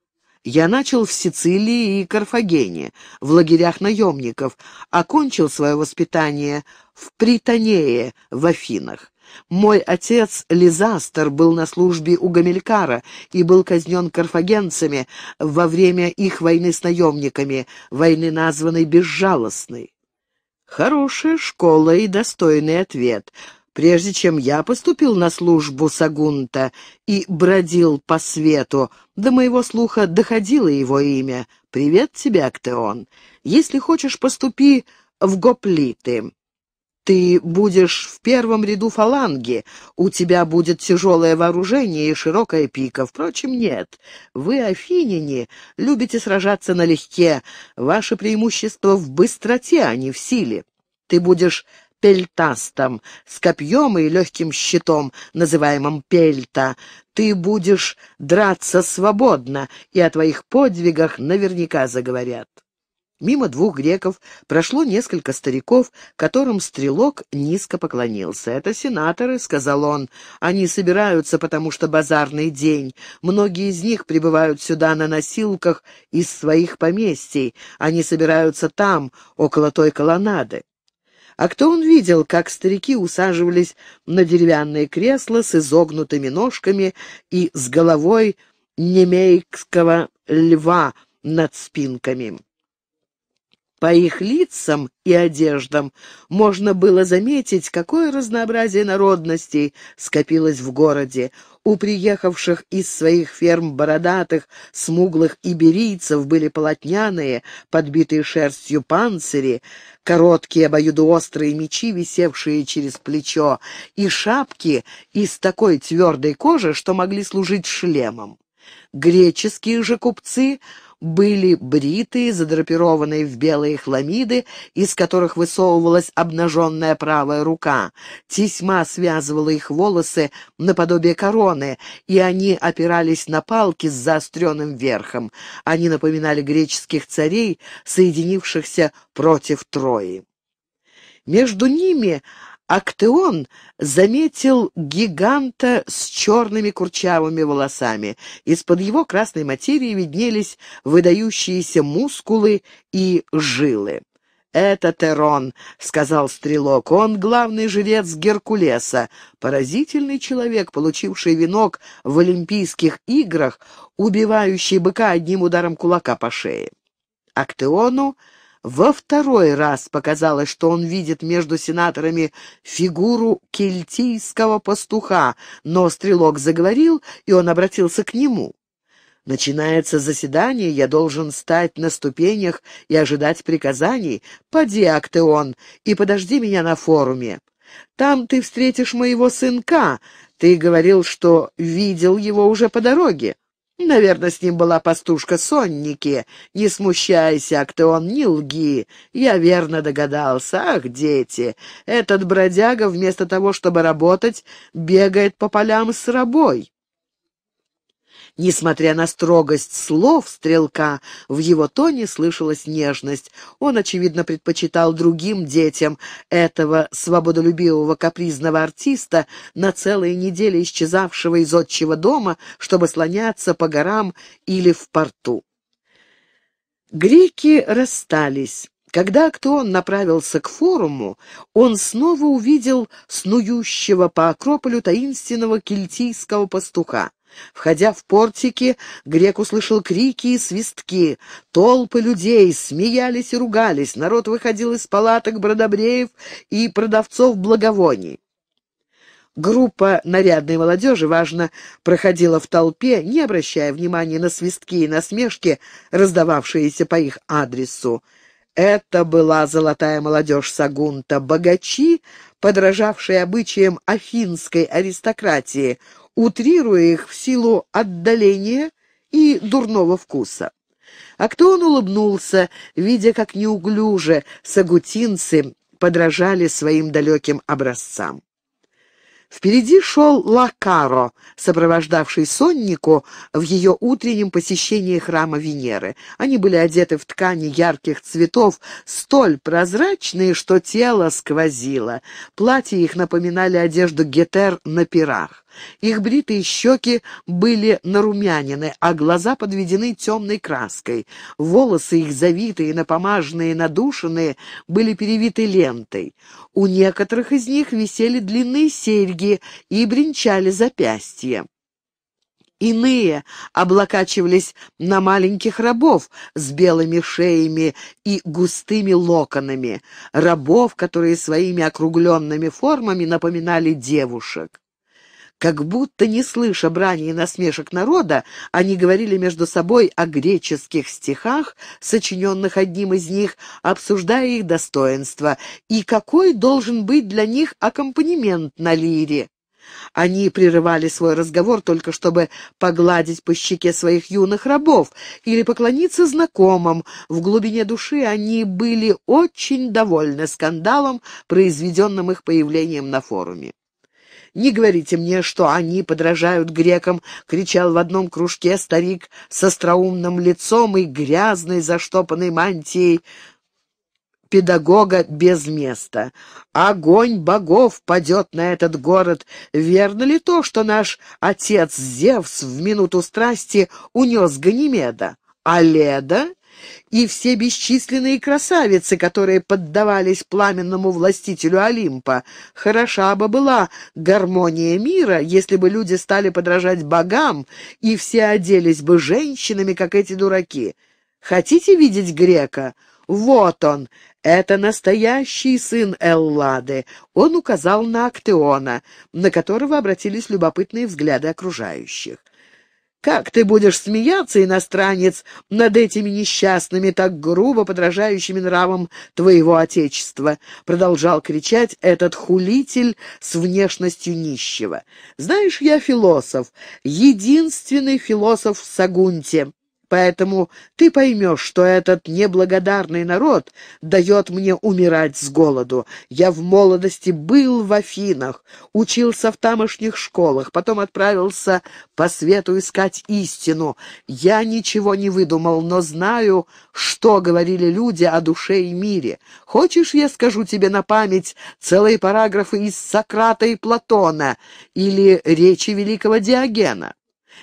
Я начал в Сицилии и Карфагене, в лагерях наемников, окончил свое воспитание в Притонее в Афинах. Мой отец Лизастер был на службе у Гамилькара и был казнен карфагенцами во время их войны с наемниками, войны, названной «Безжалостной». Хорошая школа и достойный ответ. Прежде чем я поступил на службу Сагунта и бродил по свету, до моего слуха доходило его имя. «Привет тебе, Актеон. Если хочешь, поступи в гоплиты. Ты будешь в первом ряду фаланги, у тебя будет тяжелое вооружение и широкая пика. Впрочем, нет. Вы, афиняне, любите сражаться налегке. Ваше преимущество в быстроте, а не в силе. Ты будешь пельтастом, с копьем и легким щитом, называемым пельта. Ты будешь драться свободно, и о твоих подвигах наверняка заговорят». Мимо двух греков прошло несколько стариков, которым стрелок низко поклонился. «Это сенаторы», — сказал он, — «они собираются, потому что базарный день. Многие из них прибывают сюда на носилках из своих поместий. Они собираются там, около той колоннады». А кто он видел, как старики усаживались на деревянные кресла с изогнутыми ножками и с головой немейского льва над спинками. По их лицам и одеждам можно было заметить, какое разнообразие народностей скопилось в городе. У приехавших из своих ферм бородатых, смуглых иберийцев были полотняные, подбитые шерстью панцири, короткие обоюдоострые мечи, висевшие через плечо, и шапки из такой твердой кожи, что могли служить шлемом. Греческие же купцы были бритые, задрапированные в белые хламиды, из которых высовывалась обнаженная правая рука. Тесьма связывала их волосы наподобие короны, и они опирались на палки с заостренным верхом. Они напоминали греческих царей, соединившихся против Трои. Между ними Актеон заметил гиганта с черными курчавыми волосами. Из-под его красной материи виднелись выдающиеся мускулы и жилы. «Это Терон», — сказал стрелок, — «он главный жрец Геркулеса. Поразительный человек, получивший венок в Олимпийских играх, убивающий быка одним ударом кулака по шее». Актеону во второй раз показалось, что он видит между сенаторами фигуру кельтийского пастуха, но стрелок заговорил, и он обратился к нему. «Начинается заседание, я должен стать на ступенях и ожидать приказаний. Поди, Актеон, и подожди меня на форуме. Там ты встретишь моего сынка. Ты говорил, что видел его уже по дороге. Наверное, с ним была пастушка Сонники. Не смущайся, Актеон, не лги. Я верно догадался. Ах, дети! Этот бродяга вместо того, чтобы работать, бегает по полям с рабой». Несмотря на строгость слов стрелка, в его тоне слышалась нежность. Он, очевидно, предпочитал другим детям этого свободолюбивого капризного артиста, на целые недели исчезавшего из отчего дома, чтобы слоняться по горам или в порту. Греки расстались. Когда Актеон направился к форуму, он снова увидел снующего по Акрополю таинственного кельтийского пастуха. Входя в портики, грек услышал крики и свистки. Толпы людей смеялись и ругались, народ выходил из палаток бродобреев и продавцов благовоний. Группа нарядной молодежи, важно, проходила в толпе, не обращая внимания на свистки и насмешки, раздававшиеся по их адресу. Это была золотая молодежь Сагунта, богачи, подражавшие обычаям афинской аристократии, утрируя их в силу отдаления и дурного вкуса. Актеон улыбнулся, видя, как неуклюже сагутинцы подражали своим далеким образцам. Впереди шел Лакаро, сопровождавший Соннику в ее утреннем посещении храма Венеры. Они были одеты в ткани ярких цветов, столь прозрачные, что тело сквозило. Платья их напоминали одежду гетер на пирах. Их бритые щеки были нарумянины, а глаза подведены темной краской. Волосы их завитые, напомаженные, надушенные, были перевиты лентой. У некоторых из них висели длинные серьги и бренчали запястья. Иные облокачивались на маленьких рабов с белыми шеями и густыми локонами, рабов, которые своими округленными формами напоминали девушек. Как будто не слыша брани и насмешек народа, они говорили между собой о греческих стихах, сочиненных одним из них, обсуждая их достоинства, и какой должен быть для них аккомпанемент на лире. Они прерывали свой разговор только чтобы погладить по щеке своих юных рабов или поклониться знакомым. В глубине души они были очень довольны скандалом, произведенным их появлением на форуме. «Не говорите мне, что они подражают грекам», — кричал в одном кружке старик с остроумным лицом и грязной заштопанной мантией педагога без места. «Огонь богов падет на этот город. Верно ли то, что наш отец Зевс в минуту страсти унес Ганимеда, а Леда и все бесчисленные красавицы, которые поддавались пламенному властителю Олимпа? Хороша бы была гармония мира, если бы люди стали подражать богам, и все оделись бы женщинами, как эти дураки. Хотите видеть грека? Вот он! Это настоящий сын Эллады!» Он указал на Актеона, на которого обратились любопытные взгляды окружающих. «Как ты будешь смеяться, иностранец, над этими несчастными, так грубо подражающими нравам твоего отечества!» — продолжал кричать этот хулитель с внешностью нищего. «Знаешь, я философ, единственный философ в Сагунте. Поэтому ты поймешь, что этот неблагодарный народ дает мне умирать с голоду. Я в молодости был в Афинах, учился в тамошних школах, потом отправился по свету искать истину. Я ничего не выдумал, но знаю, что говорили люди о душе и мире. Хочешь, я скажу тебе на память целые параграфы из Сократа и Платона или речи великого Диогена?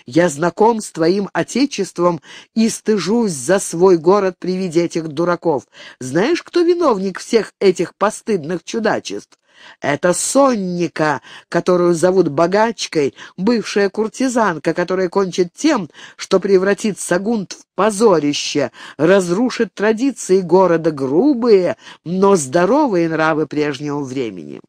Я знаком с твоим отечеством и стыжусь за свой город при виде этих дураков. Знаешь, кто виновник всех этих постыдных чудачеств? Это Сонника, которую зовут богачкой, бывшая куртизанка, которая кончит тем, что превратит Сагунт в позорище, разрушит традиции города, грубые, но здоровые нравы прежнего времени».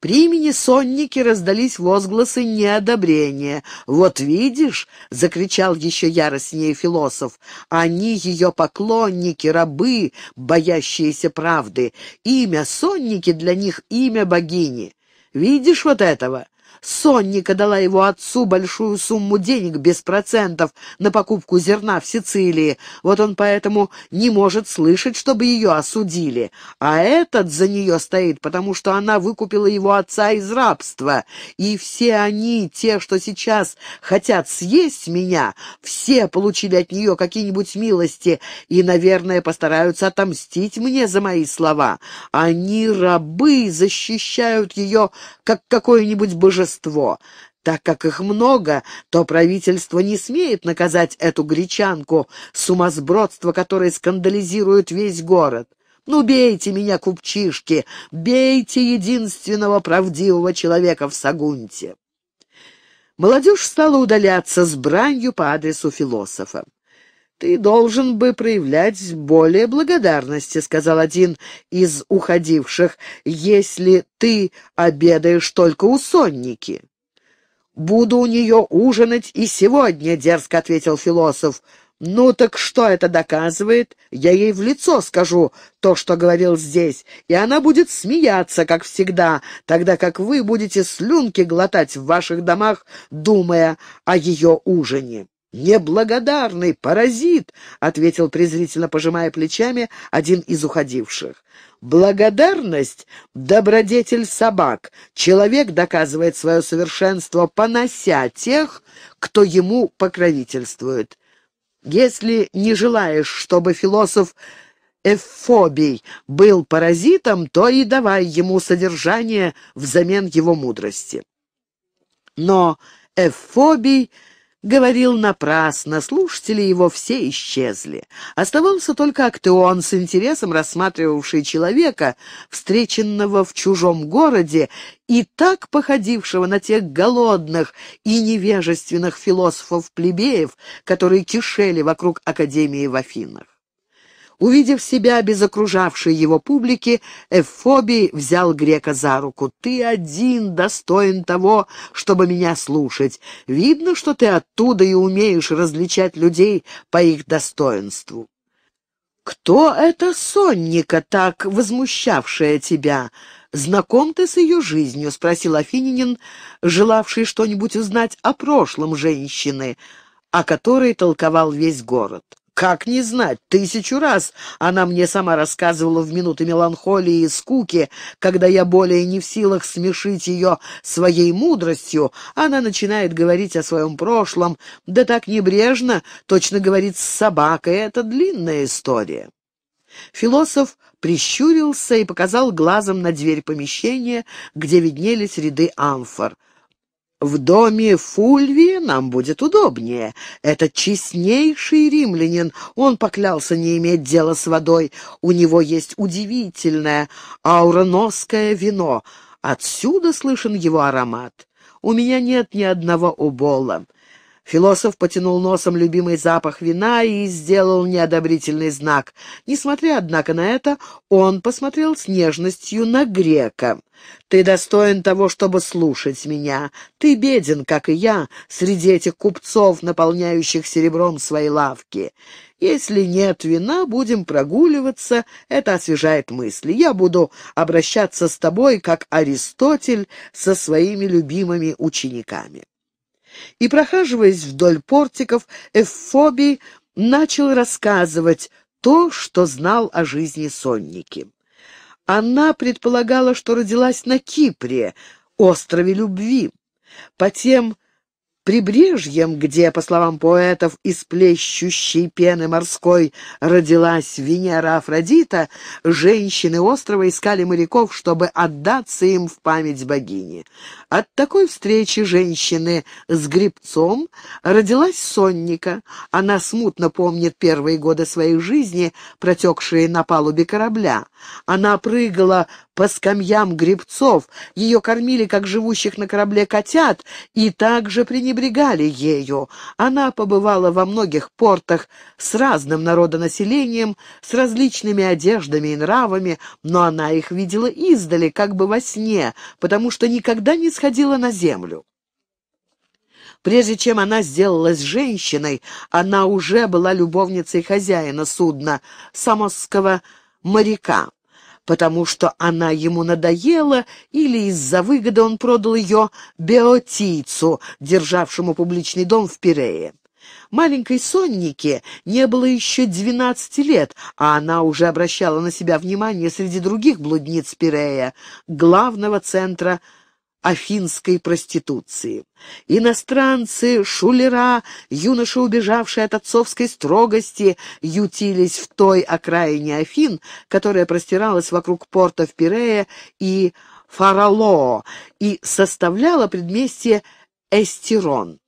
При имени Сонники раздались возгласы неодобрения. «Вот видишь!» — закричал еще яростнее философ. «Они ее поклонники, рабы, боящиеся правды. Имя Сонники для них — имя богини. Видишь вот этого? Сонника дала его отцу большую сумму денег без процентов на покупку зерна в Сицилии. Вот он поэтому не может слышать, чтобы ее осудили. А этот за нее стоит, потому что она выкупила его отца из рабства. И все они, те, что сейчас хотят съесть меня, все получили от нее какие-нибудь милости и, наверное, постараются отомстить мне за мои слова. Они, рабы, защищают ее, как какое-нибудь божество. Так как их много, то правительство не смеет наказать эту гречанку, сумасбродство которой скандализирует весь город. Ну, бейте меня, купчишки, бейте единственного правдивого человека в Сагунте». Молодежь стала удаляться с бранью по адресу философа. «Ты должен бы проявлять более благодарности», — сказал один из уходивших, «если ты обедаешь только у Сонники». «Буду у нее ужинать и сегодня», — дерзко ответил философ. «Ну так что это доказывает? Я ей в лицо скажу то, что говорил здесь, и она будет смеяться, как всегда, тогда как вы будете слюнки глотать в ваших домах, думая о ее ужине». «Неблагодарный паразит!» — ответил презрительно, пожимая плечами, один из уходивших. «Благодарность — добродетель собак. Человек доказывает свое совершенство, понося тех, кто ему покровительствует. Если не желаешь, чтобы философ Эфобий был паразитом, то и давай ему содержание взамен его мудрости». Но Эфобий говорил напрасно, слушатели его все исчезли. Оставался только Актеон, с интересом рассматривавший человека, встреченного в чужом городе и так походившего на тех голодных и невежественных философов-плебеев, которые кишели вокруг Академии в Афинах. Увидев себя без окружавшей его публики, Эфобий взял грека за руку. «Ты один достоин того, чтобы меня слушать. Видно, что ты оттуда и умеешь различать людей по их достоинству». «Кто эта сонника, так возмущавшая тебя? Знаком ты с ее жизнью?» — спросил афинянин, желавший что-нибудь узнать о прошлом женщины, о которой толковал весь город. «Как не знать? Тысячу раз она мне сама рассказывала в минуты меланхолии и скуки, когда я более не в силах смешить ее своей мудростью. Она начинает говорить о своем прошлом, да так небрежно, точно говорит с собакой. Это длинная история». Философ прищурился и показал глазом на дверь помещения, где виднелись ряды амфор. «В доме Фульвия нам будет удобнее. Это честнейший римлянин. Он поклялся не иметь дела с водой. У него есть удивительное ауроносское вино. Отсюда слышен его аромат. У меня нет ни одного убола». Философ потянул носом любимый запах вина и сделал неодобрительный знак. Несмотря, однако, на это, он посмотрел с нежностью на грека. «Ты достоин того, чтобы слушать меня. Ты беден, как и я, среди этих купцов, наполняющих серебром свои лавки. Если нет вина, будем прогуливаться, это освежает мысли. Я буду обращаться с тобой, как Аристотель со своими любимыми учениками». И, прохаживаясь вдоль портиков, Эфобий начал рассказывать то, что знал о жизни сонники. Она предполагала, что родилась на Кипре, острове любви, по тем прибрежьям, где, по словам поэтов, из плещущей пены морской родилась Венера Афродита, женщины острова искали моряков, чтобы отдаться им в память богини. От такой встречи женщины с гребцом родилась сонника. Она смутно помнит первые годы своей жизни, протекшие на палубе корабля. Она прыгала по скамьям гребцов, ее кормили, как живущих на корабле котят, и также пренебрегали ею. Она побывала во многих портах с разным народонаселением, с различными одеждами и нравами, но она их видела издали, как бы во сне, потому что никогда не сходила на землю. Прежде чем она сделалась женщиной, она уже была любовницей хозяина судна, самосского моряка. Потому что она ему надоела, или из-за выгоды он продал ее беотийцу, державшему публичный дом в Пирее. Маленькой соннике не было еще 12 лет, а она уже обращала на себя внимание среди других блудниц Пирея, главного центра афинской проституции. Иностранцы, шулера, юноши, убежавшие от отцовской строгости, ютились в той окраине Афин, которая простиралась вокруг портов Пирея и Фаралоо и составляла предместье Эстирон.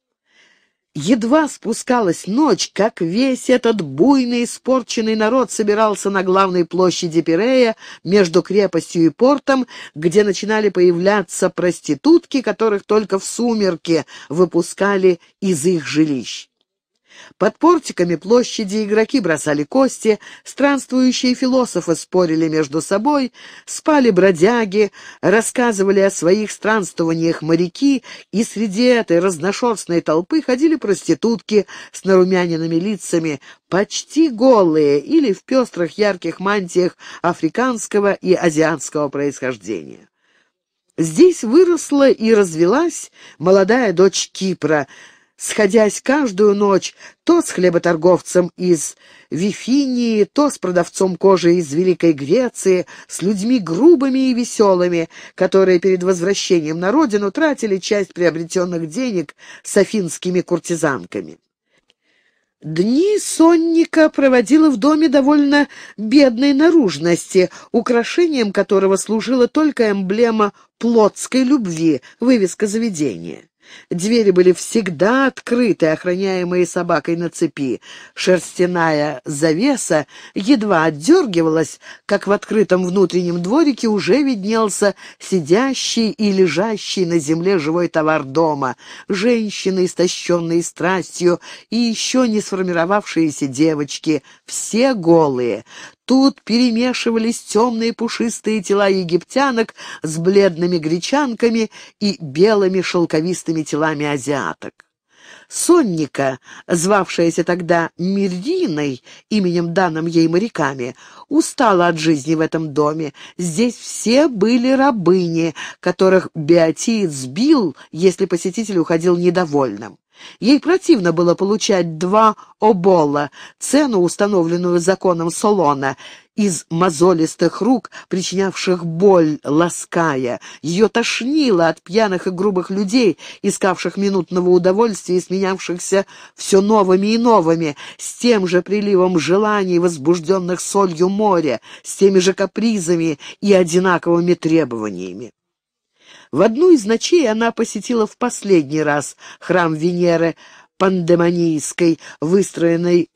Едва спускалась ночь, как весь этот буйный, испорченный народ собирался на главной площади Пирея между крепостью и портом, где начинали появляться проститутки, которых только в сумерки выпускали из их жилищ. Под портиками площади игроки бросали кости, странствующие философы спорили между собой, спали бродяги, рассказывали о своих странствованиях моряки, и среди этой разношерстной толпы ходили проститутки с нарумяненными лицами, почти голые или в пестрых ярких мантиях африканского и азиатского происхождения. Здесь выросла и развелась молодая дочь Кипра, сходясь каждую ночь то с хлеботорговцем из Вифинии, то с продавцом кожи из Великой Греции, с людьми грубыми и веселыми, которые перед возвращением на родину тратили часть приобретенных денег с афинскими куртизанками. Дни сонника проводила в доме довольно бедной наружности, украшением которого служила только эмблема плотской любви, вывеска заведения. Двери были всегда открыты, охраняемые собакой на цепи. Шерстяная завеса едва отдергивалась, как в открытом внутреннем дворике уже виднелся сидящий и лежащий на земле живой товар дома, женщины, истощенные страстью, и еще не сформировавшиеся девочки, все голые. Тут перемешивались темные пушистые тела египтянок с бледными гречанками и белыми шелковистыми телами азиаток. Сонника, звавшаяся тогда Мириной, именем данным ей моряками, устала от жизни в этом доме. Здесь все были рабыни, которых Беотид сбил, если посетитель уходил недовольным. Ей противно было получать 2 обола, цену, установленную законом Солона, из мозолистых рук, причинявших боль, лаская. Ее тошнило от пьяных и грубых людей, искавших минутного удовольствия и сменявшихся все новыми и новыми, с тем же приливом желаний, возбужденных солью моря, с теми же капризами и одинаковыми требованиями. В одну из ночей она посетила в последний раз храм Венеры Пандемонийской, выстроенный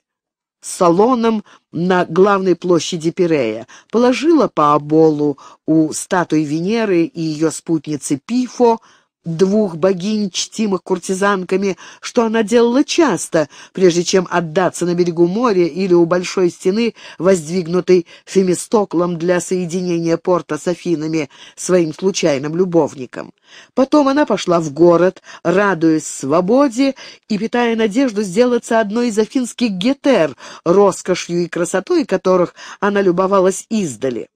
салоном на главной площади Пирея, положила по оболу у статуи Венеры и ее спутницы Пифо, 2 богинь, чтимых куртизанками, что она делала часто, прежде чем отдаться на берегу моря или у большой стены, воздвигнутой Фемистоклом для соединения порта с Афинами, своим случайным любовником. Потом она пошла в город, радуясь свободе и питая надежду сделаться одной из афинских гетер, роскошью и красотой которых она любовалась издали.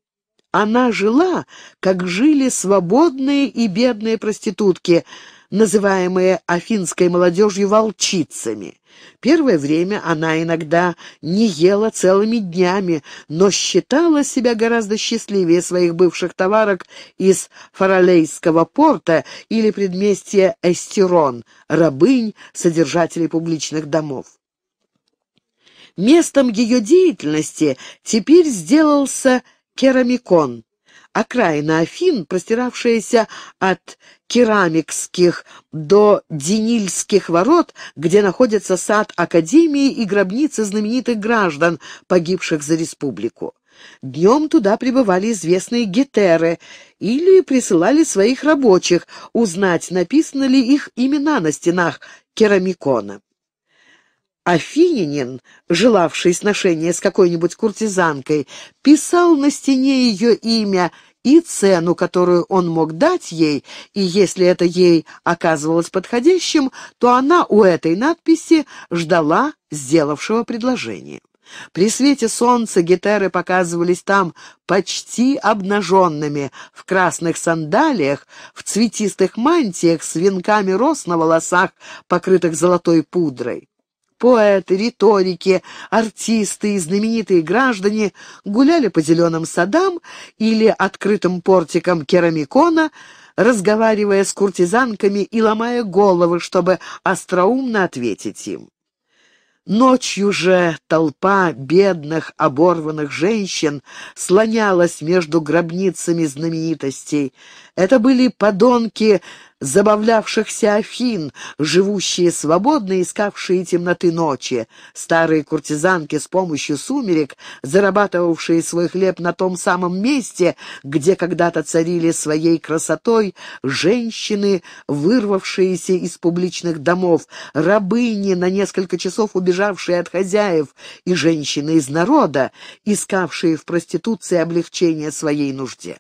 Она жила, как жили свободные и бедные проститутки, называемые афинской молодежью волчицами. Первое время она иногда не ела целыми днями, но считала себя гораздо счастливее своих бывших товарок из Фаралейского порта или предместья Эстерон, рабынь, содержателей публичных домов. Местом ее деятельности теперь сделался Керамикон, окраина Афин, простиравшаяся от Керамикских до Динильских ворот, где находится сад Академии и гробницы знаменитых граждан, погибших за республику. Днем туда прибывали известные гетеры или присылали своих рабочих узнать, написаны ли их имена на стенах Керамикона. Афинянин, желавший сношения с какой-нибудь куртизанкой, писал на стене ее имя и цену, которую он мог дать ей, и если это ей оказывалось подходящим, то она у этой надписи ждала сделавшего предложение. При свете солнца гетеры показывались там почти обнаженными, в красных сандалиях, в цветистых мантиях с венками роз на волосах, покрытых золотой пудрой. Поэты, риторики, артисты и знаменитые граждане гуляли по зеленым садам или открытым портикам Керамикона, разговаривая с куртизанками и ломая головы, чтобы остроумно ответить им. Ночью же толпа бедных, оборванных женщин слонялась между гробницами знаменитостей. Это были подонки забавлявшихся Афин, живущие свободно, искавшие темноты ночи, старые куртизанки с помощью сумерек, зарабатывавшие свой хлеб на том самом месте, где когда-то царили своей красотой женщины, вырвавшиеся из публичных домов, рабыни, на несколько часов убежавшие от хозяев, и женщины из народа, искавшие в проституции облегчение своей нужде.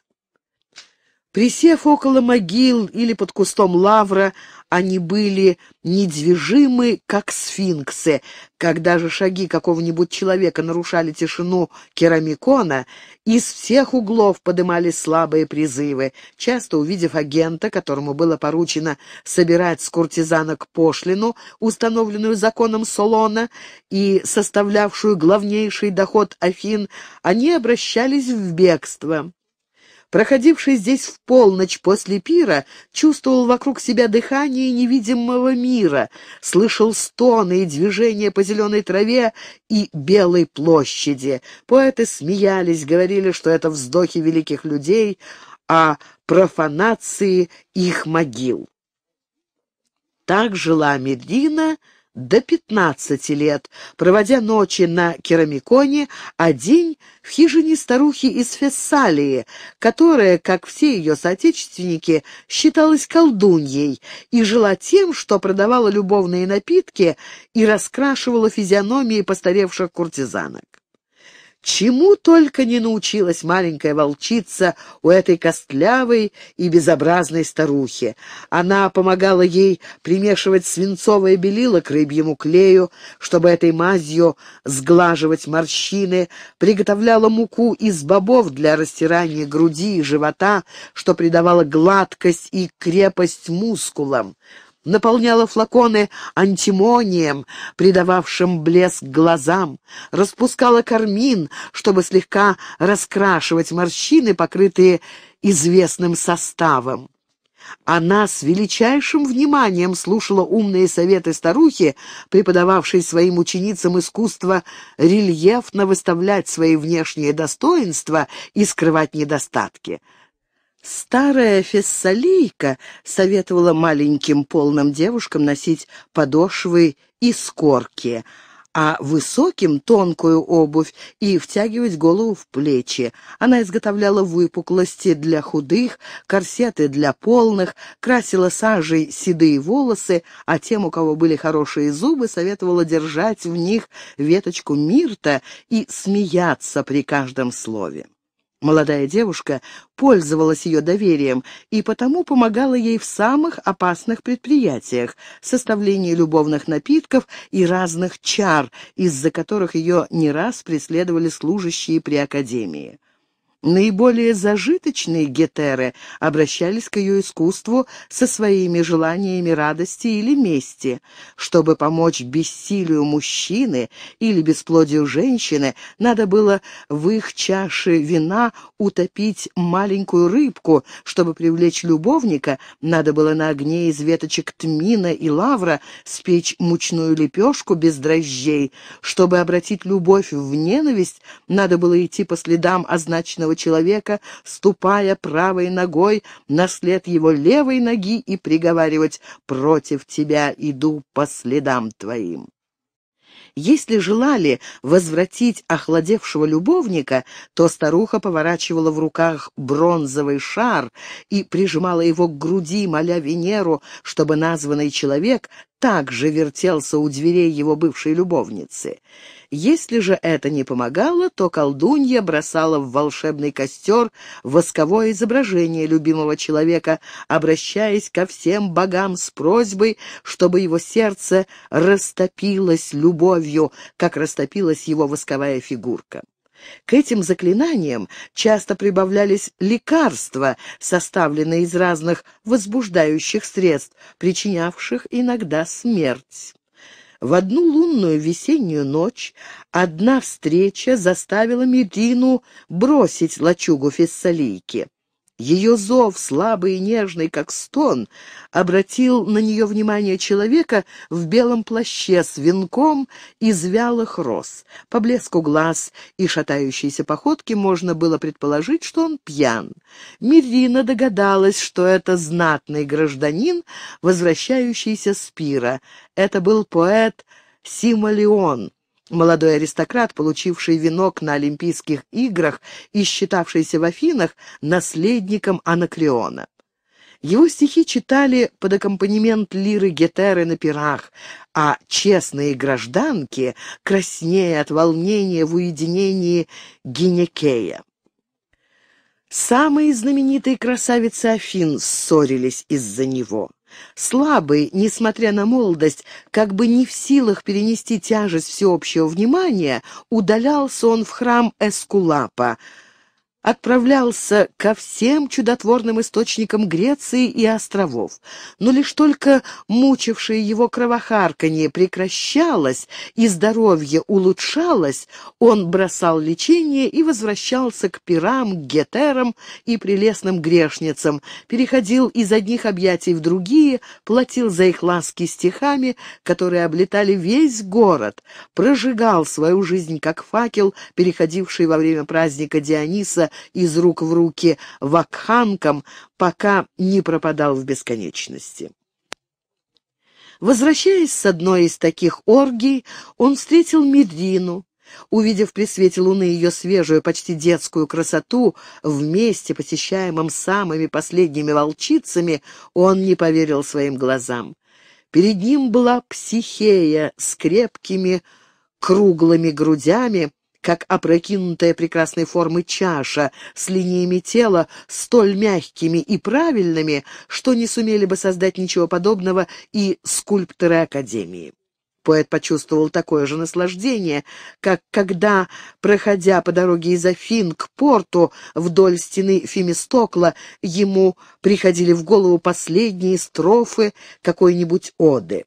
Присев около могил или под кустом лавра, они были недвижимы, как сфинксы. Когда же шаги какого-нибудь человека нарушали тишину Керамикона, из всех углов подымались слабые призывы. Часто увидев агента, которому было поручено собирать с куртизанок пошлину, установленную законом Солона и составлявшую главнейший доход Афин, они обращались в бегство. Проходивший здесь в полночь после пира чувствовал вокруг себя дыхание невидимого мира, слышал стоны и движения по зеленой траве и белой площади. Поэты смеялись, говорили, что это вздохи великих людей, а профанации их могил. Так жила Медрина до 15 лет, проводя ночи на Керамиконе, а день в хижине старухи из Фессалии, которая, как все ее соотечественники, считалась колдуньей и жила тем, что продавала любовные напитки и раскрашивала физиономии постаревших куртизанок. Чему только не научилась маленькая волчица у этой костлявой и безобразной старухи. Она помогала ей примешивать свинцовое белило к рыбьему клею, чтобы этой мазью сглаживать морщины, приготовляла муку из бобов для растирания груди и живота, что придавало гладкость и крепость мускулам. Наполняла флаконы антимонием, придававшим блеск глазам, распускала кармин, чтобы слегка раскрашивать морщины, покрытые известным составом. Она с величайшим вниманием слушала умные советы старухи, преподававшей своим ученицам искусство рельефно выставлять свои внешние достоинства и скрывать недостатки. Старая фессалийка советовала маленьким полным девушкам носить подошвы из корки, а высоким — тонкую обувь и втягивать голову в плечи. Она изготовляла выпуклости для худых, корсеты для полных, красила сажей седые волосы, а тем, у кого были хорошие зубы, советовала держать в них веточку мирта и смеяться при каждом слове. Молодая девушка пользовалась ее доверием и потому помогала ей в самых опасных предприятиях — составлении любовных напитков и разных чар, из-за которых ее не раз преследовали служащие при Академии. Наиболее зажиточные гетеры обращались к ее искусству со своими желаниями радости или мести. Чтобы помочь бессилию мужчины или бесплодию женщины, надо было в их чаше вина утопить маленькую рыбку. Чтобы привлечь любовника, надо было на огне из веточек тмина и лавра спечь мучную лепешку без дрожжей. Чтобы обратить любовь в ненависть, надо было идти по следам означенного человека, ступая правой ногой на след его левой ноги и приговаривать: «Против тебя иду по следам твоим». Если желали возвратить охладевшего любовника, то старуха поворачивала в руках бронзовый шар и прижимала его к груди, моля Венеру, чтобы названный человек также вертелся у дверей его бывшей любовницы. Если же это не помогало, то колдунья бросала в волшебный костер восковое изображение любимого человека, обращаясь ко всем богам с просьбой, чтобы его сердце растопилось любовью, как растопилась его восковая фигурка. К этим заклинаниям часто прибавлялись лекарства, составленные из разных возбуждающих средств, причинявших иногда смерть. В одну лунную весеннюю ночь одна встреча заставила Медрину бросить лачугу фессалийки. Ее зов, слабый и нежный, как стон, обратил на нее внимание человека в белом плаще с венком из вялых роз. По блеску глаз и шатающейся походке можно было предположить, что он пьян. Медрина догадалась, что это знатный гражданин, возвращающийся с пира. Это был поэт Сималион, молодой аристократ, получивший венок на Олимпийских играх и считавшийся в Афинах наследником Анакреона. Его стихи читали под аккомпанемент лиры гетеры на пирах, а честные гражданки, краснея от волнения в уединении Гинекея. Самые знаменитые красавицы Афин ссорились из-за него. Слабый, несмотря на молодость, как бы не в силах перенести тяжесть всеобщего внимания, удалялся он в храм Эскулапа, отправлялся ко всем чудотворным источникам Греции и островов. Но лишь только мучившее его кровохарканье прекращалось и здоровье улучшалось, он бросал лечение и возвращался к пирам, к гетерам и прелестным грешницам, переходил из одних объятий в другие, платил за их ласки стихами, которые облетали весь город, прожигал свою жизнь как факел, переходивший во время праздника Диониса из рук в руки вакханкам, пока не пропадал в бесконечности. Возвращаясь с одной из таких оргий, он встретил Медрину. Увидев при свете луны ее свежую, почти детскую красоту, в месте, посещаемом самыми последними волчицами, он не поверил своим глазам. Перед ним была Психея с крепкими круглыми грудями, как опрокинутая прекрасной формы чаша, с линиями тела столь мягкими и правильными, что не сумели бы создать ничего подобного и скульпторы Академии. Поэт почувствовал такое же наслаждение, как когда, проходя по дороге из Афин к порту вдоль стены Фемистокла, ему приходили в голову последние строфы какой-нибудь оды.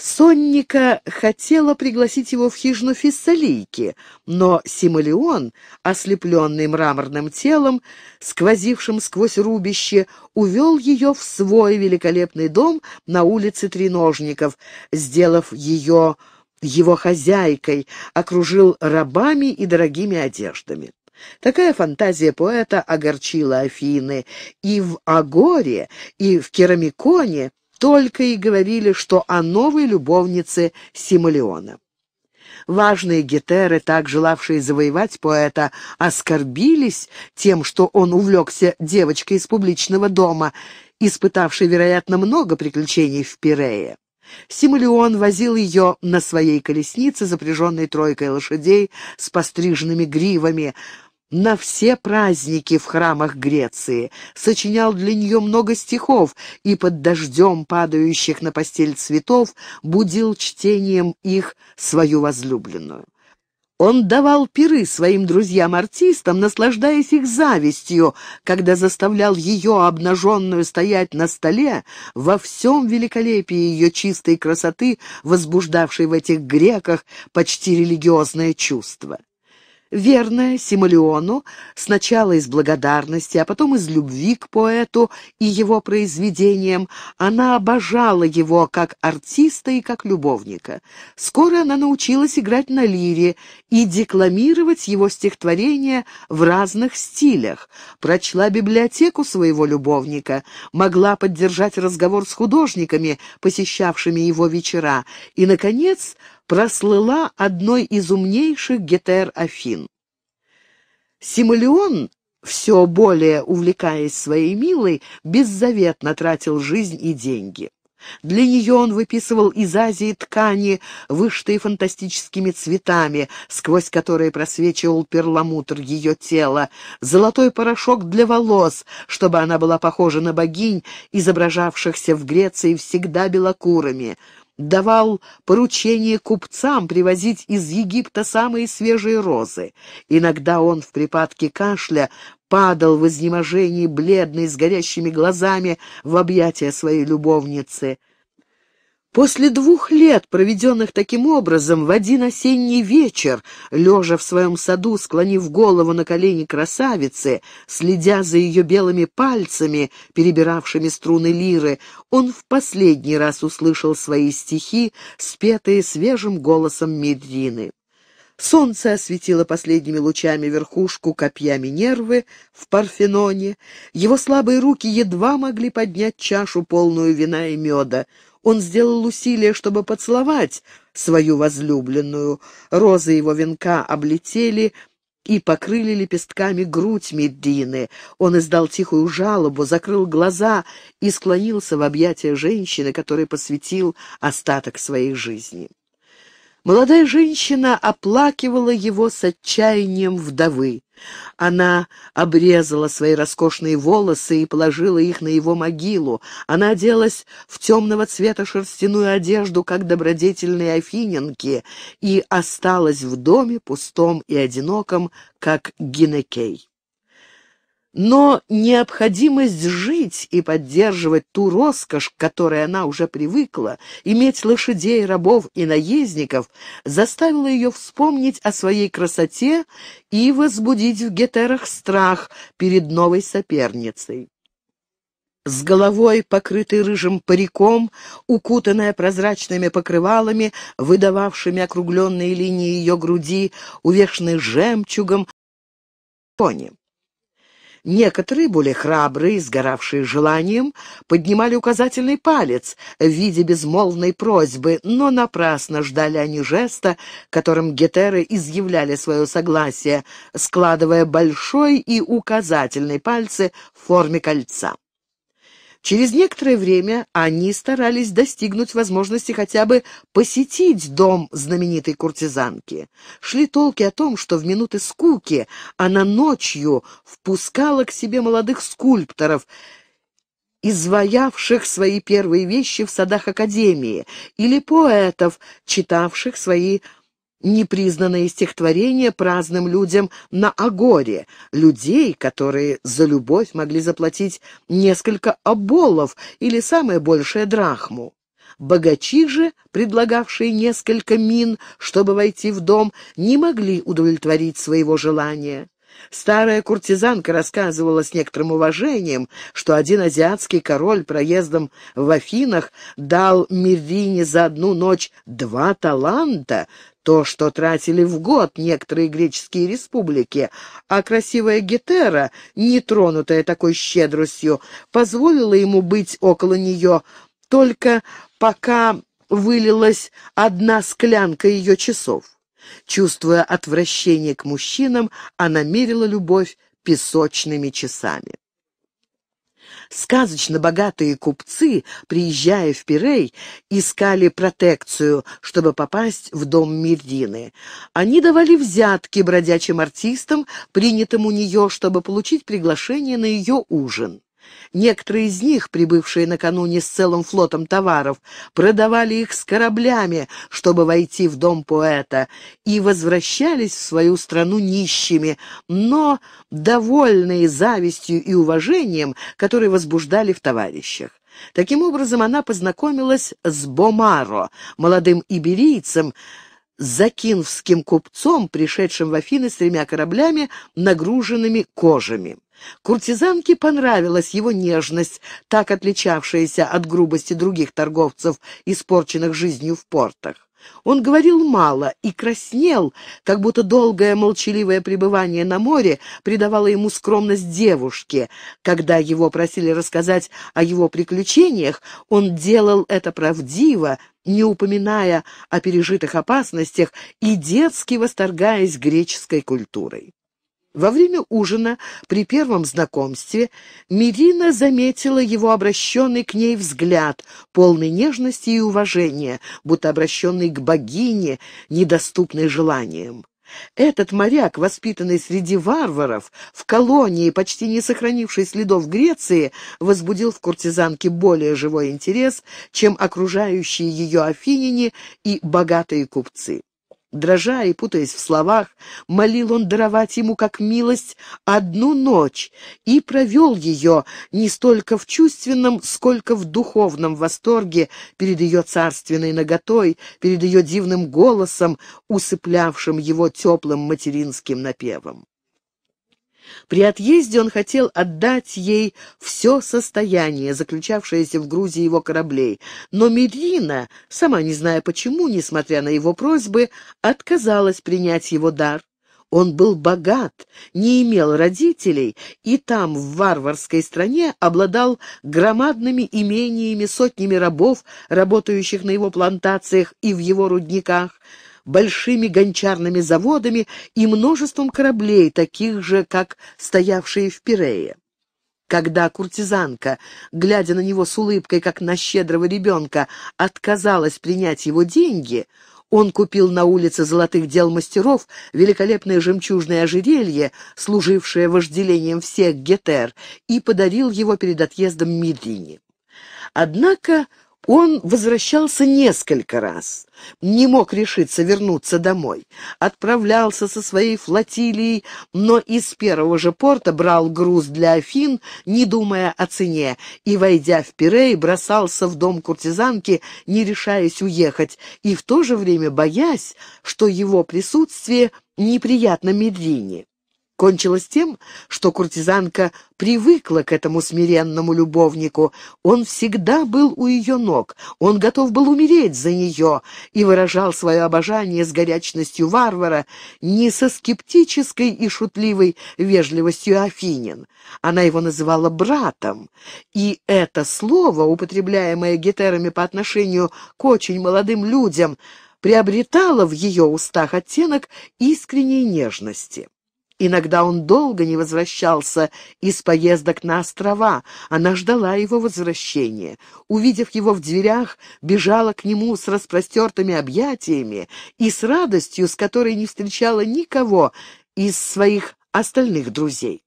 Сонника хотела пригласить его в хижину Фессалийки, но Симолеон, ослепленный мраморным телом, сквозившим сквозь рубище, увел ее в свой великолепный дом на улице Треножников, сделав ее его хозяйкой, окружил рабами и дорогими одеждами. Такая фантазия поэта огорчила Афины, и в Агоре, и в Керамиконе только и говорили, что о новой любовнице Симолеона. Важные гетеры, так желавшие завоевать поэта, оскорбились тем, что он увлекся девочкой из публичного дома, испытавшей, вероятно, много приключений в Пирее. Симолеон возил ее на своей колеснице, запряженной тройкой лошадей с постриженными гривами, на все праздники в храмах Греции, сочинял для нее много стихов и под дождем падающих на постель цветов будил чтением их свою возлюбленную. Он давал пиры своим друзьям-артистам, наслаждаясь их завистью, когда заставлял ее, обнаженную, стоять на столе во всем великолепии ее чистой красоты, возбуждавшей в этих греках почти религиозное чувство. Верная Симолеону, сначала из благодарности, а потом из любви к поэту и его произведениям, она обожала его как артиста и как любовника. Скоро она научилась играть на лире и декламировать его стихотворения в разных стилях, прочла библиотеку своего любовника, могла поддержать разговор с художниками, посещавшими его вечера, и, наконец, прослыла одной из умнейших гетер Афин. Симолеон, все более увлекаясь своей милой, беззаветно тратил жизнь и деньги. Для нее он выписывал из Азии ткани, вышитые фантастическими цветами, сквозь которые просвечивал перламутр ее тела, золотой порошок для волос, чтобы она была похожа на богинь, изображавшихся в Греции всегда белокурыми, давал поручение купцам привозить из Египта самые свежие розы. Иногда он в припадке кашля падал в изнеможении, бледный, с горящими глазами, в объятия своей любовницы. После 2 лет, проведенных таким образом, в один осенний вечер, лежа в своем саду, склонив голову на колени красавицы, следя за ее белыми пальцами, перебиравшими струны лиры, он в последний раз услышал свои стихи, спетые свежим голосом Медрины. Солнце осветило последними лучами верхушку копья Минервы в Парфеноне. Его слабые руки едва могли поднять чашу, полную вина и меда. Он сделал усилие, чтобы поцеловать свою возлюбленную. Розы его венка облетели и покрыли лепестками грудь Медрины. Он издал тихую жалобу, закрыл глаза и склонился в объятия женщины, которой посвятил остаток своей жизни. Молодая женщина оплакивала его с отчаянием вдовы. Она обрезала свои роскошные волосы и положила их на его могилу. Она оделась в темного цвета шерстяную одежду, как добродетельные афиненки, и осталась в доме пустом и одиноком, как Гинекей. Но необходимость жить и поддерживать ту роскошь, к которой она уже привыкла, иметь лошадей, рабов и наездников, заставила ее вспомнить о своей красоте и возбудить в гетерах страх перед новой соперницей. С головой, покрытой рыжим париком, укутанная прозрачными покрывалами, выдававшими округленные линии ее груди, увешанной жемчугом, Некоторые, более храбрые, сгоравшие желанием, поднимали указательный палец в виде безмолвной просьбы, но напрасно ждали они жеста, которым гетеры изъявляли свое согласие, складывая большой и указательный пальцы в форме кольца. Через некоторое время они старались достигнуть возможности хотя бы посетить дом знаменитой куртизанки. Шли толки о том, что в минуты скуки она ночью впускала к себе молодых скульпторов, изваявших свои первые вещи в садах Академии, или поэтов, читавших свои непризнанные стихотворения праздным людям на Агоре, людей, которые за любовь могли заплатить несколько оболов или самое большее драхму. Богачи же, предлагавшие несколько мин, чтобы войти в дом, не могли удовлетворить своего желания. Старая куртизанка рассказывала с некоторым уважением, что один азиатский король проездом в Афинах дал Миррине за одну ночь 2 таланта, то, что тратили в год некоторые греческие республики, а красивая Гетера, не тронутая такой щедростью, позволила ему быть около нее, только пока вылилась 1 склянка ее часов. Чувствуя отвращение к мужчинам, она мерила любовь песочными часами. Сказочно богатые купцы, приезжая в Пирей, искали протекцию, чтобы попасть в дом Миррины. Они давали взятки бродячим артистам, принятым у нее, чтобы получить приглашение на ее ужин. Некоторые из них, прибывшие накануне с целым флотом товаров, продавали их с кораблями, чтобы войти в дом поэта, и возвращались в свою страну нищими, но довольные завистью и уважением, которые возбуждали в товарищах. Таким образом, она познакомилась с Бомаро, молодым иберийцем, закинфским купцом, пришедшим в Афины с 3 кораблями, нагруженными кожами. Куртизанке понравилась его нежность, так отличавшаяся от грубости других торговцев, испорченных жизнью в портах. Он говорил мало и краснел, как будто долгое молчаливое пребывание на море придавало ему скромность девушке. Когда его просили рассказать о его приключениях, он делал это правдиво, не упоминая о пережитых опасностях и детски восторгаясь греческой культурой. Во время ужина, при первом знакомстве, Мирина заметила его обращенный к ней взгляд, полный нежности и уважения, будто обращенный к богине, недоступной желаниям. Этот моряк, воспитанный среди варваров, в колонии, почти не сохранившей следов Греции, возбудил в куртизанке более живой интерес, чем окружающие ее афиняне и богатые купцы. Дрожа и путаясь в словах, молил он даровать ему как милость 1 ночь и провел ее не столько в чувственном, сколько в духовном восторге перед ее царственной наготой, перед ее дивным голосом, усыплявшим его теплым материнским напевом. При отъезде он хотел отдать ей все состояние, заключавшееся в грузе его кораблей, но Мирина, сама не зная почему, несмотря на его просьбы, отказалась принять его дар. Он был богат, не имел родителей и там, в варварской стране, обладал громадными имениями, сотнями рабов, работающих на его плантациях и в его рудниках, большими гончарными заводами и множеством кораблей, таких же, как стоявшие в Пирее. Когда куртизанка, глядя на него с улыбкой, как на щедрого ребенка, отказалась принять его деньги, он купил на улице золотых дел мастеров великолепное жемчужное ожерелье, служившее вожделением всех гетер, и подарил его перед отъездом Миррине. Однако он возвращался несколько раз, не мог решиться вернуться домой, отправлялся со своей флотилией, но из первого же порта брал груз для Афин, не думая о цене, и, войдя в Пирей, бросался в дом куртизанки, не решаясь уехать, и в то же время боясь, что его присутствие неприятно Миррине. Кончилось тем, что куртизанка привыкла к этому смиренному любовнику. Он всегда был у ее ног, он готов был умереть за нее и выражал свое обожание с горячностью варвара, не со скептической и шутливой вежливостью афинин. Она его называла братом, и это слово, употребляемое гетерами по отношению к очень молодым людям, приобретало в ее устах оттенок искренней нежности. Иногда он долго не возвращался из поездок на острова. Она ждала его возвращения. Увидев его в дверях, бежала к нему с распростертыми объятиями и с радостью, с которой не встречала никого из своих остальных друзей.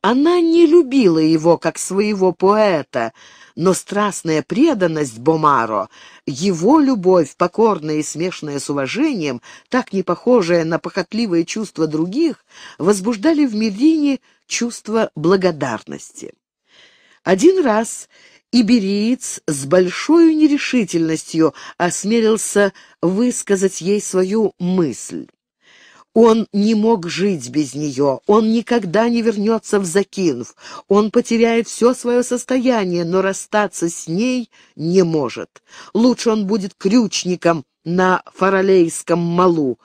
Она не любила его как своего поэта, но страстная преданность Бомаро, его любовь, покорная и смешанная с уважением, так не похожая на похотливые чувства других, возбуждали в Медине чувство благодарности. Один раз ибериец с большой нерешительностью осмелился высказать ей свою мысль. Он не мог жить без нее, он никогда не вернется в Закинф, он потеряет все свое состояние, но расстаться с ней не может. Лучше он будет крючником на фаралейском малу.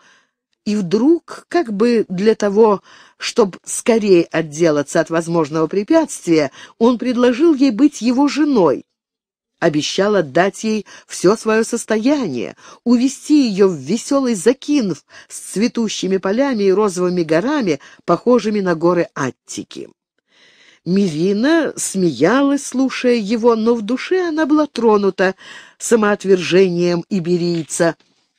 И вдруг, как бы для того, чтобы скорее отделаться от возможного препятствия, он предложил ей быть его женой. Обещал отдать ей все свое состояние, увести ее в веселый Закинф с цветущими полями и розовыми горами, похожими на горы Аттики. Мирина смеялась, слушая его, но в душе она была тронута самоотвержением иберийца,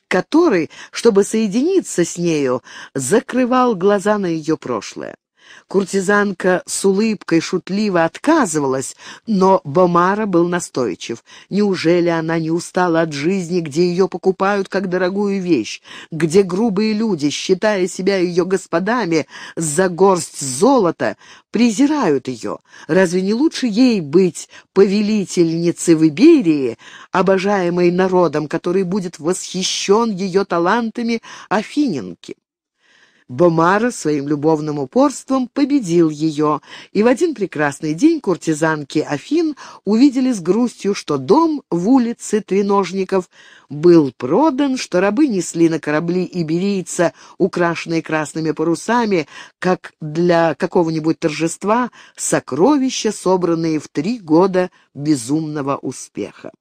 который, чтобы соединиться с нею, закрывал глаза на ее прошлое. Куртизанка с улыбкой шутливо отказывалась, но Бомаро был настойчив. Неужели она не устала от жизни, где ее покупают как дорогую вещь, где грубые люди, считая себя ее господами за горсть золота, презирают ее? Разве не лучше ей быть повелительницей в Иберии, обожаемой народом, который будет восхищен ее талантами афиненки? Бомаро своим любовным упорством победил ее, и в один прекрасный день куртизанки Афин увидели с грустью, что дом в улице Треножников был продан, что рабы несли на корабли иберийца, украшенные красными парусами, как для какого-нибудь торжества, сокровища, собранные в 3 года безумного успеха.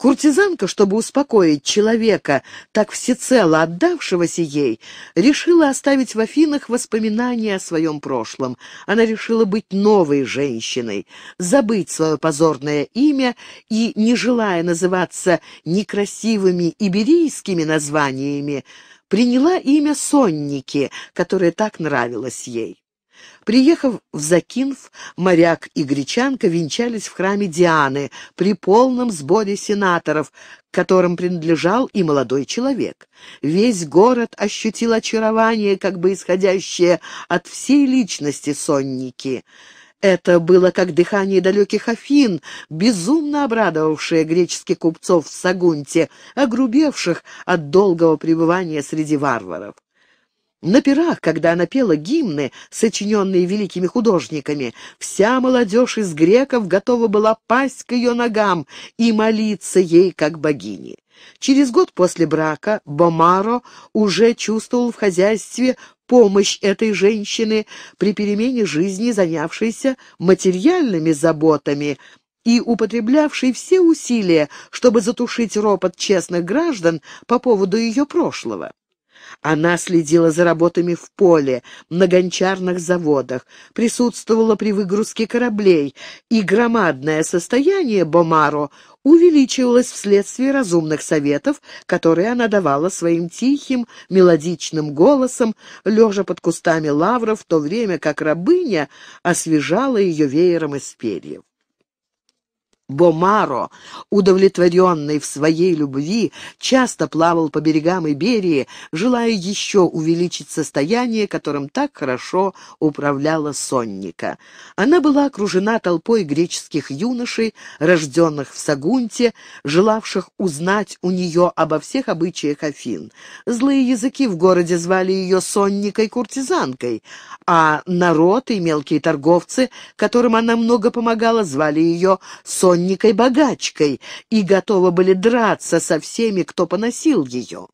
Куртизанка, чтобы успокоить человека, так всецело отдавшегося ей, решила оставить в Афинах воспоминания о своем прошлом. Она решила быть новой женщиной, забыть свое позорное имя и, не желая называться некрасивыми иберийскими названиями, приняла имя Сонники, которое так нравилось ей. Приехав в Закинф, моряк и гречанка венчались в храме Дианы при полном сборе сенаторов, к которым принадлежал и молодой человек. Весь город ощутил очарование, как бы исходящее от всей личности Сонники. Это было как дыхание далеких Афин, безумно обрадовавшее греческих купцов в Сагунте, огрубевших от долгого пребывания среди варваров. На пирах, когда она пела гимны, сочиненные великими художниками, вся молодежь из греков готова была пасть к ее ногам и молиться ей как богине. Через год после брака Бомаро уже чувствовал в хозяйстве помощь этой женщины при перемене жизни, занявшейся материальными заботами, и употреблявшей все усилия, чтобы затушить ропот честных граждан по поводу ее прошлого. Она следила за работами в поле, на гончарных заводах, присутствовала при выгрузке кораблей, и громадное состояние Бомаро увеличивалось вследствие разумных советов, которые она давала своим тихим, мелодичным голосом, лежа под кустами лавра, в то время как рабыня освежала ее веером из перьев. Бомаро, удовлетворенный в своей любви, часто плавал по берегам Иберии, желая еще увеличить состояние, которым так хорошо управляла Сонника. Она была окружена толпой греческих юношей, рожденных в Сагунте, желавших узнать у нее обо всех обычаях Афин. Злые языки в городе звали ее Сонникой-куртизанкой, а народ и мелкие торговцы, которым она много помогала, звали ее Сонникой-куртизанкой, богачкой, и готовы были драться со всеми, кто поносил ее.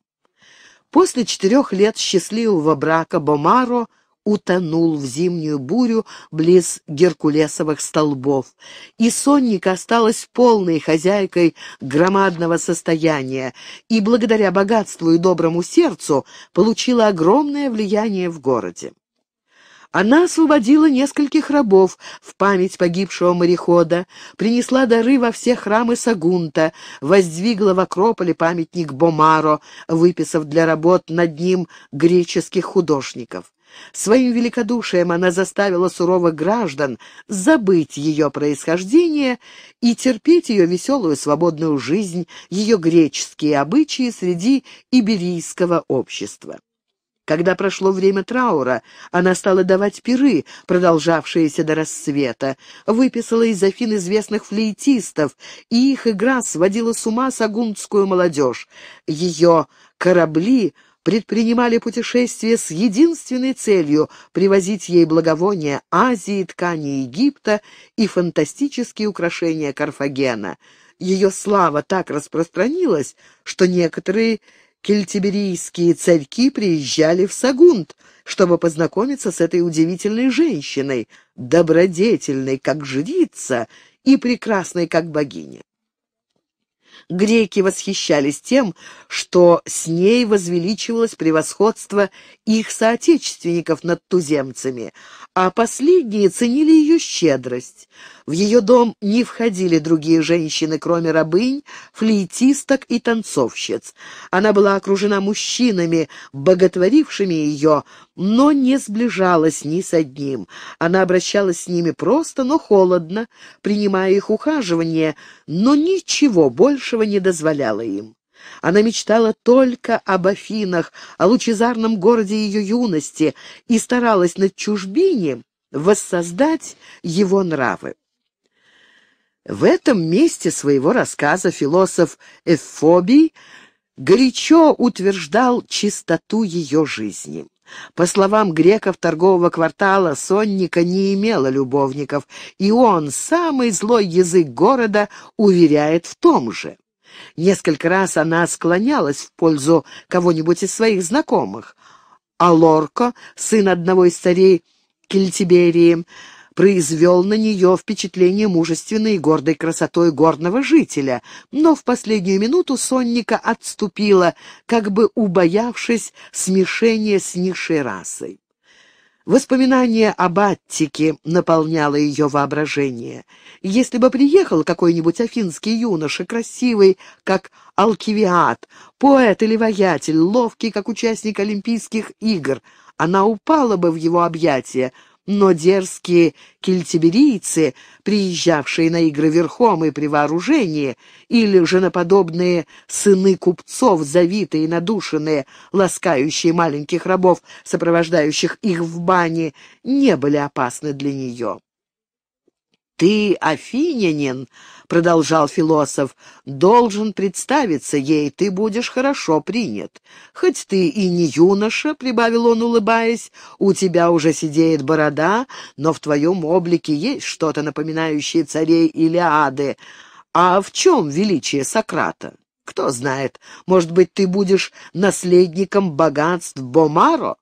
После 4 лет счастливого брака Бомаро утонул в зимнюю бурю близ Геркулесовых столбов, и Сонника осталась полной хозяйкой громадного состояния, и благодаря богатству и доброму сердцу получила огромное влияние в городе. Она освободила нескольких рабов в память погибшего морехода, принесла дары во все храмы Сагунта, воздвигла в Акрополе памятник Бомаро, выписав для работ над ним греческих художников. Своим великодушием она заставила суровых граждан забыть ее происхождение и терпеть ее веселую свободную жизнь, ее греческие обычаи среди иберийского общества. Когда прошло время траура, она стала давать пиры, продолжавшиеся до рассвета, выписала из Афин известных флейтистов, и их игра сводила с ума сагунтскую молодежь. Ее корабли предпринимали путешествие с единственной целью — привозить ей благовония Азии, ткани Египта и фантастические украшения Карфагена. Ее слава так распространилась, что некоторые кельтиберийские царьки приезжали в Сагунт, чтобы познакомиться с этой удивительной женщиной, добродетельной, как жрица, и прекрасной, как богиня. Греки восхищались тем, что с ней возвеличивалось превосходство их соотечественников над туземцами, а последние ценили ее щедрость. В ее дом не входили другие женщины, кроме рабынь, флейтисток и танцовщиц. Она была окружена мужчинами, боготворившими ее, но не сближалась ни с одним. Она обращалась с ними просто, но холодно, принимая их ухаживание, но ничего большего не дозволяла им. Она мечтала только об Афинах, о лучезарном городе ее юности, и старалась на чужбине воссоздать его нравы. В этом месте своего рассказа философ Эфобий горячо утверждал чистоту ее жизни. По словам греков торгового квартала, Сонника не имела любовников, и он, самый злой язык города, уверяет в том же. Несколько раз она склонялась в пользу кого-нибудь из своих знакомых. Алорко, сын одного из царей Кельтиберии, произвел на нее впечатление мужественной и гордой красотой горного жителя, но в последнюю минуту Сонника отступила, как бы убоявшись смешения с низшей расой. Воспоминание об Аттике наполняло ее воображение. Если бы приехал какой-нибудь афинский юноша, красивый, как Алкивиад, поэт или ваятель, ловкий, как участник Олимпийских игр, она упала бы в его объятия, но дерзкие кельтиберийцы, приезжавшие на игры верхом и при вооружении, или женоподобные сыны купцов, завитые и надушенные, ласкающие маленьких рабов, сопровождающих их в бане, не были опасны для нее. «Ты, афинянин, — продолжал философ, — должен представиться ей, ты будешь хорошо принят. Хоть ты и не юноша, — прибавил он, улыбаясь, — у тебя уже сидеет борода, но в твоем облике есть что-то, напоминающее царей Илиады. А в чем величие Сократа? Кто знает, может быть, ты будешь наследником богатств Бомаро?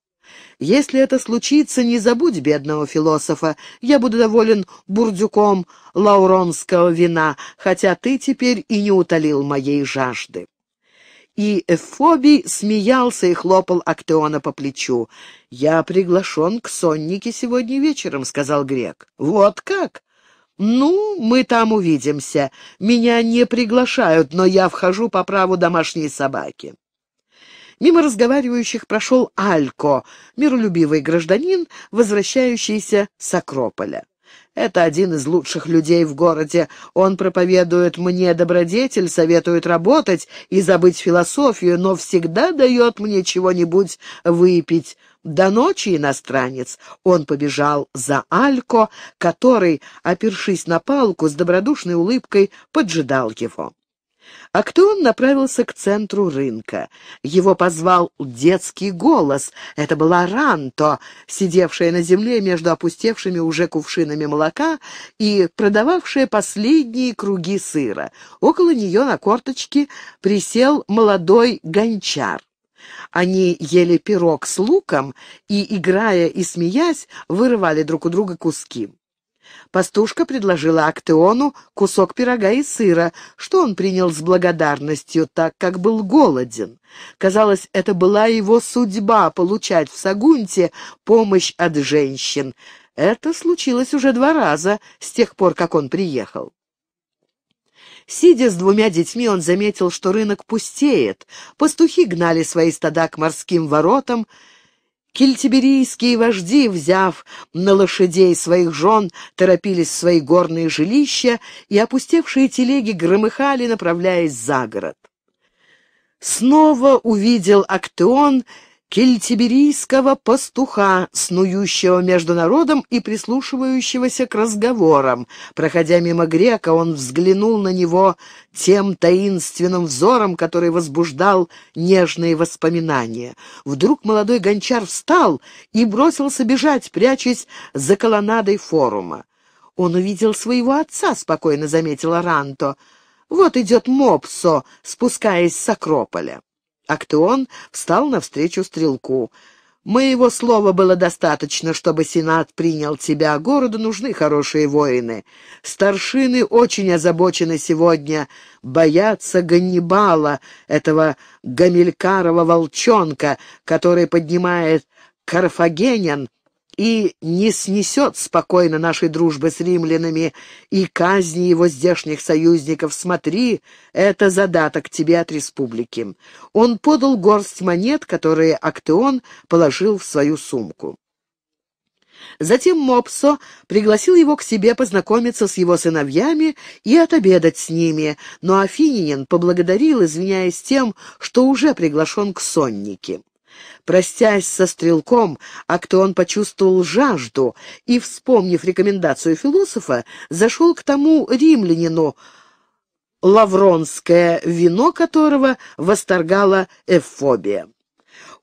Если это случится, не забудь бедного философа. Я буду доволен бурдюком лауронского вина, хотя ты теперь и не утолил моей жажды». И Эфобий смеялся и хлопал Актеона по плечу. «Я приглашен к Соннике сегодня вечером», — сказал грек. «Вот как? Ну, мы там увидимся. Меня не приглашают, но я вхожу по праву домашней собаки». Мимо разговаривающих прошел Алько, миролюбивый гражданин, возвращающийся с Акрополя. Это один из лучших людей в городе. Он проповедует мне добродетель, советует работать и забыть философию, но всегда дает мне чего-нибудь выпить. До ночи иностранец. Он побежал за Алько, который, опершись на палку, с добродушной улыбкой поджидал его. Актеон направился к центру рынка. Его позвал детский голос. Это была Ранто, сидевшая на земле между опустевшими уже кувшинами молока и продававшая последние круги сыра. Около нее на корточки присел молодой гончар. Они ели пирог с луком и, играя и смеясь, вырывали друг у друга куски. Пастушка предложила Актеону кусок пирога и сыра, что он принял с благодарностью, так как был голоден. Казалось, это была его судьба — получать в Сагунте помощь от женщин. Это случилось уже 2 раза с тех пор, как он приехал. Сидя с 2 детьми, он заметил, что рынок пустеет. Пастухи гнали свои стада к морским воротам. Кельтиберийские вожди, взяв на лошадей своих жен, торопились в свои горные жилища, и опустевшие телеги громыхали, направляясь за город. Снова увидел Актеон кельтиберийского пастуха, снующего между народом и прислушивающегося к разговорам. Проходя мимо грека, он взглянул на него тем таинственным взором, который возбуждал нежные воспоминания. Вдруг молодой гончар встал и бросился бежать, прячась за колоннадой форума. «Он увидел своего отца», — спокойно заметила Ранто. «Вот идет Мопсо, спускаясь с Акрополя». Актеон встал навстречу стрелку. «Моего слова было достаточно, чтобы Сенат принял тебя. Городу нужны хорошие воины. Старшины очень озабочены сегодня. Боятся Ганнибала, этого гамилькарова волчонка, который поднимает карфагенян и не снесет спокойно нашей дружбы с римлянами и казни его здешних союзников. Смотри, это задаток тебе от республики». Он подал горсть монет, которые Актеон положил в свою сумку. Затем Мопсо пригласил его к себе познакомиться с его сыновьями и отобедать с ними, но афинянин поблагодарил, извиняясь тем, что уже приглашен к соннике. Простясь со стрелком, Актеон почувствовал жажду и, вспомнив рекомендацию философа, зашел к тому римлянину, лавронское вино которого восторгала эфобия.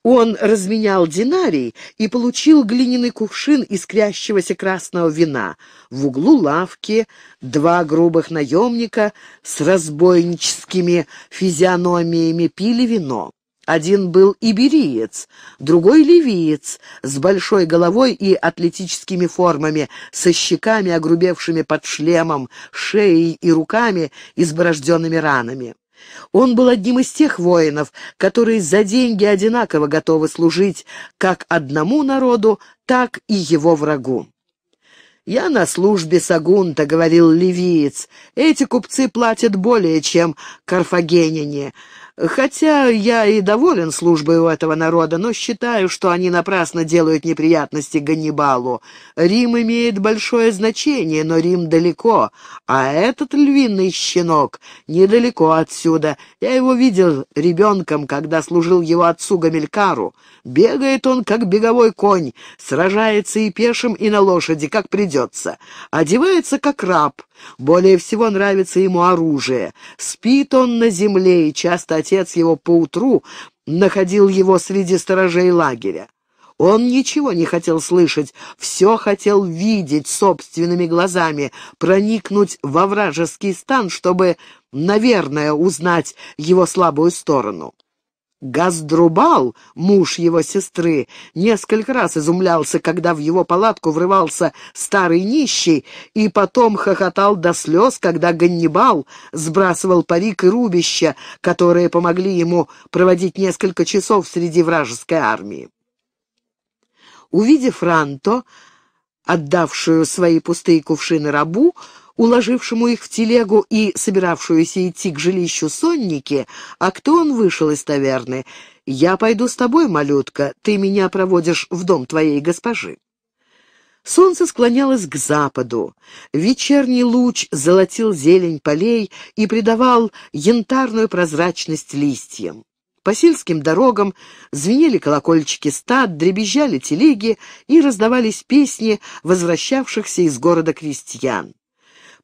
Он разменял динарий и получил глиняный кувшин искрящегося красного вина. В углу лавки 2 грубых наемника с разбойническими физиономиями пили вино. Один был ибериец, другой ливиец, с большой головой и атлетическими формами, со щеками, огрубевшими под шлемом, шеей и руками, изборожденными ранами. Он был одним из тех воинов, которые за деньги одинаково готовы служить как одному народу, так и его врагу. «Я на службе Сагунта», — говорил ливиец. «Эти купцы платят более, чем карфагеняне. Хотя я и доволен службой у этого народа, но считаю, что они напрасно делают неприятности Ганнибалу. Рим имеет большое значение, но Рим далеко, а этот львиный щенок недалеко отсюда. Я его видел ребенком, когда служил его отцу Гамилькару. Бегает он, как беговой конь, сражается и пешим, и на лошади, как придется. Одевается, как раб. Более всего нравится ему оружие. Спит он на земле, и часто отец его поутру находил его среди сторожей лагеря. Он ничего не хотел слышать, все хотел видеть собственными глазами, проникнуть во вражеский стан, чтобы, наверное, узнать его слабую сторону. Газдрубал, муж его сестры, несколько раз изумлялся, когда в его палатку врывался старый нищий, и потом хохотал до слез, когда Ганнибал сбрасывал парик и рубища, которые помогли ему проводить несколько часов среди вражеской армии». Увидев Ранто, отдавшую свои пустые кувшины рабу, уложившему их в телегу и собиравшуюся идти к жилищу сонники, Актеон вышел из таверны. «Я пойду с тобой, малютка, ты меня проводишь в дом твоей госпожи». Солнце склонялось к западу. Вечерний луч золотил зелень полей и придавал янтарную прозрачность листьям. По сельским дорогам звенели колокольчики стад, дребезжали телеги и раздавались песни возвращавшихся из города крестьян.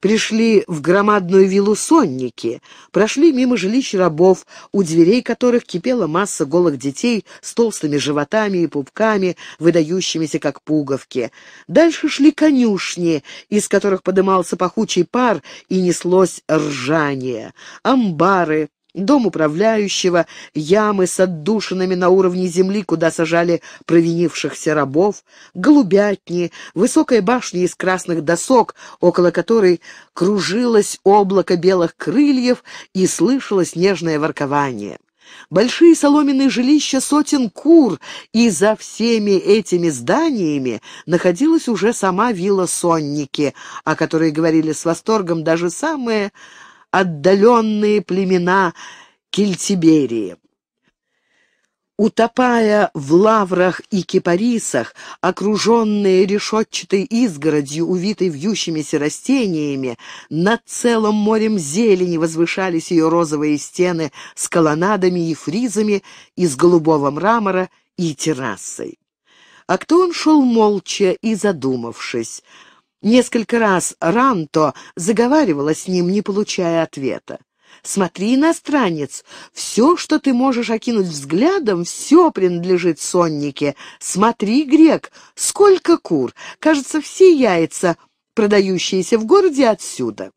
Пришли в громадную виллу сонники, прошли мимо жилищ рабов, у дверей которых кипела масса голых детей с толстыми животами и пупками, выдающимися как пуговки. Дальше шли конюшни, из которых подымался пахучий пар и неслось ржание, амбары, дом управляющего, ямы с отдушинами на уровне земли, куда сажали провинившихся рабов, голубятни, высокая башня из красных досок, около которой кружилось облако белых крыльев и слышалось нежное воркование. Большие соломенные жилища сотен кур, и за всеми этими зданиями находилась уже сама вилла сонники, о которой говорили с восторгом даже самые отдаленные племена Кельтиберии. Утопая в лаврах и кипарисах, окруженные решетчатой изгородью, увитой вьющимися растениями, над целым морем зелени возвышались ее розовые стены с колоннадами и фризами из голубого мрамора и террасой. Актеон шел молча и задумавшись. Несколько раз Ранто заговаривала с ним, не получая ответа. «Смотри, иностранец, все, что ты можешь окинуть взглядом, все принадлежит соннике. Смотри, грек, сколько кур! Кажется, все яйца, продающиеся в городе, отсюда».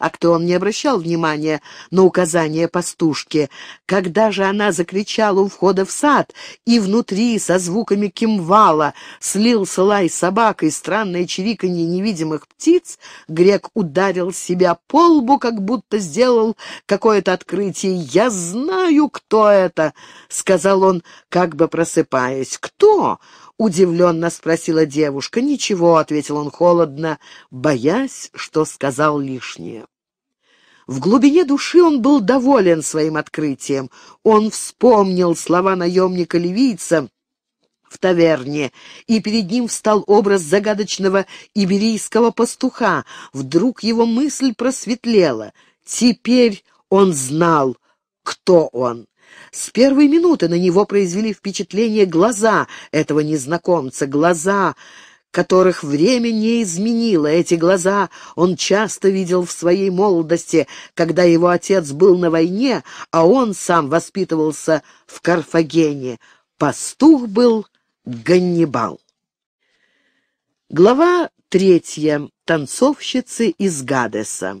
Актеон не обращал внимания на указания пастушки. Когда же она закричала у входа в сад, и внутри со звуками кимвала слился лай собак и странное чириканье невидимых птиц, грек ударил себя по лбу, как будто сделал какое-то открытие. «Я знаю, кто это!» — сказал он, как бы просыпаясь. «Кто?» — удивленно спросила девушка. «Ничего», — ответил он холодно, боясь, что сказал лишнее. В глубине души он был доволен своим открытием. Он вспомнил слова наемника-ливийца в таверне, и перед ним встал образ загадочного иберийского пастуха. Вдруг его мысль просветлела. Теперь он знал, кто он. С первой минуты на него произвели впечатление глаза этого незнакомца, глаза, которых время не изменило. Эти глаза он часто видел в своей молодости, когда его отец был на войне, а он сам воспитывался в Карфагене. Пастух был Ганнибал. Глава 3. Танцовщицы из Гадеса.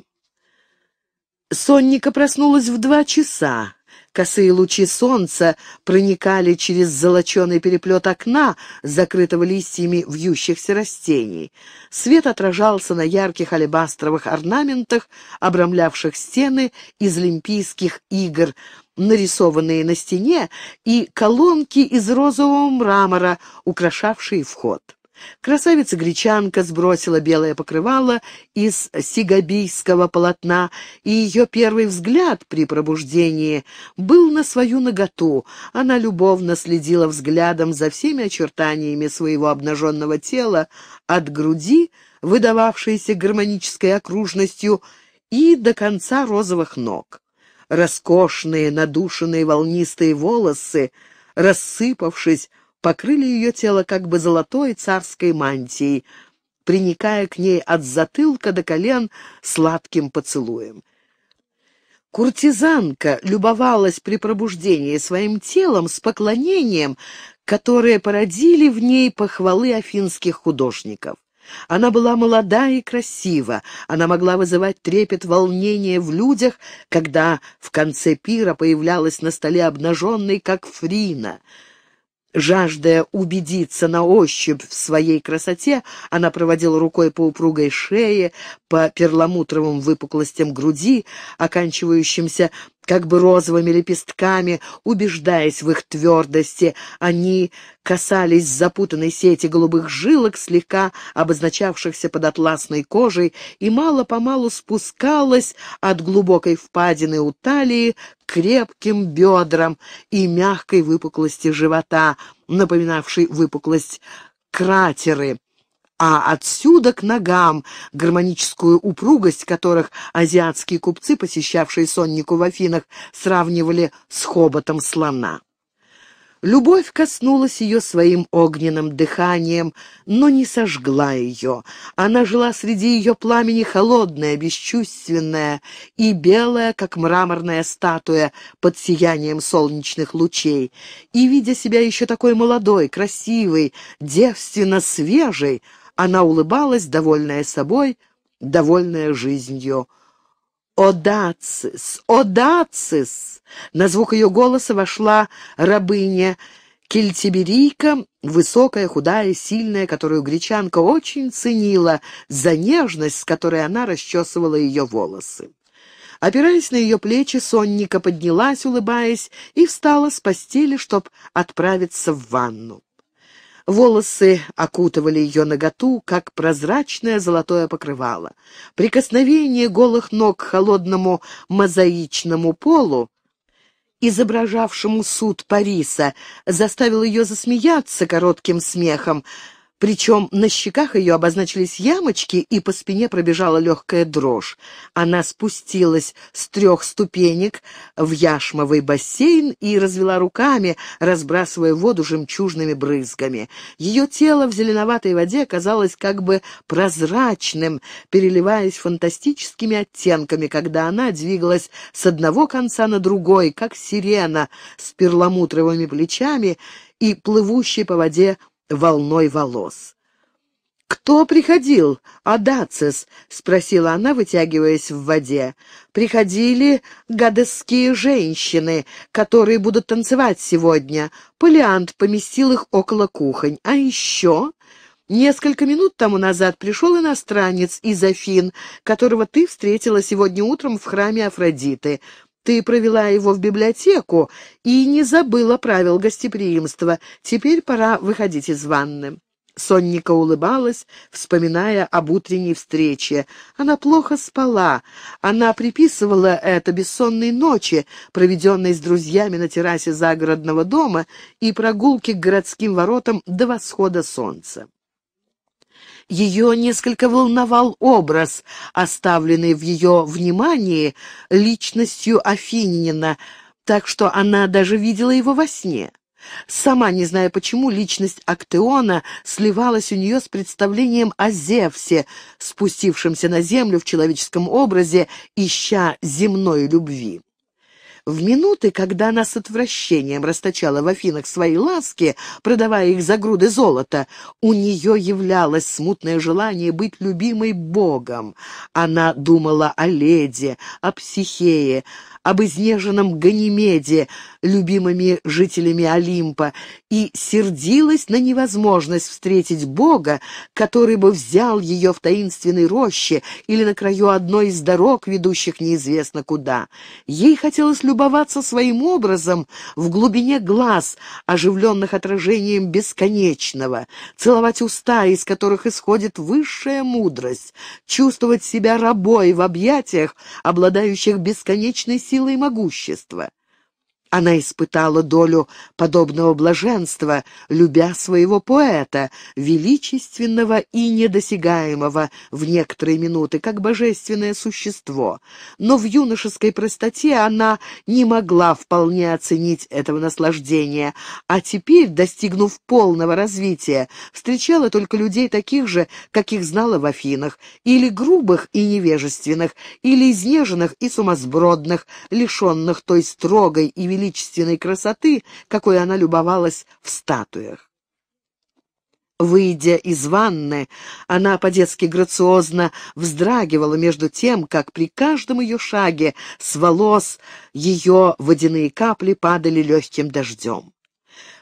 Сонника проснулась в 2 часа. Косые лучи солнца проникали через золоченый переплет окна, закрытого листьями вьющихся растений. Свет отражался на ярких алебастровых орнаментах, обрамлявших стены из Олимпийских игр, нарисованные на стене, и колонки из розового мрамора, украшавшие вход. Красавица-гречанка сбросила белое покрывало из сигабийского полотна, и ее первый взгляд при пробуждении был на свою наготу. Она любовно следила взглядом за всеми очертаниями своего обнаженного тела, от груди, выдававшейся гармонической окружностью, и до конца розовых ног. Роскошные, надушенные волнистые волосы, рассыпавшись, покрыли ее тело как бы золотой царской мантией, приникая к ней от затылка до колен сладким поцелуем. Куртизанка любовалась при пробуждении своим телом с поклонением, которое породили в ней похвалы афинских художников. Она была молода и красива, она могла вызывать трепет волнения в людях, когда в конце пира появлялась на столе обнаженной, как Фрина. Жаждая убедиться на ощупь в своей красоте, она проводила рукой по упругой шее, по перламутровым выпуклостям груди, оканчивающимся как бы розовыми лепестками, убеждаясь в их твердости. Они касались запутанной сети голубых жилок, слегка обозначавшихся под атласной кожей, и мало-помалу спускалась от глубокой впадины у талии к крепким бедрам и мягкой выпуклости живота, напоминавшей выпуклость кратеры, а отсюда к ногам, гармоническую упругость которых азиатские купцы, посещавшие соннику в Афинах, сравнивали с хоботом слона. Любовь коснулась ее своим огненным дыханием, но не сожгла ее. Она жила среди ее пламени холодная, бесчувственная и белая, как мраморная статуя под сиянием солнечных лучей. И, видя себя еще такой молодой, красивой, девственно свежей, она улыбалась, довольная собой, довольная жизнью. «Одацис! Одацис!» На звук ее голоса вошла рабыня кельтиберийка, высокая, худая, сильная, которую гречанка очень ценила за нежность, с которой она расчесывала ее волосы. Опираясь на ее плечи, сонника поднялась, улыбаясь, и встала с постели, чтобы отправиться в ванну. Волосы окутывали ее наготу, как прозрачное золотое покрывало. Прикосновение голых ног к холодному мозаичному полу, изображавшему суд Париса, заставило ее засмеяться коротким смехом, причем на щеках ее обозначились ямочки, и по спине пробежала легкая дрожь. Она спустилась с 3 ступенек в яшмовый бассейн и развела руками, разбрасывая воду жемчужными брызгами. Ее тело в зеленоватой воде казалось как бы прозрачным, переливаясь фантастическими оттенками, когда она двигалась с одного конца на другой, как сирена с перламутровыми плечами и плывущей по воде волной волос. «Кто приходил, Адацис?» — спросила она, вытягиваясь в воде. «Приходили гадесские женщины, которые будут танцевать сегодня. Полиант поместил их около кухонь. А еще несколько минут тому назад пришел иностранец из Афин, которого ты встретила сегодня утром в храме Афродиты. Ты провела его в библиотеку и не забыла правил гостеприимства. Теперь пора выходить из ванны». Сонника улыбалась, вспоминая об утренней встрече. Она плохо спала. Она приписывала это бессонной ночи, проведенной с друзьями на террасе загородного дома, и прогулке к городским воротам до восхода солнца. Ее несколько волновал образ, оставленный в ее внимании личностью афинянина, так что она даже видела его во сне. Сама, не зная почему, личность Актеона сливалась у нее с представлением о Зевсе, спустившемся на землю в человеческом образе, ища земной любви. В минуты, когда она с отвращением расточала в Афинах свои ласки, продавая их за груды золота, у нее являлось смутное желание быть любимой Богом. Она думала о Леде, о Психее, об изнеженном Ганимеде, любимыми жителями Олимпа, и сердилась на невозможность встретить Бога, который бы взял ее в таинственной роще или на краю одной из дорог, ведущих неизвестно куда. Ей хотелось любоваться своим образом в глубине глаз, оживленных отражением бесконечного, целовать уста, из которых исходит высшая мудрость, чувствовать себя рабой в объятиях, обладающих бесконечной силой, силы и могущества. Она испытала долю подобного блаженства, любя своего поэта, величественного и недосягаемого в некоторые минуты, как божественное существо. Но в юношеской простоте она не могла вполне оценить этого наслаждения, а теперь, достигнув полного развития, встречала только людей таких же, каких знала в Афинах, или грубых и невежественных, или изнеженных и сумасбродных, лишенных той строгой и величественной красоты, какой она любовалась в статуях. Выйдя из ванны, она по-детски грациозно вздрагивала между тем, как при каждом ее шаге с волос ее водяные капли падали легким дождем.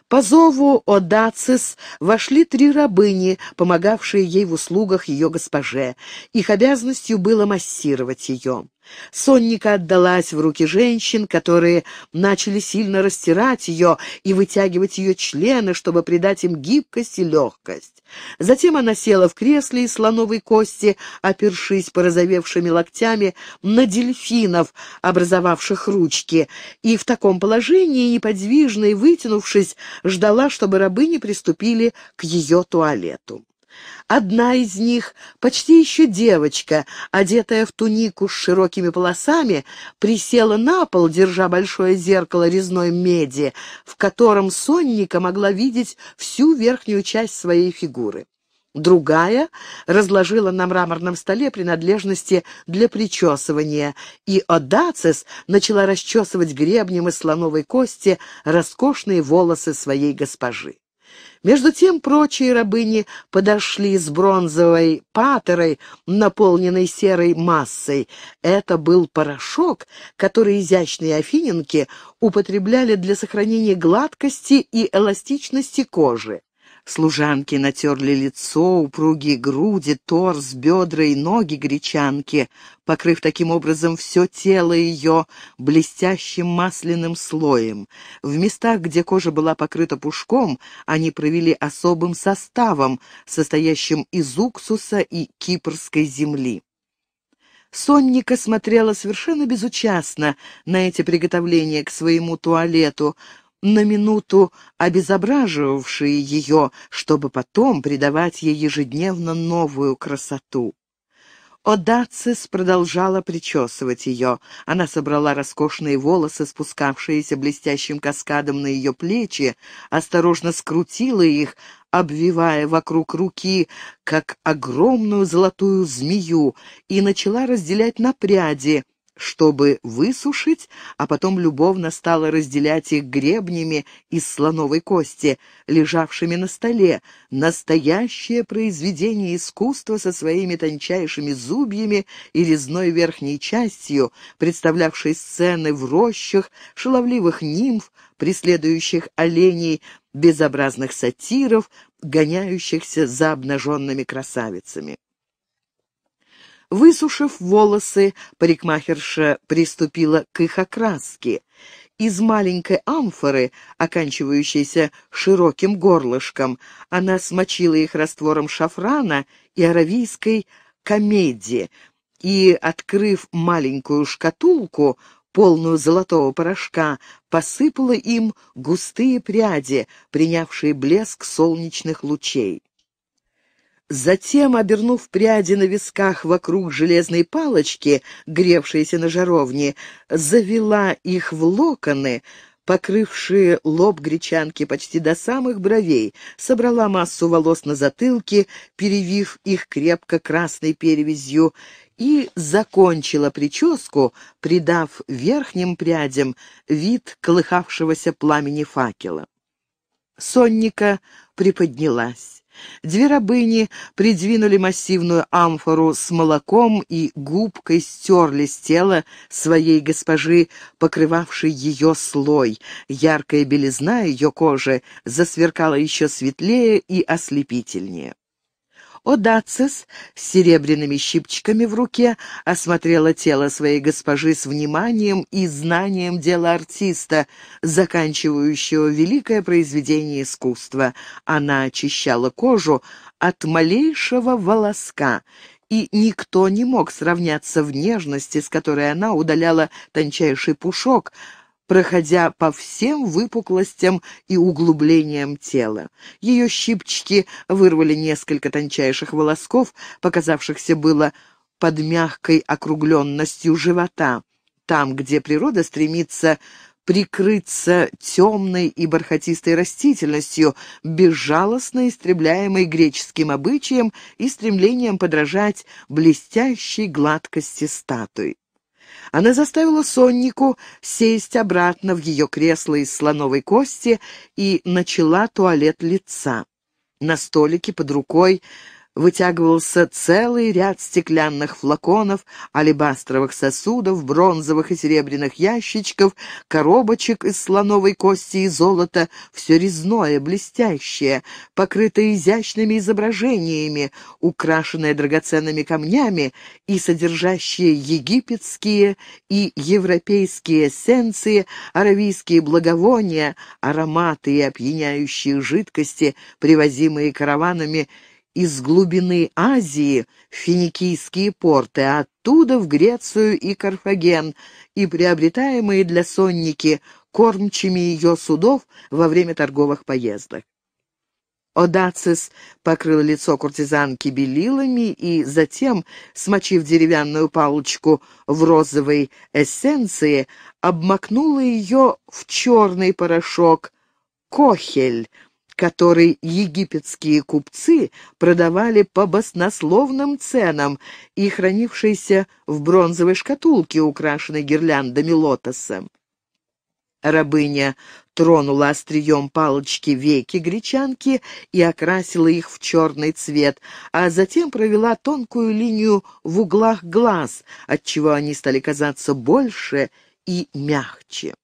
По зову Одацис вошли 3 рабыни, помогавшие ей в услугах ее госпоже. Их обязанностью было массировать ее. Сонника отдалась в руки женщин, которые начали сильно растирать ее и вытягивать ее члены, чтобы придать им гибкость и легкость. Затем она села в кресле из слоновой кости, опершись порозовевшими локтями на дельфинов, образовавших ручки, и в таком положении, неподвижно и вытянувшись, ждала, чтобы рабыни приступили к ее туалету. Одна из них, почти еще девочка, одетая в тунику с широкими полосами, присела на пол, держа большое зеркало резной меди, в котором Сонника могла видеть всю верхнюю часть своей фигуры. Другая разложила на мраморном столе принадлежности для причесывания, и Одацис начала расчесывать гребнем из слоновой кости роскошные волосы своей госпожи. Между тем прочие рабыни подошли с бронзовой патерой, наполненной серой массой. Это был порошок, который изящные афиненки употребляли для сохранения гладкости и эластичности кожи. Служанки натерли лицо, упругие груди, торс, бедра и ноги гречанки, покрыв таким образом все тело ее блестящим масляным слоем. В местах, где кожа была покрыта пушком, они провели особым составом, состоящим из уксуса и кипрской земли. Сонника смотрела совершенно безучастно на эти приготовления к своему туалету, на минуту обезображивавшие ее, чтобы потом придавать ей ежедневно новую красоту. Одацис продолжала причесывать ее. Она собрала роскошные волосы, спускавшиеся блестящим каскадом на ее плечи, осторожно скрутила их, обвивая вокруг руки, как огромную золотую змею, и начала разделять на пряди, чтобы высушить, а потом любовно стала разделять их гребнями из слоновой кости, лежавшими на столе, настоящее произведение искусства со своими тончайшими зубьями и резной верхней частью, представлявшей сцены в рощах, шаловливых нимф, преследующих оленей, безобразных сатиров, гоняющихся за обнаженными красавицами. Высушив волосы, парикмахерша приступила к их окраске. Из маленькой амфоры, оканчивающейся широким горлышком, она смочила их раствором шафрана и аравийской камеди, и, открыв маленькую шкатулку, полную золотого порошка, посыпала им густые пряди, принявшие блеск солнечных лучей. Затем, обернув пряди на висках вокруг железной палочки, гревшейся на жаровне, завела их в локоны, покрывшие лоб гречанки почти до самых бровей, собрала массу волос на затылке, перевив их крепко красной перевязью, и закончила прическу, придав верхним прядям вид колыхавшегося пламени факела. Сонника приподнялась. Две рабыни придвинули массивную амфору с молоком и губкой стерли с тела своей госпожи, покрывавшей ее слой. Яркая белизна ее кожи засверкала еще светлее и ослепительнее. Одацис с серебряными щипчиками в руке осмотрела тело своей госпожи с вниманием и знанием дела артиста, заканчивающего великое произведение искусства. Она очищала кожу от малейшего волоска, и никто не мог сравняться в нежности, с которой она удаляла тончайший пушок, проходя по всем выпуклостям и углублениям тела. Ее щипчики вырвали несколько тончайших волосков, показавшихся было под мягкой округленностью живота, там, где природа стремится прикрыться темной и бархатистой растительностью, безжалостно истребляемой греческим обычаем и стремлением подражать блестящей гладкости статуи. Она заставила Соннику сесть обратно в ее кресло из слоновой кости и начала туалет лица. На столике под рукой вытягивался целый ряд стеклянных флаконов, алебастровых сосудов, бронзовых и серебряных ящичков, коробочек из слоновой кости и золота, все резное, блестящее, покрытое изящными изображениями, украшенное драгоценными камнями и содержащее египетские и европейские эссенции, аравийские благовония, ароматы и опьяняющие жидкости, привозимые караванами из глубины Азии в финикийские порты, а оттуда в Грецию и Карфаген, и приобретаемые для Сонники кормчими ее судов во время торговых поездок. Одацис покрыл лицо куртизанки белилами и затем, смочив деревянную палочку в розовой эссенции, обмакнула ее в черный порошок «кохель», который египетские купцы продавали по баснословным ценам и хранившийся в бронзовой шкатулке, украшенной гирляндами лотоса. Рабыня тронула острием палочки веки гречанки и окрасила их в черный цвет, а затем провела тонкую линию в углах глаз, отчего они стали казаться больше и мягче.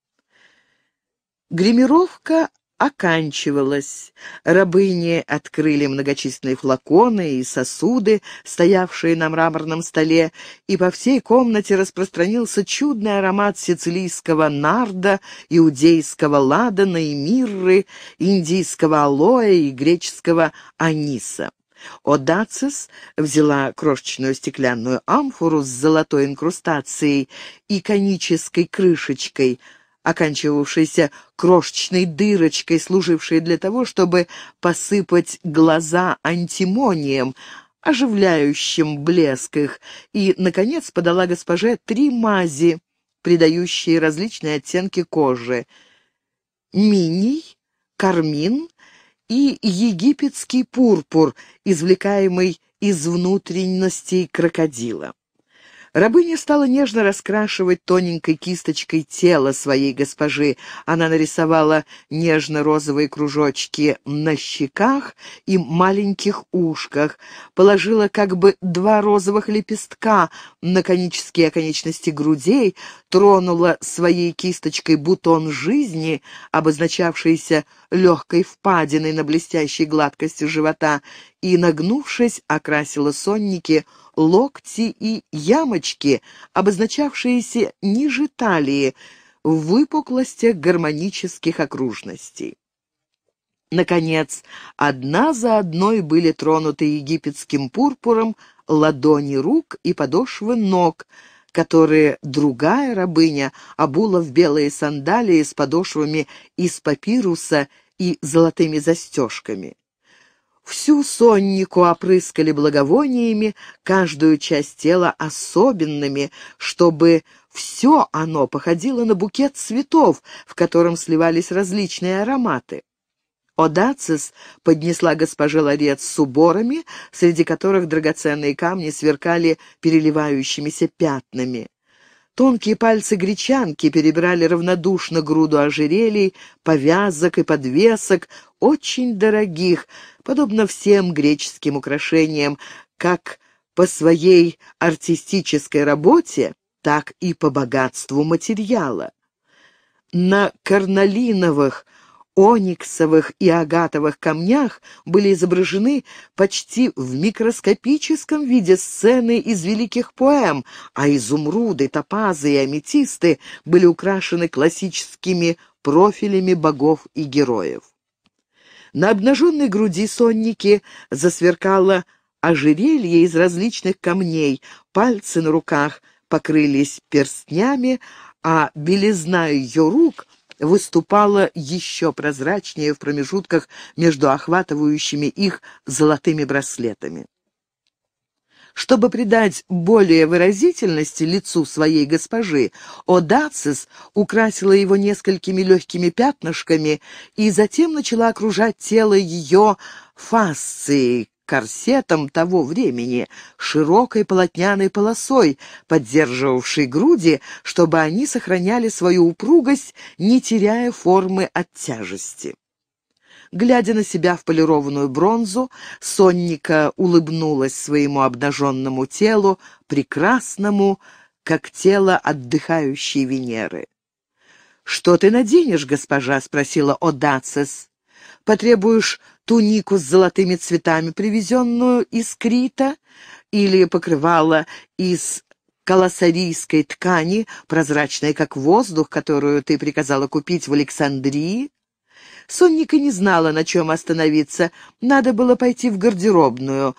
Гримировка оканчивалась. Рабыни открыли многочисленные флаконы и сосуды, стоявшие на мраморном столе, и по всей комнате распространился чудный аромат сицилийского нарда, иудейского ладана и мирры, индийского алоэ и греческого аниса. Одацис взяла крошечную стеклянную амфору с золотой инкрустацией и конической крышечкой, оканчивавшейся крошечной дырочкой, служившей для того, чтобы посыпать глаза антимонием, оживляющим блеск их, и, наконец, подала госпоже три мази, придающие различные оттенки кожи — миний, кармин и египетский пурпур, извлекаемый из внутренностей крокодила. Рабыня стала нежно раскрашивать тоненькой кисточкой тело своей госпожи. Она нарисовала нежно-розовые кружочки на щеках и маленьких ушках, положила как бы два розовых лепестка на конические оконечности грудей, тронула своей кисточкой бутон жизни, обозначавшийся легкой впадиной на блестящей гладкости живота, и, нагнувшись, окрасила сонники, локти и ямочки, обозначавшиеся ниже талии, в выпуклостях гармонических окружностей. Наконец, одна за одной были тронуты египетским пурпуром ладони рук и подошвы ног, которые другая рабыня обула в белые сандалии с подошвами из папируса и золотыми застежками. Всю соннику опрыскали благовониями, каждую часть тела особенными, чтобы все оно походило на букет цветов, в котором сливались различные ароматы. Одацис поднесла госпоже ларец с уборами, среди которых драгоценные камни сверкали переливающимися пятнами. Тонкие пальцы гречанки перебрали равнодушно груду ожерелий, повязок и подвесок, очень дорогих, подобно всем греческим украшениям, как по своей артистической работе, так и по богатству материала. На карналиновых, ониксовых и агатовых камнях были изображены почти в микроскопическом виде сцены из великих поэм, а изумруды, топазы и аметисты были украшены классическими профилями богов и героев. На обнаженной груди сонники засверкало ожерелье из различных камней, пальцы на руках покрылись перстнями, а белизна ее рук — выступала еще прозрачнее в промежутках между охватывающими их золотыми браслетами. Чтобы придать более выразительности лицу своей госпожи, Одацис украсила его несколькими легкими пятнышками и затем начала окружать тело ее фасцией, корсетом того времени, широкой полотняной полосой, поддерживавшей груди, чтобы они сохраняли свою упругость, не теряя формы от тяжести. Глядя на себя в полированную бронзу, сонника улыбнулась своему обнаженному телу, прекрасному, как тело отдыхающей Венеры. «Что ты наденешь, госпожа?» — спросила Одацис. «Потребуешь тунику с золотыми цветами, привезенную из Крита, или покрывало из колоссарийской ткани, прозрачной как воздух, которую ты приказала купить в Александрии?» Сонника не знала, на чем остановиться, надо было пойти в гардеробную.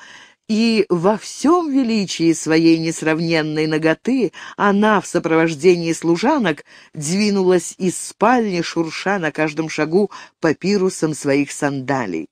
И во всем величии своей несравненной наготы она в сопровождении служанок двинулась из спальни, шурша на каждом шагу папирусом своих сандалий.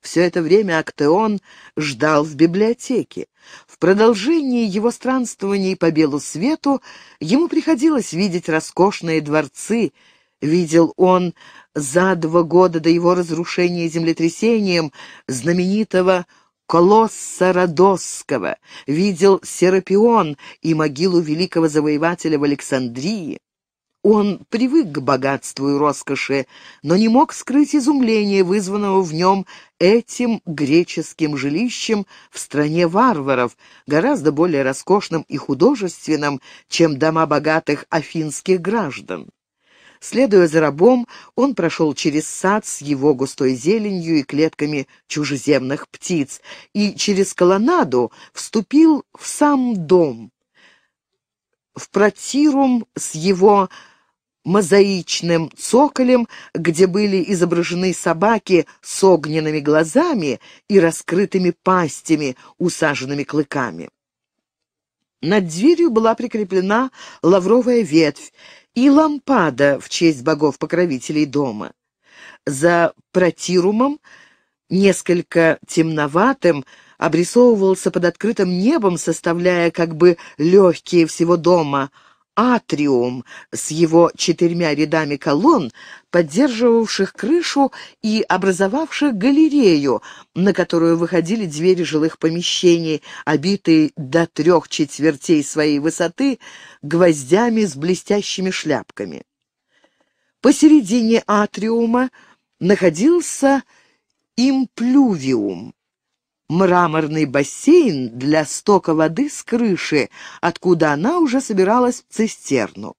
Все это время Актеон ждал в библиотеке. В продолжении его странствований по белу свету ему приходилось видеть роскошные дворцы. Видел он за 2 года до его разрушения землетрясением знаменитого колосса Родосского, видел Серапион и могилу великого завоевателя в Александрии. Он привык к богатству и роскоши, но не мог скрыть изумление, вызванного в нем этим греческим жилищем в стране варваров, гораздо более роскошным и художественным, чем дома богатых афинских граждан. Следуя за рабом, он прошел через сад с его густой зеленью и клетками чужеземных птиц и через колоннаду вступил в сам дом, в протирум с его мозаичным цоколем, где были изображены собаки с огненными глазами и раскрытыми пастями, усаженными клыками. Над дверью была прикреплена лавровая ветвь и лампада в честь богов-покровителей дома. За протирумом, несколько темноватым, обрисовывался под открытым небом, составляя как бы легкие всего дома, атриум с его 4 рядами колонн, поддерживавших крышу и образовавших галерею, на которую выходили двери жилых помещений, обитые до 3 четвертей своей высоты гвоздями с блестящими шляпками. Посередине атриума находился имплювиум, мраморный бассейн для стока воды с крыши, откуда она уже собиралась в цистерну.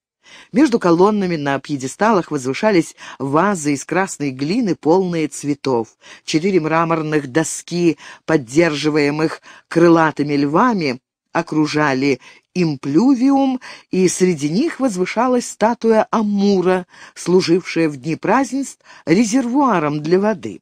Между колоннами на пьедесталах возвышались вазы из красной глины, полные цветов. 4 мраморных доски, поддерживаемых крылатыми львами, окружали имплювиум, и среди них возвышалась статуя Амура, служившая в дни празднеств резервуаром для воды.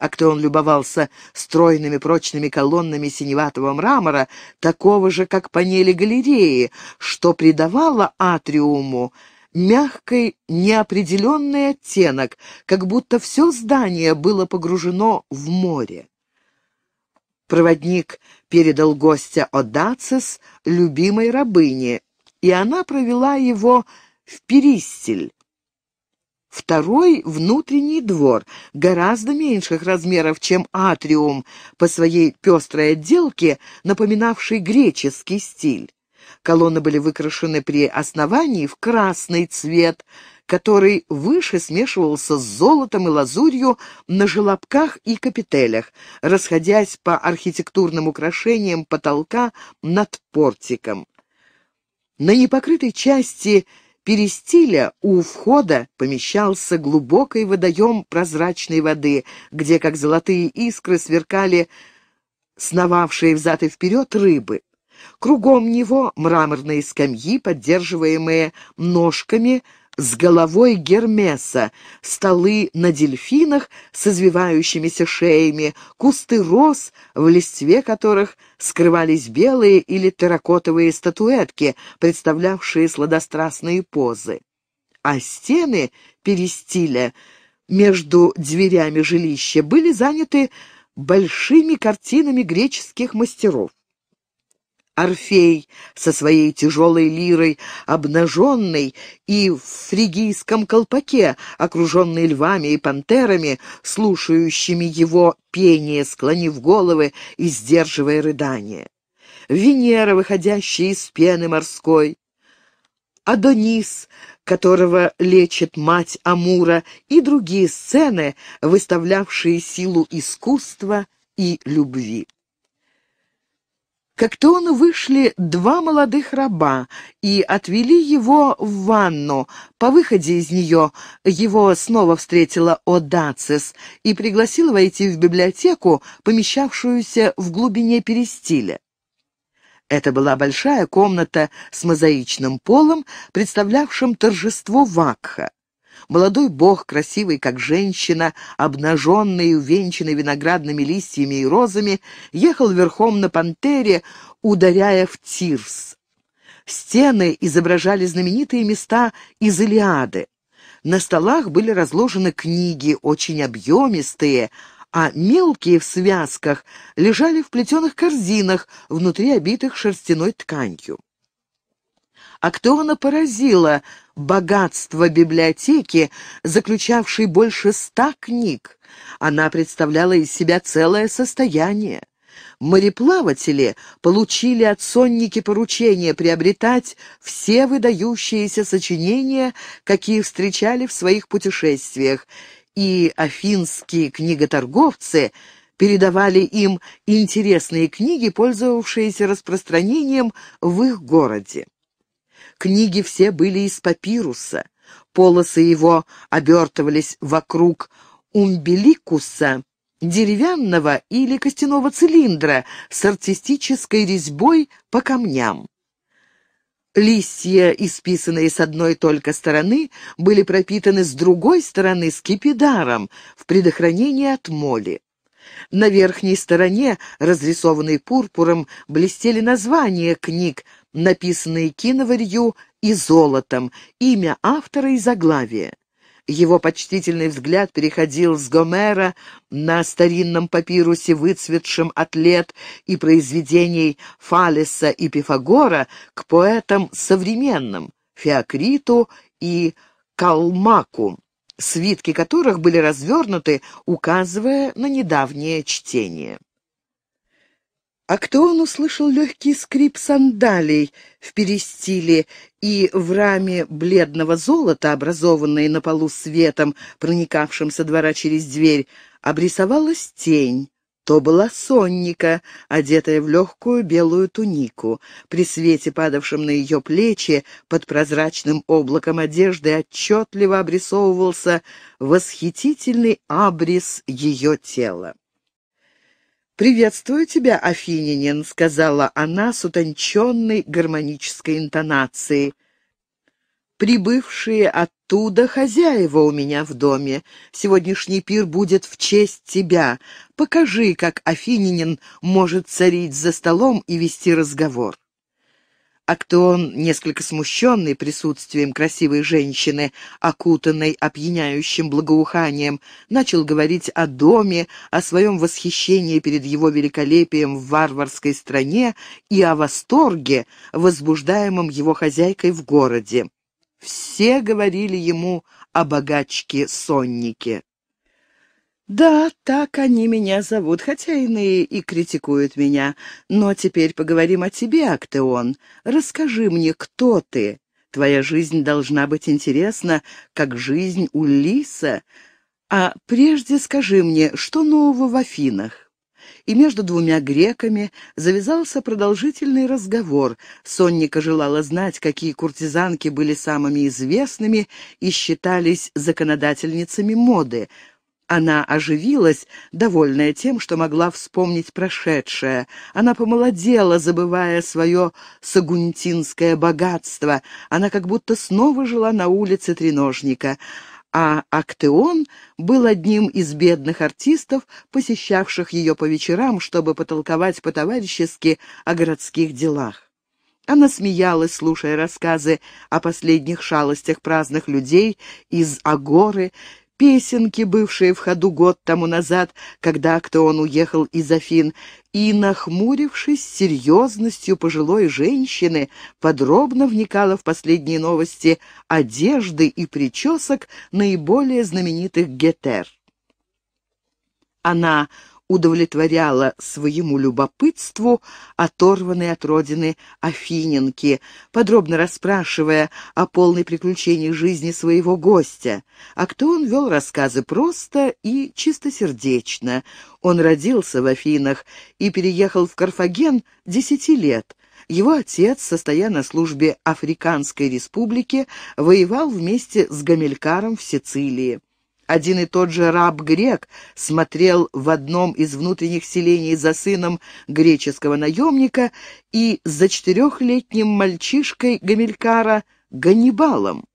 Актеон любовался стройными прочными колоннами синеватого мрамора, такого же, как панели галереи, что придавало атриуму мягкий неопределенный оттенок, как будто все здание было погружено в море. Проводник передал гостя Одацис, любимой рабыне, и она провела его в Перистиль. Второй — внутренний двор, гораздо меньших размеров, чем атриум, по своей пестрой отделке, напоминавший греческий стиль. Колонны были выкрашены при основании в красный цвет, который выше смешивался с золотом и лазурью на желобках и капителях, расходясь по архитектурным украшениям потолка над портиком. На непокрытой части Перистиля у входа помещался глубокий водоем прозрачной воды, где, как золотые искры, сверкали сновавшие взад и вперед рыбы. Кругом него мраморные скамьи, поддерживаемые ножками с головой Гермеса, столы на дельфинах с извивающимися шеями, кусты роз, в листве которых скрывались белые или терракотовые статуэтки, представлявшие сладострастные позы. А стены Перистиля между дверями жилища были заняты большими картинами греческих мастеров. Орфей со своей тяжелой лирой, обнаженный и в фригийском колпаке, окруженный львами и пантерами, слушающими его пение, склонив головы и сдерживая рыдания. Венера, выходящая из пены морской. Адонис, которого лечит мать Амура, и другие сцены, выставлявшие силу искусства и любви. К Актеону вышли 2 молодых раба и отвели его в ванну. По выходе из нее его снова встретила Одацис и пригласила войти в библиотеку, помещавшуюся в глубине Перистиля. Это была большая комната с мозаичным полом, представлявшим торжество Вакха. Молодой бог, красивый как женщина, обнаженный и увенчанный виноградными листьями и розами, ехал верхом на пантере, ударяя в тирс. Стены изображали знаменитые места из Илиады. На столах были разложены книги, очень объемистые, а мелкие в связках лежали в плетеных корзинах, внутри обитых шерстяной тканью. Актеона поразило богатство библиотеки, заключавшей больше 100 книг. Она представляла из себя целое состояние. Мореплаватели получили от сонники поручение приобретать все выдающиеся сочинения, какие встречали в своих путешествиях, и афинские книготорговцы передавали им интересные книги, пользовавшиеся распространением в их городе. Книги все были из папируса, полосы его обертывались вокруг умбиликуса, деревянного или костяного цилиндра с артистической резьбой по камням. Листья, исписанные с одной только стороны, были пропитаны с другой стороны скипидаром в предохранении от моли. На верхней стороне, разрисованной пурпуром, блестели названия книг, написанные киноварью и золотом, имя автора и заглавие. Его почтительный взгляд переходил с Гомера на старинном папирусе, выцветшем от лет и произведений Фалеса и Пифагора, к поэтам современным — Феокриту и Калмаку, свитки которых были развернуты, указывая на недавнее чтение. Актеон услышал легкий скрип сандалий в перистиле, и в раме бледного золота, образованной на полу светом, проникавшим со двора через дверь, обрисовалась тень. То была сонника, одетая в легкую белую тунику. При свете, падавшем на ее плечи, под прозрачным облаком одежды отчетливо обрисовывался восхитительный абрис ее тела. «Приветствую тебя, афинянин», — сказала она с утонченной гармонической интонацией. «Прибывшие оттуда хозяева у меня в доме. Сегодняшний пир будет в честь тебя. Покажи, как афинянин может царить за столом и вести разговор». Актеон, несколько смущенный присутствием красивой женщины, окутанной опьяняющим благоуханием, начал говорить о доме, о своем восхищении перед его великолепием в варварской стране и о восторге, возбуждаемом его хозяйкой в городе. Все говорили ему о богачке-соннике. «Да, так они меня зовут, хотя иные и критикуют меня. Но теперь поговорим о тебе, Актеон. Расскажи мне, кто ты. Твоя жизнь должна быть интересна, как жизнь Улисса. А прежде скажи мне, что нового в Афинах?» И между двумя греками завязался продолжительный разговор. Сонника желала знать, какие куртизанки были самыми известными и считались законодательницами моды. Она оживилась, довольная тем, что могла вспомнить прошедшее. Она помолодела, забывая свое сагунтинское богатство. Она как будто снова жила на улице Треножника. А Актеон был одним из бедных артистов, посещавших ее по вечерам, чтобы потолковать по-товарищески о городских делах. Она смеялась, слушая рассказы о последних шалостях праздных людей из Агоры, песенки, бывшие в ходу год тому назад, когда Актеон уехал из Афин, и, нахмурившись серьезностью пожилой женщины, подробно вникала в последние новости одежды и причесок наиболее знаменитых гетер. Она удовлетворяла своему любопытству оторванной от родины афиненки, подробно расспрашивая о полной приключении жизни своего гостя. Актеон вел рассказы просто и чистосердечно. Он родился в Афинах и переехал в Карфаген 10 лет. Его отец, состоя на службе Африканской республики, воевал вместе с Гамилькаром в Сицилии. Один и тот же раб-грек смотрел в одном из внутренних селений за сыном греческого наемника и за 4-летним мальчишкой Гамилькара Ганнибалом.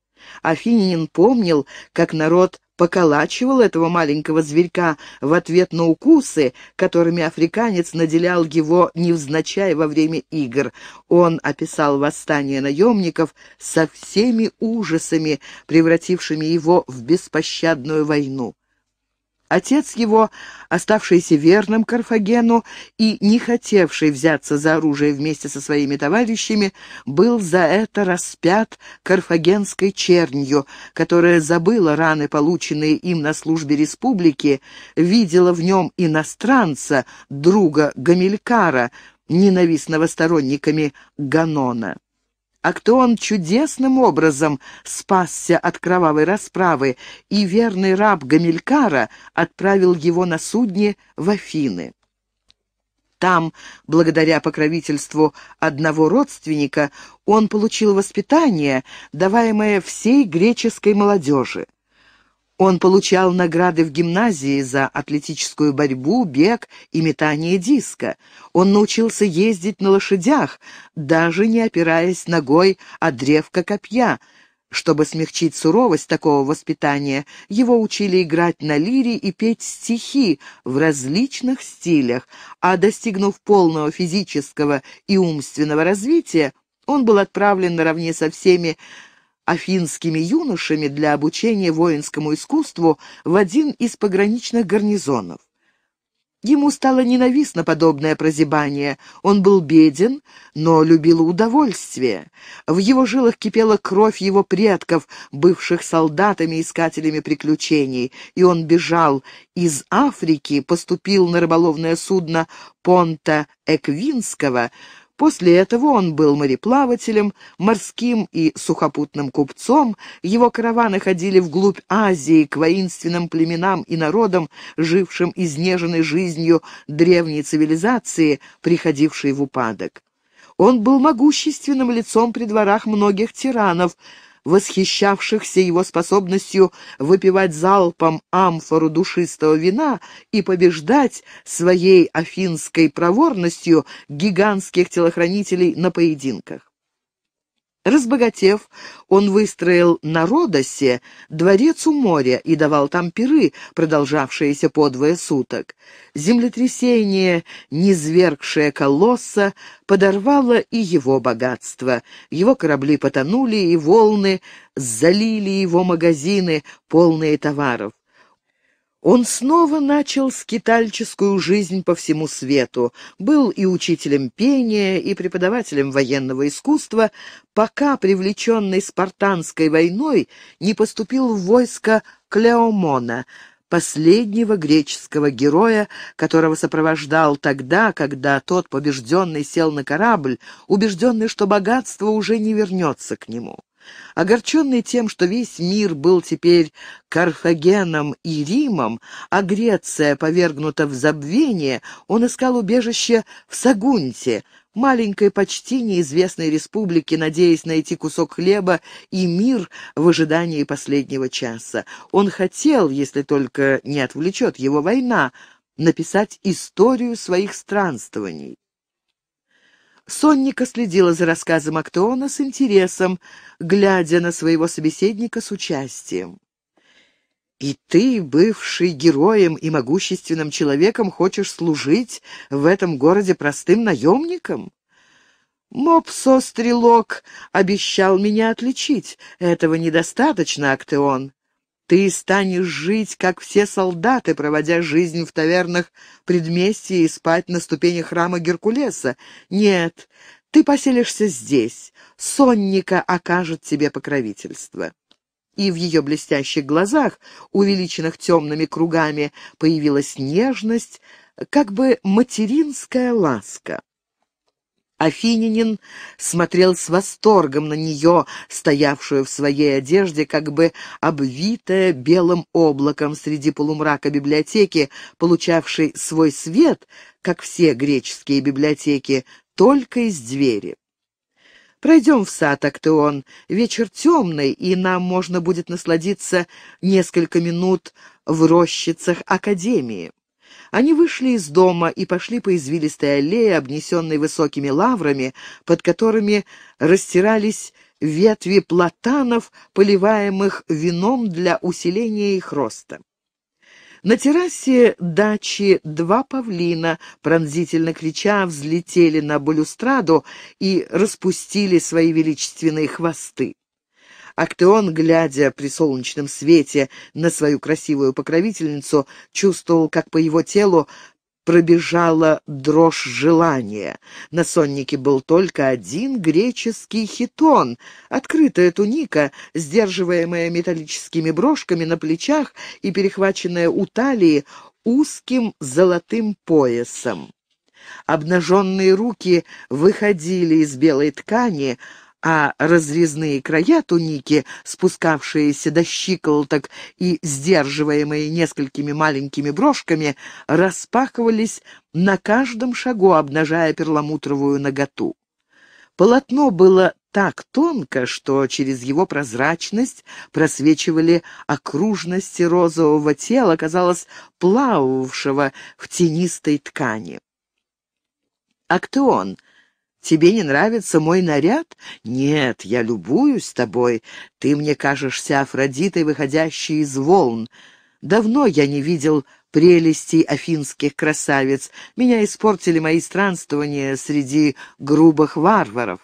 Афинянин помнил, как народ поколачивал этого маленького зверька в ответ на укусы, которыми африканец наделял его невзначай во время игр. Он описал восстание наемников со всеми ужасами, превратившими его в беспощадную войну. Отец его, оставшийся верным Карфагену и не хотевший взяться за оружие вместе со своими товарищами, был за это распят карфагенской чернью, которая забыла раны, полученные им на службе республики, видела в нем иностранца, друга Гамилькара, ненавистного сторонниками Ганона. Актеон чудесным образом спасся от кровавой расправы, и верный раб Гамилькара отправил его на судне в Афины. Там, благодаря покровительству одного родственника, он получил воспитание, даваемое всей греческой молодежи. Он получал награды в гимназии за атлетическую борьбу, бег и метание диска. Он научился ездить на лошадях, даже не опираясь ногой о древко копья. Чтобы смягчить суровость такого воспитания, его учили играть на лире и петь стихи в различных стилях, а достигнув полного физического и умственного развития, он был отправлен наравне со всеми афинскими юношами для обучения воинскому искусству в один из пограничных гарнизонов. Ему стало ненавистно подобное прозябание. Он был беден, но любил удовольствие. В его жилах кипела кровь его предков, бывших солдатами-искателями приключений, и он бежал из Африки, поступил на рыболовное судно Понта Эквинского. После этого он был мореплавателем, морским и сухопутным купцом, его караваны ходили вглубь Азии к воинственным племенам и народам, жившим изнеженной жизнью древней цивилизации, приходившей в упадок. Он был могущественным лицом при дворах многих тиранов, восхищавшихся его способностью выпивать залпом амфору душистого вина и побеждать своей афинской проворностью гигантских телохранителей на поединках. Разбогатев, он выстроил на Родосе дворец у моря и давал там пиры, продолжавшиеся по двое суток. Землетрясение, низвергшее колосса, подорвало и его богатство. Его корабли потонули, и волны залили его магазины, полные товаров. Он снова начал скитальческую жизнь по всему свету, был и учителем пения, и преподавателем военного искусства, пока, привлеченный спартанской войной, не поступил в войско Клеомена, последнего греческого героя, которого сопровождал тогда, когда тот побежденный сел на корабль, убежденный, что богатство уже не вернется к нему. Огорченный тем, что весь мир был теперь Карфагеном и Римом, а Греция повергнута в забвение, он искал убежище в Сагунте, маленькой почти неизвестной республике, надеясь найти кусок хлеба и мир в ожидании последнего часа. Он хотел, если только не отвлечет его война, написать историю своих странствований. Сонника следила за рассказом Актеона с интересом, глядя на своего собеседника с участием. «И ты, бывший героем и могущественным человеком, хочешь служить в этом городе простым наемником? Мопсо-стрелок обещал меня отличить. Этого недостаточно, Актеон. Ты станешь жить, как все солдаты, проводя жизнь в тавернах предместья и спать на ступени храма Геркулеса. Нет, ты поселишься здесь. Сонника окажет тебе покровительство». И в ее блестящих глазах, увеличенных темными кругами, появилась нежность, как бы материнская ласка. Афинянин смотрел с восторгом на нее, стоявшую в своей одежде, как бы обвитая белым облаком среди полумрака библиотеки, получавшей свой свет, как все греческие библиотеки, только из двери. «Пройдем в сад, Актеон. Вечер темный, и нам можно будет насладиться несколько минут в рощицах Академии». Они вышли из дома и пошли по извилистой аллее, обнесенной высокими лаврами, под которыми растирались ветви платанов, поливаемых вином для усиления их роста. На террасе дачи два павлина, пронзительно крича, взлетели на балюстраду и распустили свои величественные хвосты. Актеон, глядя при солнечном свете на свою красивую покровительницу, чувствовал, как по его телу пробежала дрожь желания. На соннике был только один греческий хитон, открытая туника, сдерживаемая металлическими брошками на плечах и перехваченная у талии узким золотым поясом. Обнаженные руки выходили из белой ткани, а разрезные края туники, спускавшиеся до щиколоток и сдерживаемые несколькими маленькими брошками, распахивались на каждом шагу, обнажая перламутровую наготу. Полотно было так тонко, что через его прозрачность просвечивали окружности розового тела, казалось, плававшего в тенистой ткани. «Актеон, тебе не нравится мой наряд? Нет, я любуюсь тобой. Ты мне кажешься Афродитой, выходящей из волн. Давно я не видел прелестей афинских красавиц. Меня испортили мои странствования среди грубых варваров».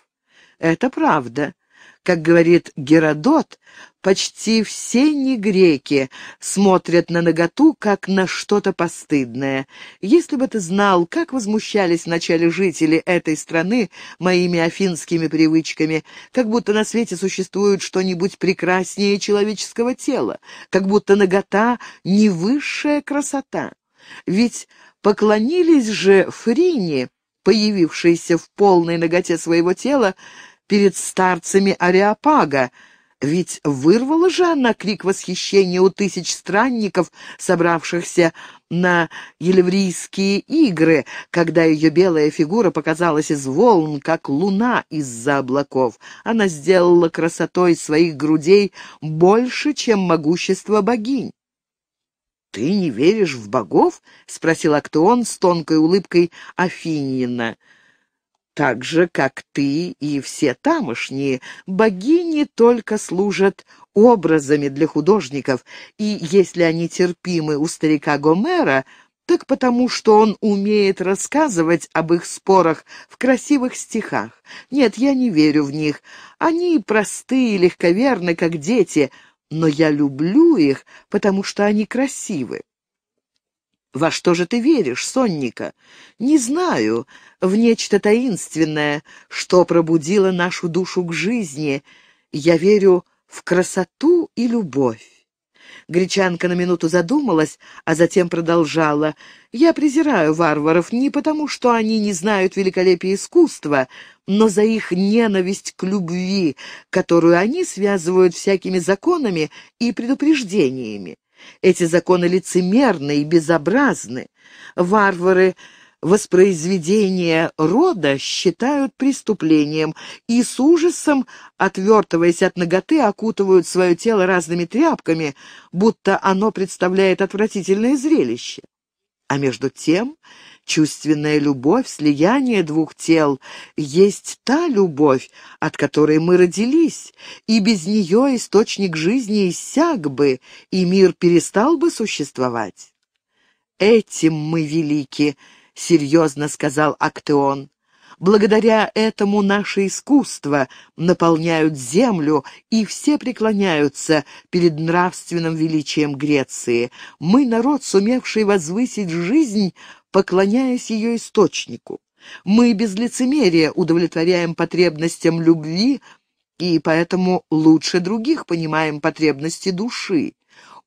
Это правда. Как говорит Геродот, почти все негреки смотрят на наготу, как на что-то постыдное. Если бы ты знал, как возмущались вначале жители этой страны моими афинскими привычками, как будто на свете существует что-нибудь прекраснее человеческого тела, как будто нагота — не высшая красота. Ведь поклонились же Фрине, появившейся в полной наготе своего тела, перед старцами Ареопага, ведь вырвала же она крик восхищения у тысяч странников, собравшихся на Елеврийские игры, когда ее белая фигура показалась из волн, как луна из-за облаков. Она сделала красотой своих грудей больше, чем могущество богинь. «Ты не веришь в богов?» — спросил Актеон с тонкой улыбкой афинина. «Так же, как ты и все тамошние, богини только служат образами для художников, и если они терпимы у старика Гомера, так потому, что он умеет рассказывать об их спорах в красивых стихах. Нет, я не верю в них. Они просты и легковерны, как дети, но я люблю их, потому что они красивы». «Во что же ты веришь, Сонника?» «Не знаю, в нечто таинственное, что пробудило нашу душу к жизни. Я верю в красоту и любовь». Гречанка на минуту задумалась, а затем продолжала. «Я презираю варваров не потому, что они не знают великолепия искусства, но за их ненависть к любви, которую они связывают всякими законами и предупреждениями. Эти законы лицемерны и безобразны. Варвары воспроизведение рода считают преступлением и с ужасом, отвертываясь от наготы, окутывают свое тело разными тряпками, будто оно представляет отвратительное зрелище. А между тем, чувственная любовь, слияние двух тел, есть та любовь, от которой мы родились, и без нее источник жизни иссяк бы, и мир перестал бы существовать». «Этим мы велики», — серьезно сказал Актеон. «Благодаря этому наше искусство наполняют землю, и все преклоняются перед нравственным величием Греции. Мы — народ, сумевший возвысить жизнь, поклоняясь ее источнику. Мы без лицемерия удовлетворяем потребностям любви, и поэтому лучше других понимаем потребности души.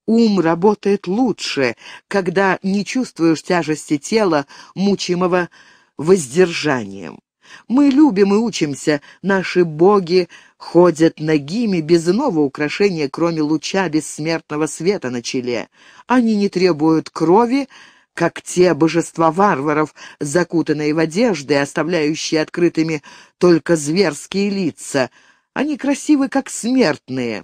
Ум работает лучше, когда не чувствуешь тяжести тела, мучимого воздержанием. Мы любим и учимся, наши боги ходят нагими без иного украшения, кроме луча бессмертного света на челе. Они не требуют крови, как те божества варваров, закутанные в одежды и оставляющие открытыми только зверские лица. Они красивы, как смертные.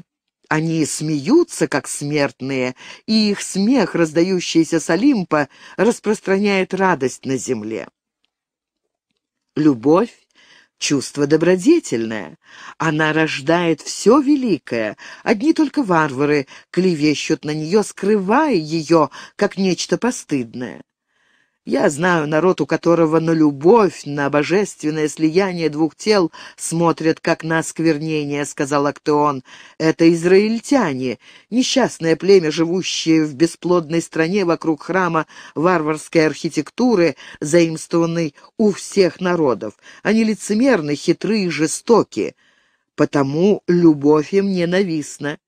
Они смеются, как смертные, и их смех, раздающийся с Олимпа, распространяет радость на земле. Любовь — чувство добродетельное. Она рождает все великое. Одни только варвары клевещут на нее, скрывая ее, как нечто постыдное. Я знаю народ, у которого на любовь, на божественное слияние двух тел смотрят, как на осквернение, — сказал Актеон. Это израильтяне, несчастное племя, живущее в бесплодной стране вокруг храма варварской архитектуры, заимствованной у всех народов. Они лицемерны, хитры и жестоки, потому любовь им ненавистна.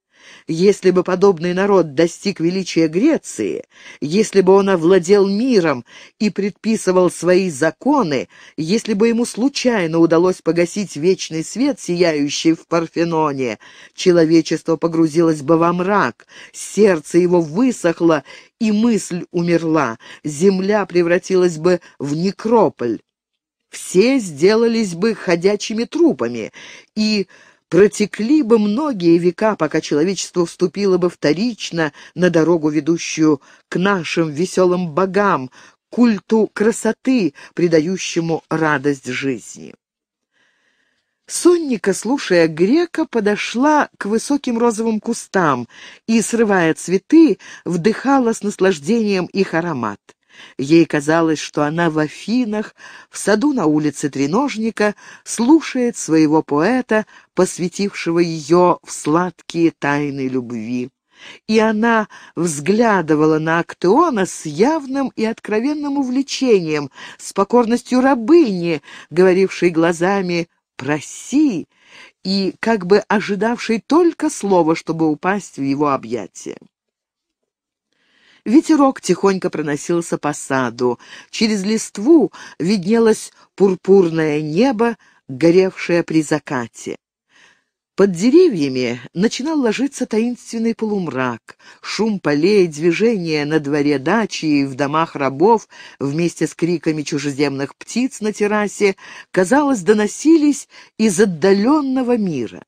Если бы подобный народ достиг величия Греции, если бы он овладел миром и предписывал свои законы, если бы ему случайно удалось погасить вечный свет, сияющий в Парфеноне, человечество погрузилось бы во мрак, сердце его высохло и мысль умерла, земля превратилась бы в некрополь, все сделались бы ходячими трупами, и... протекли бы многие века, пока человечество вступило бы вторично на дорогу, ведущую к нашим веселым богам, культу красоты, придающему радость жизни. Сонника, слушая грека, подошла к высоким розовым кустам и, срывая цветы, вдыхала с наслаждением их аромат. Ей казалось, что она в Афинах, в саду на улице Треножника, слушает своего поэта, посвятившего ее в сладкие тайны любви. И она взглядывала на Актеона с явным и откровенным увлечением, с покорностью рабыни, говорившей глазами «проси», и как бы ожидавшей только слова, чтобы упасть в его объятия. Ветерок тихонько проносился по саду. Через листву виднелось пурпурное небо, горевшее при закате. Под деревьями начинал ложиться таинственный полумрак. Шум полей, движение на дворе дачи и в домах рабов вместе с криками чужеземных птиц на террасе, казалось, доносились из отдаленного мира.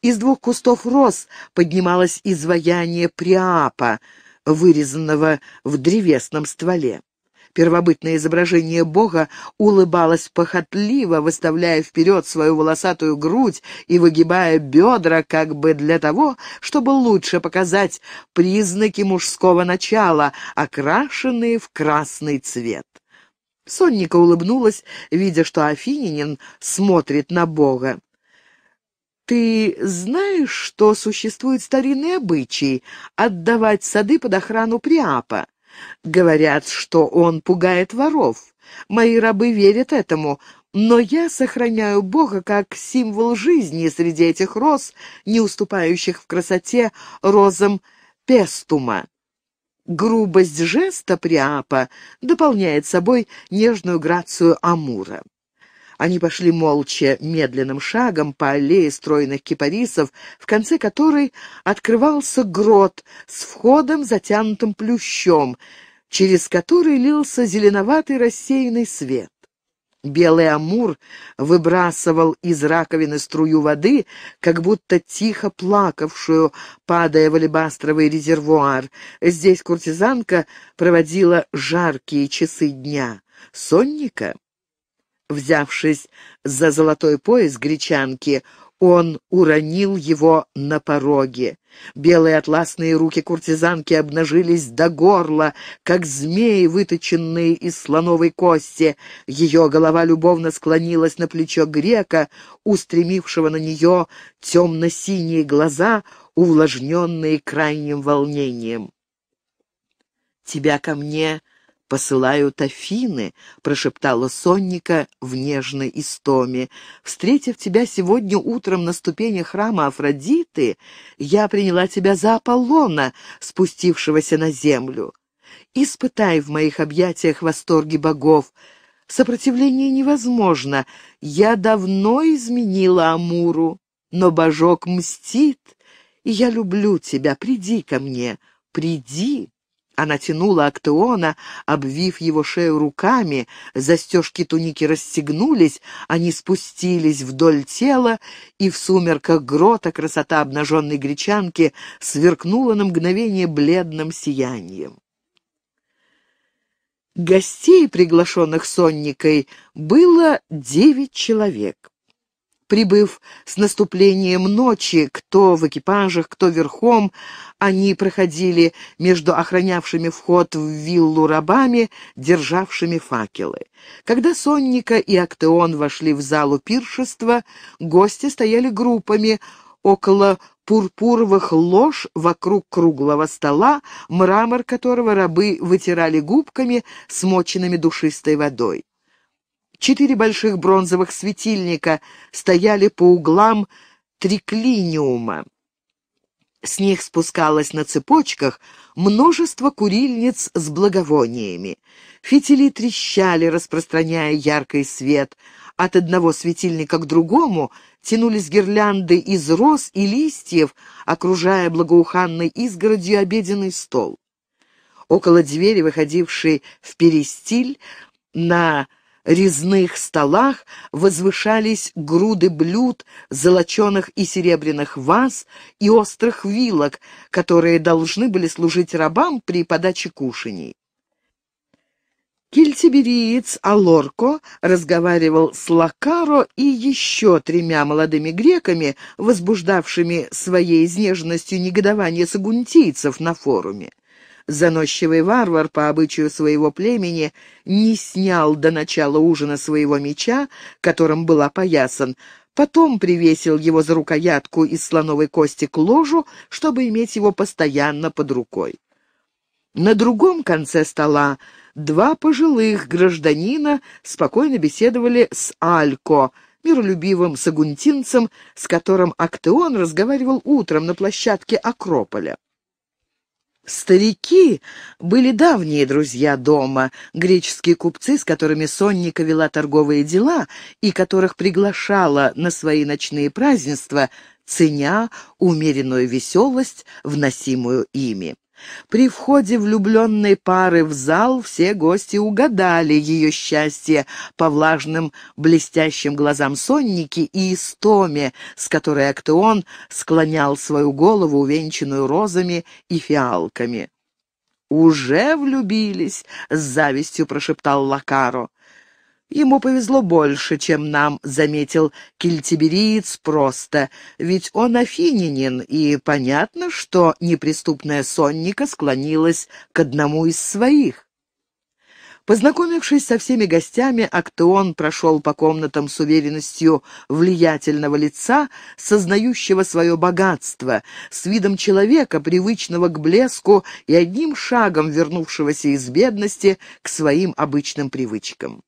Из двух кустов роз поднималось изваяние Приапа, вырезанного в древесном стволе. Первобытное изображение бога улыбалось похотливо, выставляя вперед свою волосатую грудь и выгибая бедра, как бы для того, чтобы лучше показать признаки мужского начала, окрашенные в красный цвет. Сонника улыбнулась, видя, что афинянин смотрит на бога. «Ты знаешь, что существует старинный обычай отдавать сады под охрану Приапа? Говорят, что он пугает воров. Мои рабы верят этому, но я сохраняю бога как символ жизни среди этих роз, не уступающих в красоте розам пестума. Грубость жеста Приапа дополняет собой нежную грацию Амура». Они пошли молча, медленным шагом по аллее стройных кипарисов, в конце которой открывался грот с входом, затянутым плющом, через который лился зеленоватый рассеянный свет. Белый амур выбрасывал из раковины струю воды, как будто тихо плакавшую, падая в алебастровый резервуар. Здесь куртизанка проводила жаркие часы дня. Сонника... Взявшись за золотой пояс гречанки, он уронил его на пороге. Белые атласные руки куртизанки обнажились до горла, как змеи, выточенные из слоновой кости. Ее голова любовно склонилась на плечо грека, устремившего на нее темно-синие глаза, увлажненные крайним волнением. «Тебя ко мне посылают Афины», — прошептала Сонника в нежной истоме. «Встретив тебя сегодня утром на ступени храма Афродиты, я приняла тебя за Аполлона, спустившегося на землю. Испытай в моих объятиях восторги богов. Сопротивление невозможно. Я давно изменила Амуру, но божок мстит, и я люблю тебя. Приди ко мне, приди». Она тянула Актеона, обвив его шею руками, застежки туники расстегнулись, они спустились вдоль тела, и в сумерках грота красота обнаженной гречанки сверкнула на мгновение бледным сиянием. Гостей, приглашенных Сонникой, было 9 человек. Прибыв с наступлением ночи, кто в экипажах, кто верхом, они проходили между охранявшими вход в виллу рабами, державшими факелы. Когда Сонника и Актеон вошли в залу пиршества, гости стояли группами около пурпуровых лож вокруг круглого стола, мрамор которого рабы вытирали губками, смоченными душистой водой. Четыре больших бронзовых светильника стояли по углам триклиниума. С них спускалось на цепочках множество курильниц с благовониями. Фитили трещали, распространяя яркий свет. От одного светильника к другому тянулись гирлянды из роз и листьев, окружая благоуханной изгородью обеденный стол. Около двери, выходившей в перистиль, на резных столах возвышались груды блюд, золоченых и серебряных ваз и острых вилок, которые должны были служить рабам при подаче кушаний. Кельтибериец Алорко разговаривал с Лакаро и еще тремя молодыми греками, возбуждавшими своей изнеженностью негодование сагунтийцев на форуме. Заносчивый варвар по обычаю своего племени не снял до начала ужина своего меча, которым был опоясан, потом привесил его за рукоятку из слоновой кости к ложу, чтобы иметь его постоянно под рукой. На другом конце стола два пожилых гражданина спокойно беседовали с Алько, миролюбивым сагунтинцем, с которым Актеон разговаривал утром на площадке Акрополя. Старики были давние друзья дома, греческие купцы, с которыми Сонника вела торговые дела и которых приглашала на свои ночные празднества, ценя умеренную веселость, вносимую ими. При входе влюбленной пары в зал все гости угадали ее счастье по влажным блестящим глазам Сонники и истоме, с которой Актеон склонял свою голову, увенчанную розами и фиалками. «Уже влюбились!» — с завистью прошептал Лакаро. «Ему повезло больше, чем нам», — заметил кельтибериец просто, «ведь он афинянин, и понятно, что неприступная Сонника склонилась к одному из своих». Познакомившись со всеми гостями, Актеон прошел по комнатам с уверенностью влиятельного лица, сознающего свое богатство, с видом человека, привычного к блеску и одним шагом вернувшегося из бедности к своим обычным привычкам.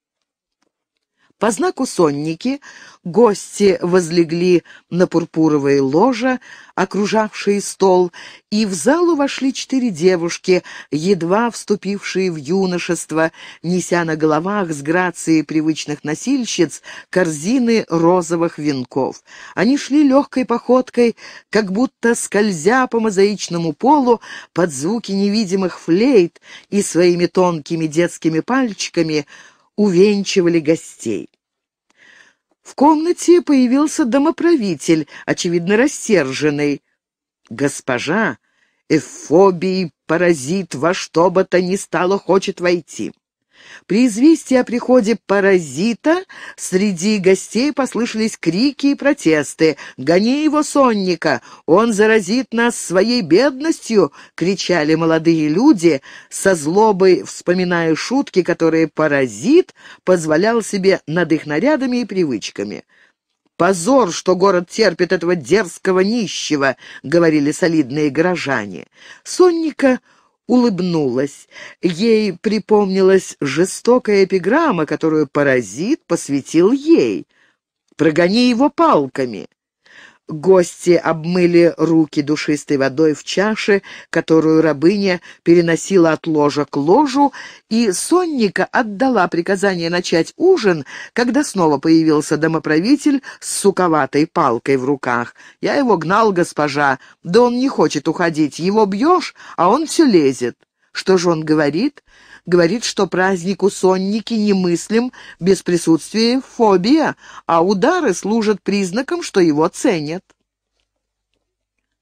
По знаку Сонники гости возлегли на пурпуровые ложа, окружавшие стол, и в залу вошли четыре девушки, едва вступившие в юношество, неся на головах с грацией привычных носильщиц корзины розовых венков. Они шли легкой походкой, как будто скользя по мозаичному полу под звуки невидимых флейт, и своими тонкими детскими пальчиками увенчивали гостей. В комнате появился домоправитель, очевидно рассерженный. «Госпожа, эфобий, паразит, во что бы то ни стало хочет войти». При известии о приходе паразита среди гостей послышались крики и протесты. «Гони его, Сонника! Он заразит нас своей бедностью!» — кричали молодые люди, со злобой вспоминая шутки, которые паразит позволял себе над их нарядами и привычками. «Позор, что город терпит этого дерзкого нищего!» — говорили солидные горожане. Сонника улыбнулась. Ей припомнилась жестокая эпиграмма, которую паразит посвятил ей. «Прогони его палками!» Гости обмыли руки душистой водой в чаше, которую рабыня переносила от ложа к ложу, и Сонника отдала приказание начать ужин, когда снова появился домоправитель с суковатой палкой в руках. «Я его гнал, госпожа, да он не хочет уходить, его бьешь, а он все лезет». «Что же он говорит?» «Говорит, что праздник у Сонники немыслим без присутствия фобия, а удары служат признаком, что его ценят».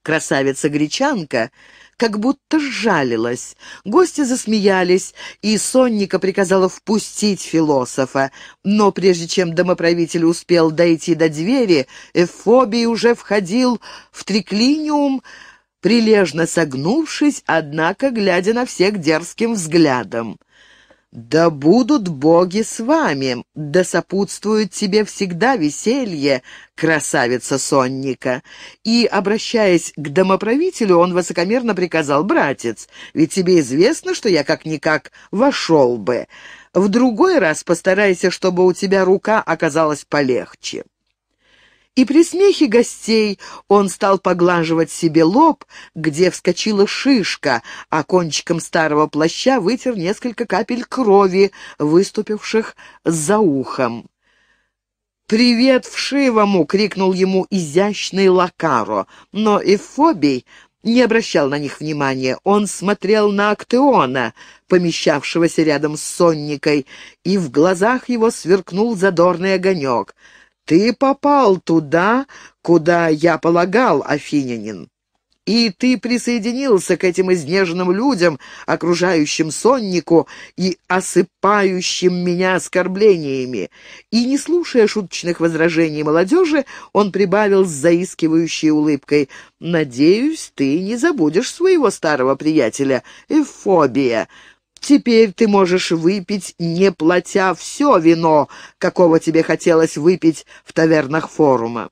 Красавица-гречанка как будто сжалилась. Гости засмеялись, и Сонника приказала впустить философа. Но прежде чем домоправитель успел дойти до двери, Эфобий уже входил в триклиниум, прилежно согнувшись, однако глядя на всех дерзким взглядом. «Да будут боги с вами, да сопутствует тебе всегда веселье, красавица Сонника!» И, обращаясь к домоправителю, он высокомерно приказал: «Братец, ведь тебе известно, что я как-никак вошел бы. В другой раз постарайся, чтобы у тебя рука оказалась полегче». И при смехе гостей он стал поглаживать себе лоб, где вскочила шишка, а кончиком старого плаща вытер несколько капель крови, выступивших за ухом. «Привет вшивому!» — крикнул ему изящный Лакаро, но Эфобий не обращал на них внимания. Он смотрел на Актеона, помещавшегося рядом с Сонникой, и в глазах его сверкнул задорный огонек. «Ты попал туда, куда я полагал, афинянин, и ты присоединился к этим изнеженным людям, окружающим Соннику и осыпающим меня оскорблениями». И, не слушая шуточных возражений молодежи, он прибавил с заискивающей улыбкой: «Надеюсь, ты не забудешь своего старого приятеля Эфобия. Теперь ты можешь выпить, не платя, все вино, какого тебе хотелось выпить в тавернах форума».